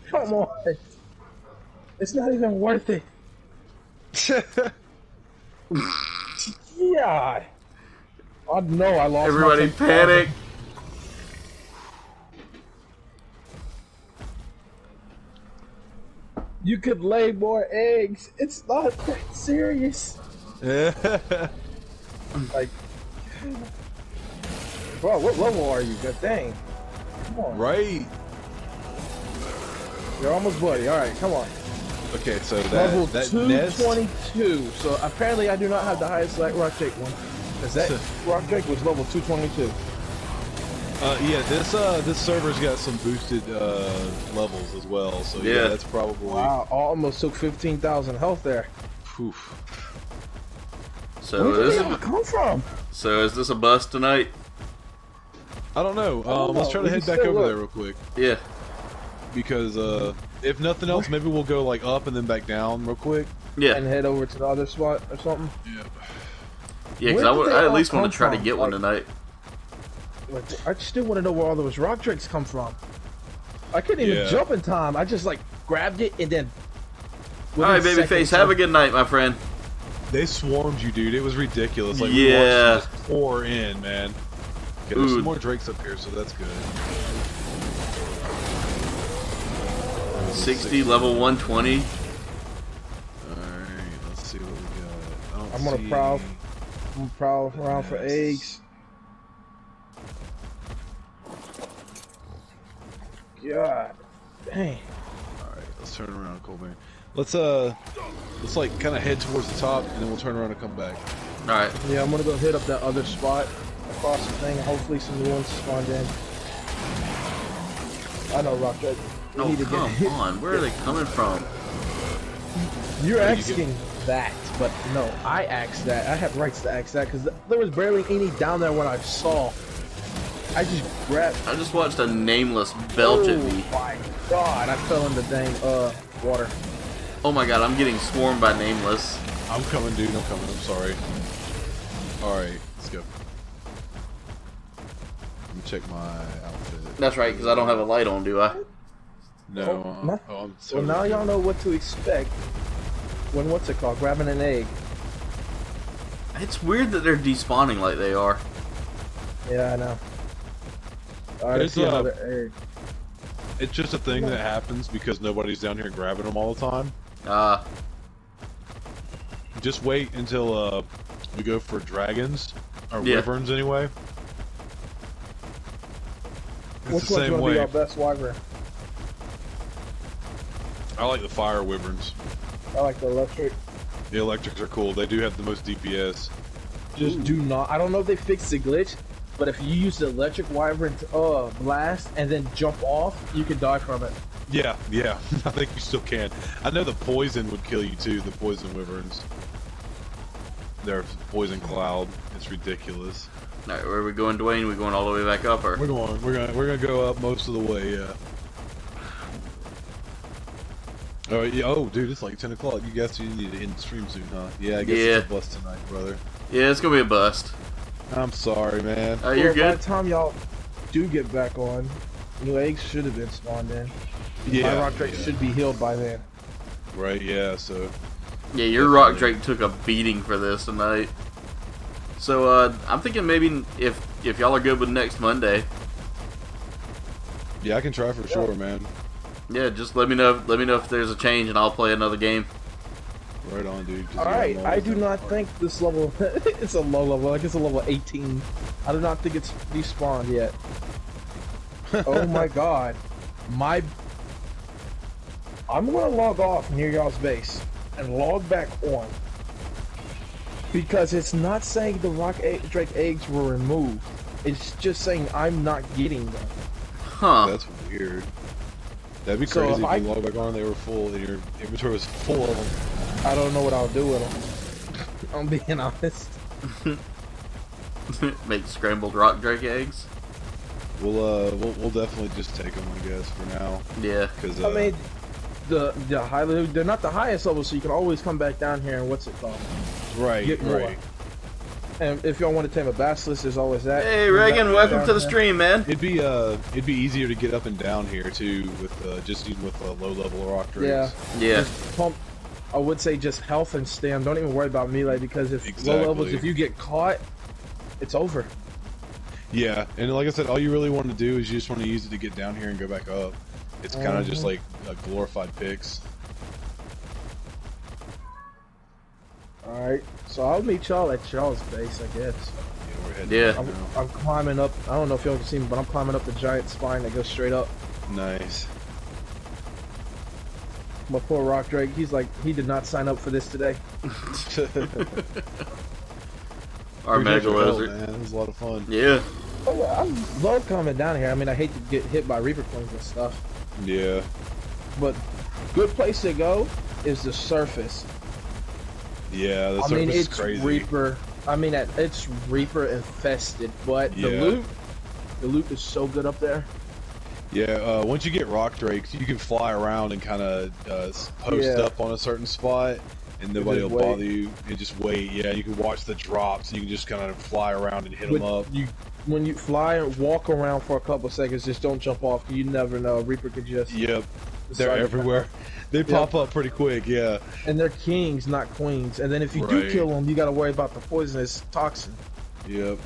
come on. It's not even worth it. Yeah. Oh no, I lost. Everybody panic. You could lay more eggs. It's not that serious. Like, bro, what level are you? God dang. Come on. Right. You're almost bloody. All right, come on. Okay, so that level that two twenty-two. Nest... So apparently, I do not have the highest like Rock Drake one. Cause that Rock Drake was level two twenty-two. Uh, yeah, this uh this server's got some boosted uh levels as well. So yeah, yeah that's probably. Wow, almost took fifteen thousand health there. Poof. So where did it come from? So is this a bus tonight? I don't know. Um, oh, let's try to head back over look. there real quick. Yeah. Because uh, if nothing else, maybe we'll go like up and then back down real quick. Yeah. And head over to the other spot or something. Yeah. Yeah, because I, I at least want to try from? to get like, one tonight. Like, I still want to know where all those rock drakes come from. I couldn't even yeah. jump in time. I just like grabbed it and then. All right, Babyface. Have a good night, my friend. They swarmed you, dude. It was ridiculous. Like, yeah. Just pour in, man. Okay, there's Ooh. some more drakes up here, so that's good. sixty, sixty. Level one twenty. Alright, let's see what we got. I don't I'm gonna see... prowl. I'm gonna prowl around yes. for eggs. God dang. Alright, let's turn around, Colbert. Let's uh let's like kinda head towards the top and then we'll turn around and come back. Alright. Yeah, I'm gonna go hit up that other spot across the thing, hopefully some new ones spawned in. I know Rock Drake. Oh, need to come get on, where are they coming from? You're where asking you that, but no, I asked that. I have rights to ask that because there was barely any down there when I saw. I just grabbed. I just watched a nameless belch oh, at me. Oh my god, I fell in the dang uh water. Oh my god, I'm getting swarmed by nameless. I'm coming, dude. I'm coming. I'm sorry. All right, let's go. Let me check my outfit. That's right, because I don't have a light on, do I? No. Oh, uh, oh, I'm so well, now y'all know what to expect when what's it called? Grabbing an egg. It's weird that they're despawning like they are. Yeah, I know. All right, it's, uh, another egg. It's just a thing that happens because nobody's down here grabbing them all the time. Ah. Uh, just wait until uh, we go for dragons or yeah. wyverns anyway. It's Which the same way. Be our best wyvern? I like the fire wyverns. I like the electric. The electrics are cool. They do have the most D P S. Just Ooh. do not. I don't know if they fixed the glitch, but if you use the electric wyvern to uh, blast and then jump off, you can die from it. Yeah, yeah. I think you still can. I know the poison would kill you too. The poison wyverns. They're poison cloud. It's ridiculous. All right, where are we going, Dwayne? We going all the way back up, or we're going? We're going. We're going to go up most of the way. Yeah. Oh, yeah, oh, dude, it's like ten o'clock. You guess you need to end the stream soon, huh? Yeah, I guess yeah. it's a bust tonight, brother. Yeah, it's gonna be a bust. I'm sorry, man. Oh, uh, you're well, good. By the time y'all do get back on, new eggs should have been spawned in. Yeah. My Rock Drake yeah. should be healed by then. Right, yeah, so... Yeah, your Definitely. Rock Drake took a beating for this tonight. So, uh, I'm thinking maybe if, if y'all are good with next Monday. Yeah, I can try for yeah. sure, man. Yeah, just let me know. Let me know if there's a change, and I'll play another game. Right on, dude. All right, I do not think this level. It's a low level. Like it's a level eighteen. I do not think it's despawned yet. Oh my god, my. I'm gonna log off near y'all's base and log back on because it's not saying the Rock Drake eggs were removed. It's just saying I'm not getting them. Huh? That's weird. That'd be crazy so if you I... log back on, they were full, and your inventory was full of them. I don't know what I'll do with them. I'm being honest. Make scrambled Rock Drake eggs? We'll, uh, we'll, we'll definitely just take them, I guess, for now. Yeah. Cause, uh... I mean, the, the high, they're not the highest level, so you can always come back down here and what's it called? Right, Get right. More. And if y'all want to tame a basilisk, there's always that. Hey Reagan, welcome to the stream, man. It'd be uh, it'd be easier to get up and down here too, with uh, just even with uh, low-level rock drakes. Yeah, yeah. Just pump. I would say just health and stam. Don't even worry about melee because if exactly. low levels, if you get caught, it's over. Yeah, and like I said, all you really want to do is you just want to use it to get down here and go back up. It's kind of mm-hmm. just like a glorified picks. Alright, so I'll meet y'all at y'all's base, I guess. Yeah, we're heading yeah. I'm, I'm climbing up. I don't know if y'all can see me, but I'm climbing up the giant spine that goes straight up. Nice. My poor Rock Drake, he's like, he did not sign up for this today. Our Mega Wizard. It was a lot of fun. Yeah. Oh, yeah. I love coming down here. I mean, I hate to get hit by Reaper Planes and stuff. Yeah. But good place to go is the surface. Yeah, the I surface mean, it's is crazy. Reaper, I mean, it's Reaper infested, but yeah. the loot, the loot is so good up there. Yeah, uh, once you get Rock Drake, you can fly around and kind of uh, post yeah. up on a certain spot, and nobody will wait. bother you. You just wait. Yeah, you can watch the drops. You can just kind of fly around and hit when them up. You, when you fly and walk around for a couple of seconds, just don't jump off. You never know. Reaper could just. Yep. They're everywhere. They pop yep. up pretty quick, yeah. And they're kings, not queens. And then if you right. do kill them, you got to worry about the poisonous toxin. Yep.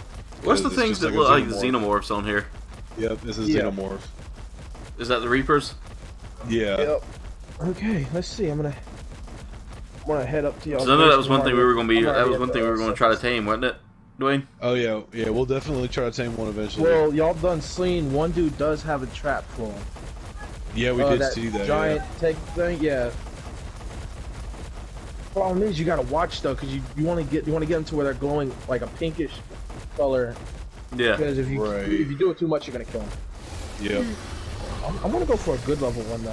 What's the things that look like xenomorph. xenomorphs on here? Yep, this is yeah. xenomorph. Is that the Reapers? Yeah. Yep. Okay, let's see. I'm gonna, I'm gonna head up to y'all. So I know that was one thing we were gonna be. That was one thing we were gonna try to tame, wasn't it, Dwayne? Oh yeah, yeah. We'll definitely try to tame one eventually. Well, y'all done seen one dude does have a trap for him. Yeah, we uh, did that see that. Giant yeah. tech thing, yeah. Problem is, you gotta watch though, cause you you want to get you want to get them to where they're glowing like a pinkish color. Yeah. Because if you right. if you do it too much, you're gonna kill them. Yeah. I'm, I'm gonna go for a good level one though.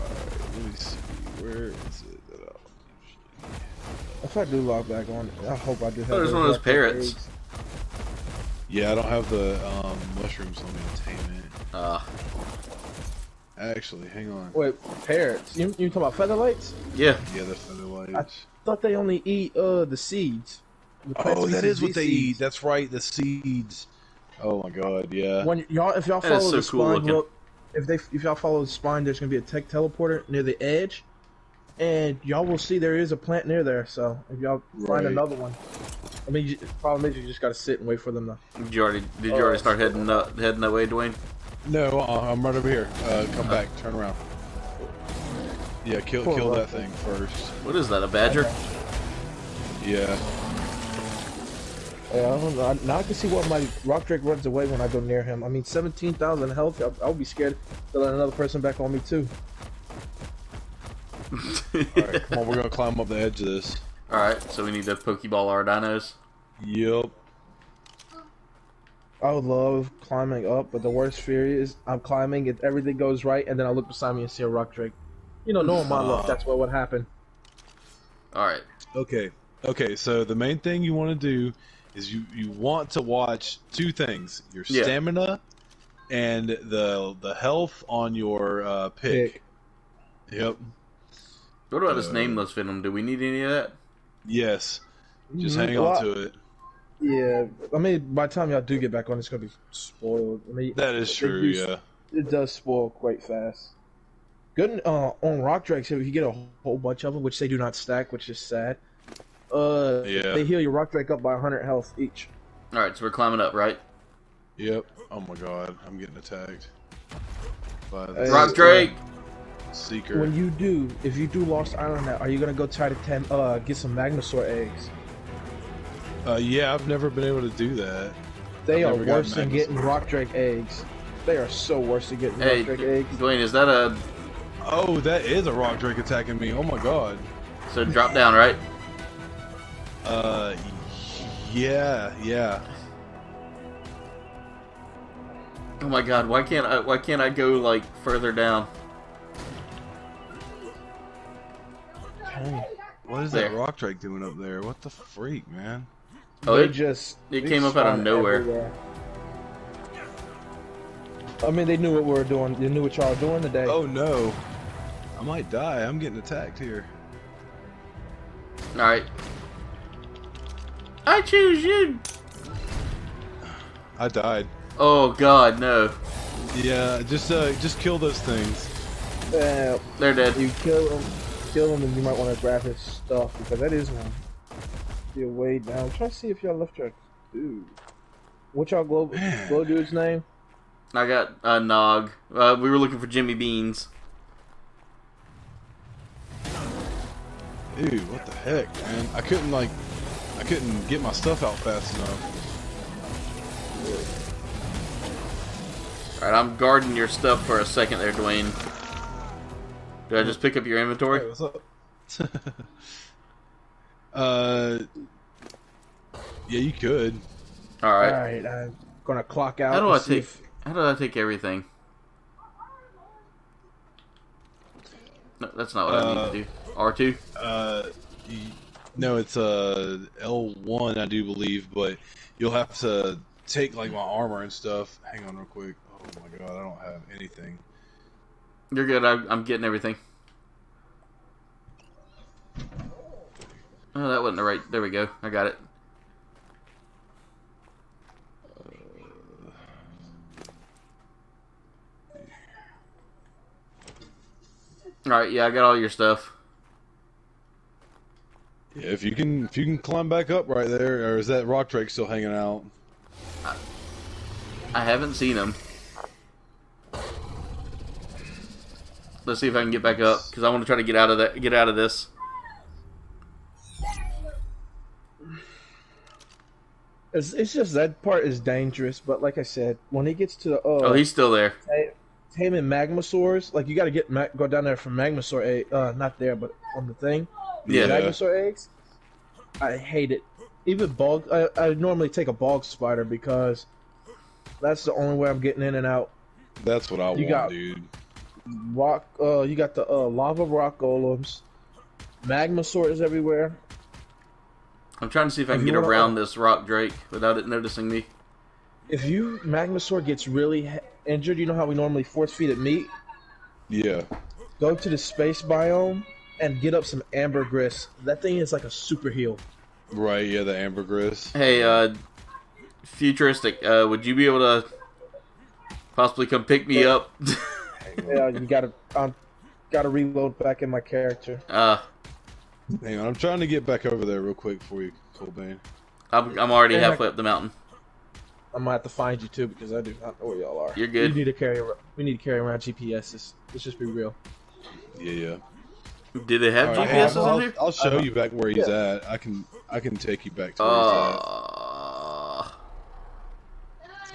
Alright, let me see. Where is it that I'll If I do log back on, I hope I do have. Oh, there's one of those parrots. Eggs. Yeah, I don't have the um, mushrooms on me to tame it. Ah. Uh, Actually, hang on. Wait, parrots? You you talking about featherlights? Yeah. Yeah, they're featherlights. I thought they only eat uh the seeds. The oh, that is what they seeds. eat. That's right, the seeds. Oh my God! Yeah. When y'all, if y'all follow so the spine, cool look, if they, if y'all follow the spine, there's gonna be a tech teleporter near the edge, and y'all will see there is a plant near there. So if y'all right. find another one, I mean, you, the problem is you just gotta sit and wait for them to. Did you already? Did you oh, already start heading uh, heading that way, Dwayne? No, uh, I'm right over here. Uh, come uh, back, turn around. Yeah, kill kill that thing first. What is that? A badger? Yeah. Yeah, I don't know. Now I can see why my Rock Drake runs away when I go near him. I mean, seventeen thousand health. I'll, I'll be scared to let another person back on me, too. Alright, come on. We're going to climb up the edge of this. Alright, so we need to Pokeball our dinos. Yep. I would love climbing up, but the worst fear is I'm climbing and everything goes right, and then I look beside me and see a Rock Drake. You know, knowing my luck, that's what would happen. Alright. Okay. Okay, so the main thing you want to do is you, you want to watch two things, your yeah. stamina and the the health on your uh, pick. pick. Yep. What about uh, this nameless venom? Do we need any of that? Yes. Just hang well, on to it. Yeah. I mean, by the time y'all do get back on, it's going to be spoiled. I mean, that is true, it, it, yeah. It does spoil quite fast. Good. Uh, on Rock Drakes, if you get a whole bunch of them, which they do not stack, which is sad. Uh, yeah. They heal your Rock Drake up by one hundred health each. Alright, so we're climbing up, right? Yep. Oh my God, I'm getting attacked. By the Rock Drake! Seeker. When you do, if you do Lost Island now, are you gonna go try to ten, uh, get some Magnusaur eggs? Uh, yeah, I've never been able to do that. They I've are worse than getting Rock Drake eggs. They are so worse than getting hey, Rock Drake eggs. Dwayne, is that a... Oh, that is a Rock Drake attacking me, oh my God. So drop down, right? Uh, yeah, yeah. Oh my God, why can't I? Why can't I go like further down? Dang. What is there. that Rock Drake doing up there? What the freak, man? Oh, they it just it came up out of nowhere. Everywhere. I mean, they knew what we were doing. They knew what y'all were doing today. Oh no, I might die. I'm getting attacked here. All right. I choose you! I died. Oh God, no. Yeah, just uh, just kill those things. Uh, They're dead. You kill them, kill them, and you might want to grab his stuff because that is one. be away now. I'm trying to see if y'all left your dude. What's y'all glow, glow dude's name? I got uh, Nog. Uh, we were looking for Jimmy Beans. Dude, what the heck, man? I couldn't like, I couldn't get my stuff out fast enough. All right, I'm guarding your stuff for a second there, Dwayne. Did I just pick up your inventory? Hey, what's up? uh, yeah, you could. All right. All right, I'm gonna clock out. How do I take? If... How do I take everything? No, that's not what uh, I need to do. R two? Uh, no, it's uh, L one, I do believe, but you'll have to take, like, my armor and stuff. Hang on real quick. Oh, my God, I don't have anything. You're good. I, I'm getting everything. Oh, that wasn't the right... There we go. I got it. All right, yeah, I got all your stuff. Yeah, if you can, if you can climb back up right there, or is that Rock Drake still hanging out? I, I haven't seen him. Let's see if I can get back up because I want to try to get out of that. Get out of this. It's, it's just that part is dangerous, but like I said, when he gets to the oh, oh he's still there. I, Taming Magmasaurs, like you got to get ma go down there for Magmasaur egg. Uh, not there, but on the thing. Yeah. Magmasaur eggs. I hate it. Even bog. I, I normally take a bog spider because that's the only way I'm getting in and out. That's what I you want, got dude. Rock. Uh, you got the uh, lava rock golems. Magmasaurs everywhere. I'm trying to see if I can if get around to... this Rock Drake without it noticing me. If you Magmasaur gets really injured, you know how we normally force feed it meat? Yeah. Go to the space biome and get up some ambergris. That thing is like a super heal. Right, yeah, the ambergris. Hey, uh, futuristic, uh, would you be able to possibly come pick me yeah. up? Yeah, you gotta, um, gotta reload back in my character. Uh. Hang on, I'm trying to get back over there real quick for you, Code Vein. I'm, I'm already yeah, halfway up the mountain. I'm gonna have to find you too because I do not know where y'all are. You're good. We need to carry. We need to carry around G P Ses. Let's just be real. Yeah, yeah. Did they have right, G P Ses on here? I'll show uh, you back where he's yeah. at. I can. I can take you back to where uh, he's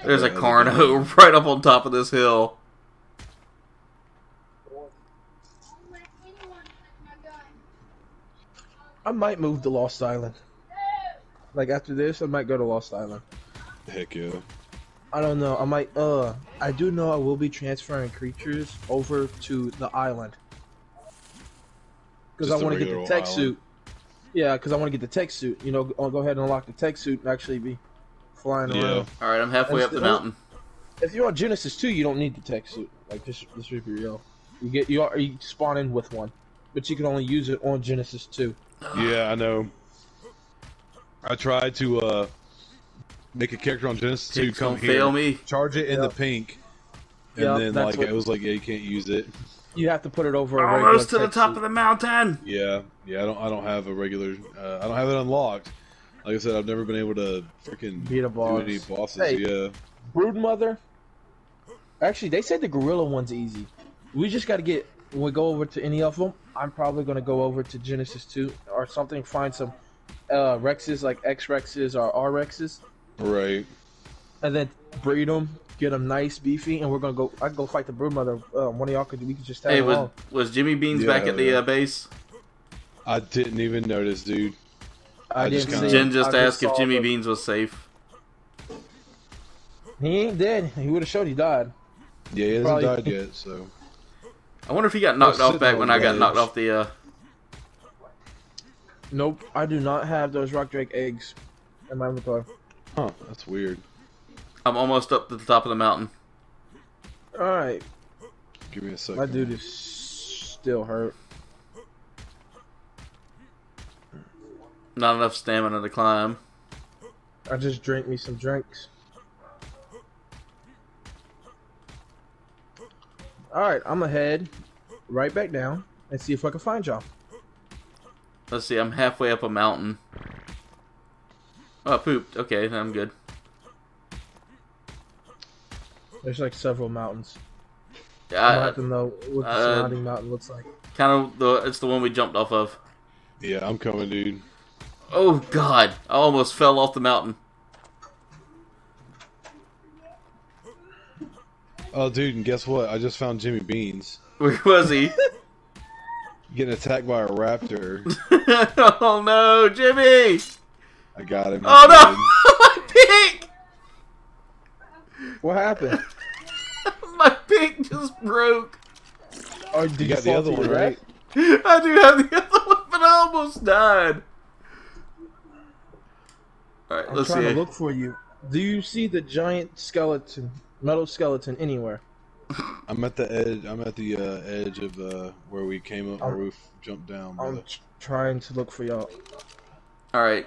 at. There's a Carno right up on top of this hill. I might move to Lost Island. Like after this, I might go to Lost Island. Heck yeah. I don't know. I might, uh, I do know I will be transferring creatures over to the island. Because I want to get the tech island. suit. Yeah, because I want to get the tech suit. You know, I'll go ahead and unlock the tech suit and actually be flying yeah. around. Alright, I'm halfway and up the mountain. If you're on Genesis two, you don't need the tech suit. Like, this should be real. You get, you, are, you spawn in with one. But you can only use it on Genesis two. Yeah, I know. I tried to, uh, make a character on Genesis two come here, fail me. charge it in yep. the pink, and yep, then like what... it was like, yeah, you can't use it. You have to put it over. A Almost to the top suit. of the mountain. Yeah, yeah. I don't, I don't have a regular. Uh, I don't have it unlocked. Like I said, I've never been able to freaking beat a boss. Do any bosses. Hey, yeah. Broodmother. Actually, they said the gorilla one's easy. We just got to get. When we go over to any of them, I'm probably gonna go over to Genesis two or something. Find some uh, Rexes like X Rexes or R Rexes. Right, and then breed them, get them nice, beefy, and we're gonna go. I can go fight the broodmother. Uh, one of y'all could. We could just. Tag hey, was all. was Jimmy Beans yeah, back at the uh, base? I didn't even notice, dude. I, I didn't just kinda... Jen just I asked just if Jimmy him. Beans was safe. He ain't dead. He would have showed he died. Yeah, he hasn't Probably. died yet. So. I wonder if he got knocked off back when I got edge. knocked off the. Uh... Nope, I do not have those Rock Drake eggs in my inventory. Huh, that's weird. I'm almost up to the top of the mountain. Alright. Give me a second. My dude is still hurt. Not enough stamina to climb. I just drank me some drinks. Alright, I'm gonna head right back down and see if I can find y'all. Let's see, I'm halfway up a mountain. Oh, pooped. Okay, I'm good. There's like several mountains. Yeah, I have to know what the surrounding uh, mountain looks like. Kind of, the, it's the one we jumped off of. Yeah, I'm coming, dude. Oh God! I almost fell off the mountain. Oh, dude, and guess what? I just found Jimmy Beans. Where was he? Getting attacked by a raptor. Oh no, Jimmy! I got him. Oh no! My pig! What happened? My pig just broke. Oh, you, you got the other one, right? right? I do have the other one, but I almost died. All right, I'm let's trying see. to look for you. Do you see the giant skeleton, metal skeleton, anywhere? I'm at the edge. I'm at the uh, edge of uh, where we came up, where we jumped down. Brother. I'm trying to look for y'all. All right.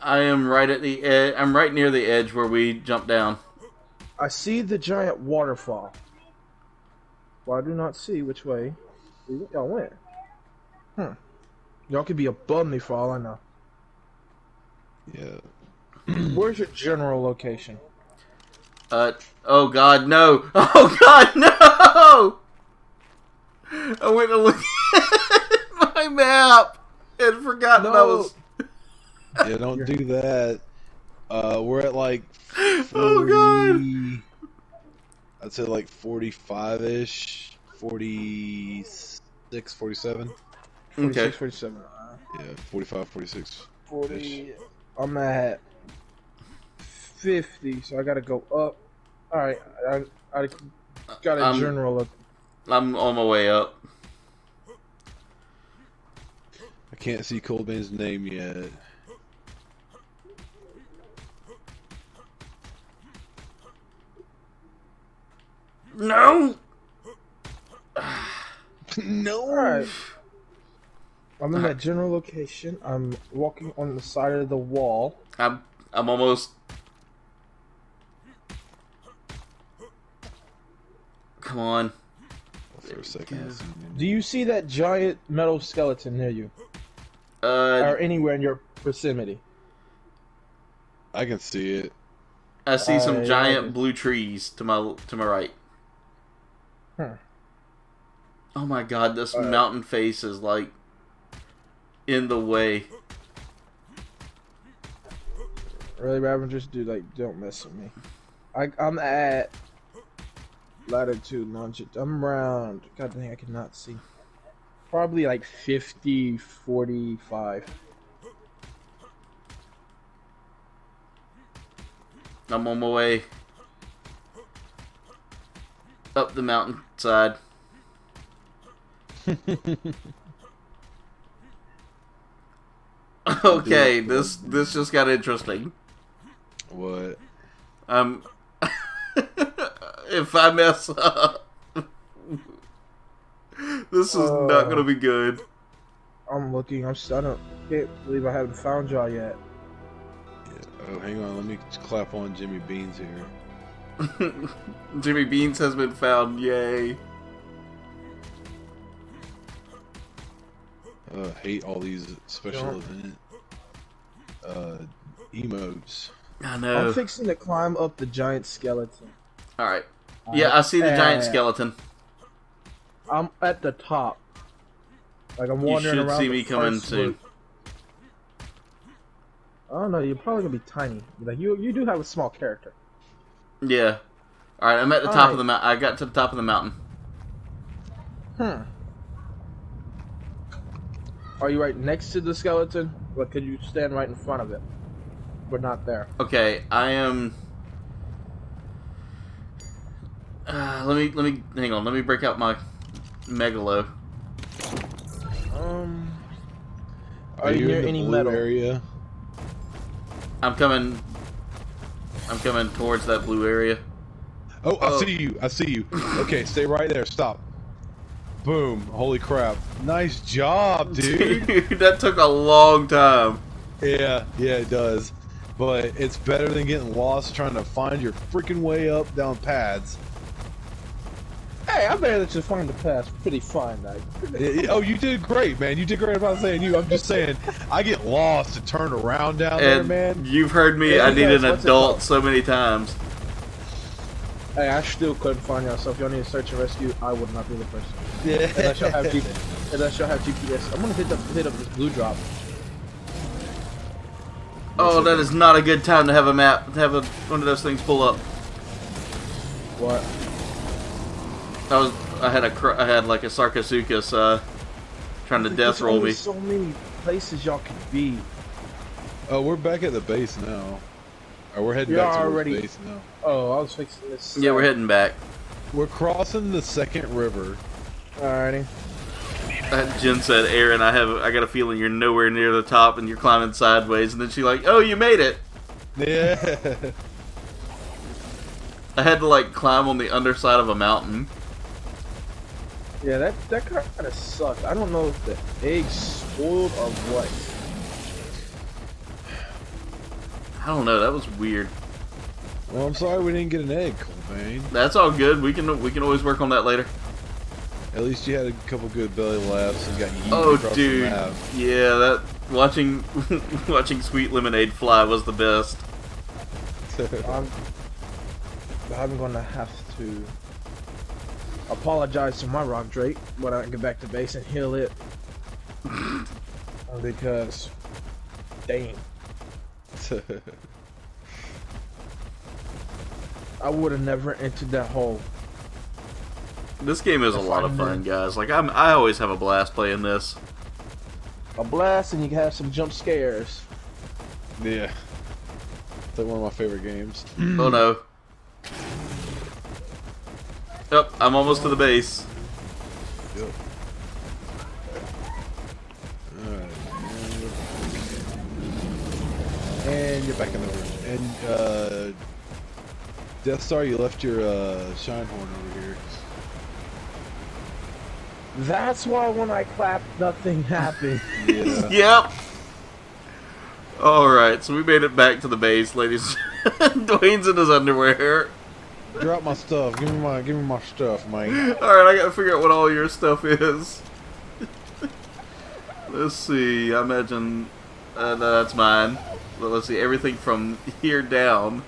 I am right at the edge. I'm right near the edge where we jumped down. I see the giant waterfall. Well, I do not see which way y'all went. Hmm. Y'all could be above me for all I know. Yeah. Where's your general location? Uh, oh God, no! Oh God, no! I went to look at my map and forgot no. that I was... Yeah, don't do that. Uh, we're at like forty... Oh God! I'd say like forty-five-ish, forty-six, forty-seven. forty-six, okay. forty-seven. Yeah, forty-five, forty-six. forty... I'm at fifty, so I gotta go up. Alright, I, I got a I'm, general up. I'm on my way up. I can't see Code Vein's name yet. No! No! All right. I'm in that general location. I'm walking on the side of the wall. I'm I'm almost. Come on. For a second. Do you see that giant metal skeleton near you? Uh, or anywhere in your proximity? I can see it. I see some uh, giant yeah. blue trees to my to my right. Huh. Oh my God! This uh, mountain face is like in the way. Really, Robin? Just do like don't mess with me. I, I'm at latitude, longitude. I'm around. God dang, I cannot see. Probably like fifty, forty-five. I'm on my way up the mountainside. Okay, this this just got interesting. What? Um, if I mess up, this is uh, not gonna be good. I'm looking. I'm stunned. Can't believe I haven't found y'all yet. Oh, hang on, let me clap on Jimmy Beans here. Jimmy Beans has been found, yay. Uh, hate all these special Don't. event uh, emotes. I know. I'm fixing to climb up the giant skeleton. Alright. Yeah, uh, I see the giant uh, skeleton. I'm at the top. Like, I'm wandering around. You should see me coming soon. I don't know, you're probably gonna be tiny. Like you you do have a small character. Yeah. Alright, I'm at the All top right. of the mountain. I got to the top of the mountain. Hmm. Are you right next to the skeleton? Or could you stand right in front of it? But not there. Okay, I am uh, let me let me hang on, let me break out my Megalo. Um Are, are you near in the any blue metal area? I'm coming. I'm coming towards that blue area. Oh, I oh. see you. I see you. Okay, stay right there. Stop. Boom. Holy crap. Nice job, dude. Dude, that took a long time. Yeah, yeah, it does. But it's better than getting lost trying to find your freaking way up down pads. Hey, I managed to find the path pretty fine, like. Oh, you did great, man. You did great about saying you. I'm just saying, I get lost and turn around down and there, man. You've heard me. Yeah, I need an adult so many times. Hey, I still couldn't find y'all, so if y'all need a search and rescue, I would not be the person. Yeah. Unless y'all have, have G P S. I'm gonna hit up, hit up this blue drop. Oh, that is not a good time to have a map, to have a, one of those things pull up. What? I was, I had a, I had like a Sarcosuchus, uh, trying to death roll me. There's so many places y'all could be. Oh, we're back at the base now. Or we're heading back to the base now. Oh, I was fixing this. Yeah, we're heading back. We're crossing the second river. Alrighty. That Jen said, Aaron, I have, I got a feeling you're nowhere near the top and you're climbing sideways. And then she like, oh, you made it. Yeah. I had to like climb on the underside of a mountain. Yeah, that, that kind of sucked. I don't know if the egg spoiled or what. I don't know. That was weird. Well, I'm sorry we didn't get an egg, Code Vein. That's all good. We can we can always work on that later. At least you had a couple good belly laughs and got yeeted across the map. Oh, dude. Yeah, that watching watching Sweet Lemonade fly was the best. I'm, I'm gonna have to apologize to my Rock Drake when I get back to base and heal it. Because, dang. I would have never entered that hole. This game is a lot of fun, guys. Like I'm, I always have a blast playing this. A blast, and you can have some jump scares. Yeah, it's like one of my favorite games. Oh no! Yep, oh, I'm almost to the base. Yep. All right. And you're back in the room. And uh, Death Star, you left your uh, shine horn over here. That's why when I clapped, nothing happened. Yeah. Yep. Alright, so we made it back to the base, ladies. Dwayne's in his underwear. Drop my stuff. Give me my, give me my stuff, mate. Alright, I gotta figure out what all your stuff is. Let's see. I imagine... Uh, no, that's mine. But let's see. Everything from here down.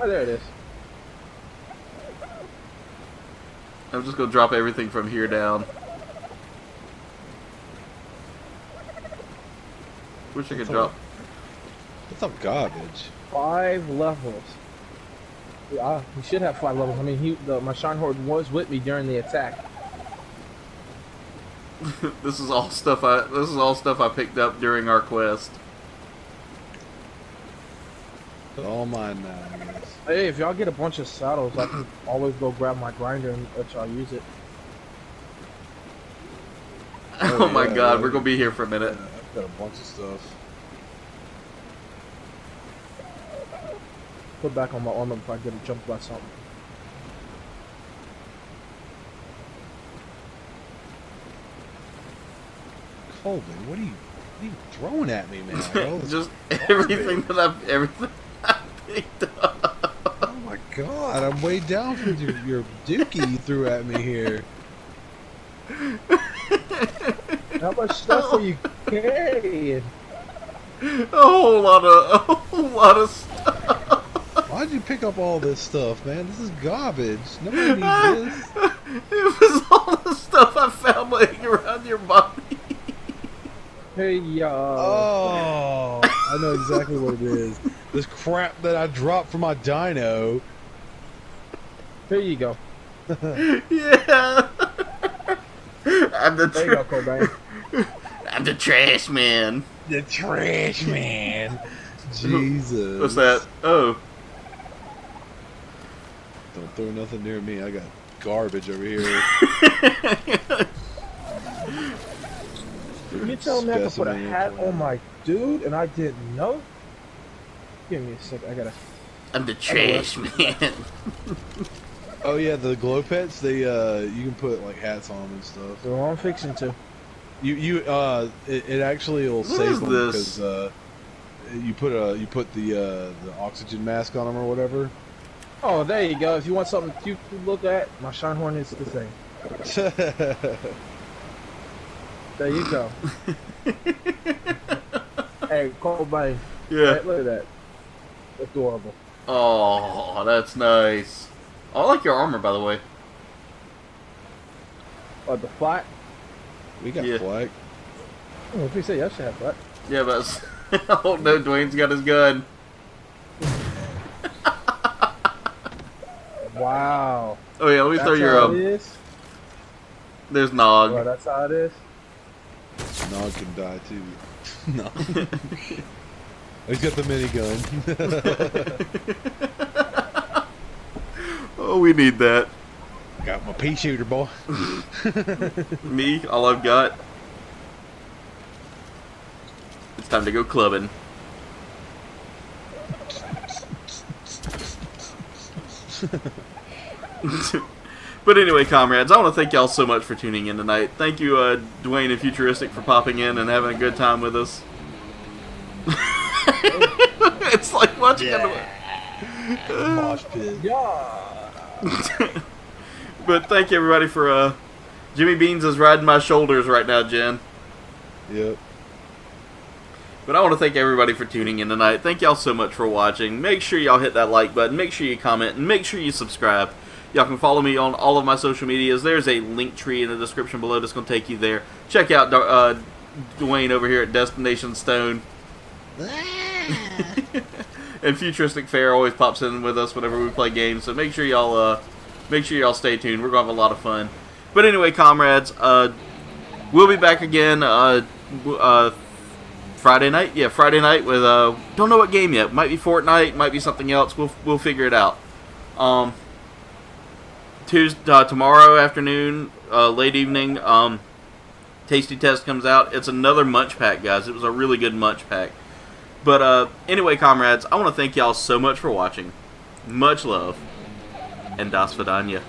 Oh, there it is. I'm just gonna drop everything from here down. Wish I could drop. That's some garbage. Five levels. Yeah, we should have five levels. I mean, he, the, my Shine Horde was with me during the attack. This is all stuff I. This is all stuff I picked up during our quest. All mine now. Hey, if y'all get a bunch of saddles, I can always go grab my grinder and let y'all use it. Oh, oh my yeah, god, yeah. We're gonna be here for a minute. Yeah, I've got a bunch of stuff. Put back on my armor if I get a jump by something. Code Vein, what are you, what are you throwing at me, man? Bro? Just everything that I've everything I picked up. God, I'm way down for your, your dookie you threw at me here. How much stuff are you carrying? A whole lot of, a whole lot of stuff. Why'd you pick up all this stuff, man? This is garbage. Nobody needs this. It was all the stuff I found laying around your body. Hey, y'all. Oh, I know exactly what it is. This crap that I dropped from my dino. There you go. Yeah. I'm the there you go, Code Vein. I'm the trash man. The trash man. Jesus. What's that? Oh. Don't throw nothing near me. I got garbage over here. You tell me I can put a hat on my dude, and I didn't know. Give me a sec, I gotta... I'm the trash, man. Oh yeah, the glow pets, they, uh, you can put, like, hats on them and stuff. So I'm fixing to. You, you, uh, it, it actually will what save them, because, uh, you put a you put the uh, the oxygen mask on them or whatever. Oh, there you go. If you want something cute to look at, my Shinehorn is the thing. There you go. Hey, cold buddy. Yeah. Right, look at that. Adorable. Oh, that's nice. I like your armor, by the way. Oh, the flat? We got yeah. flat. Oh, if we say yes, you have flat. Yeah, but oh no, Dwayne's got his gun. Wow. Oh yeah, let me that's throw your up. Um... There's Nog. Oh, that's how it is. Nog can die too. No. He's got the minigun. Oh, we need that. Got my pea shooter, boy. Me, all I've got. It's time to go clubbing. But anyway, comrades, I want to thank y'all so much for tuning in tonight. Thank you, uh, Dwayne and Futuristic, for popping in and having a good time with us. It's like watching yeah. a... yeah. But thank you, everybody, for... Uh, Jimmy Beans is riding my shoulders right now, Jen. Yep. But I want to thank everybody for tuning in tonight. Thank y'all so much for watching. Make sure y'all hit that like button. Make sure you comment. And make sure you subscribe. Y'all can follow me on all of my social medias. There's a link tree in the description below that's going to take you there. Check out uh, Dwayne over here at Destination Stone. And Futuristic Fair always pops in with us whenever we play games. So make sure y'all uh, make sure y'all stay tuned. We're going to have a lot of fun. But anyway, comrades, uh, we'll be back again uh, uh, Friday night. Yeah, Friday night with uh, don't know what game yet. Might be Fortnite. Might be something else. We'll we'll figure it out. Um. Tuesday, uh, tomorrow afternoon, uh, late evening, um, Tasty Test comes out. It's another Munch Pack, guys. It was a really good Munch Pack. But uh, anyway, comrades, I want to thank y'all so much for watching. Much love, and das Vidania.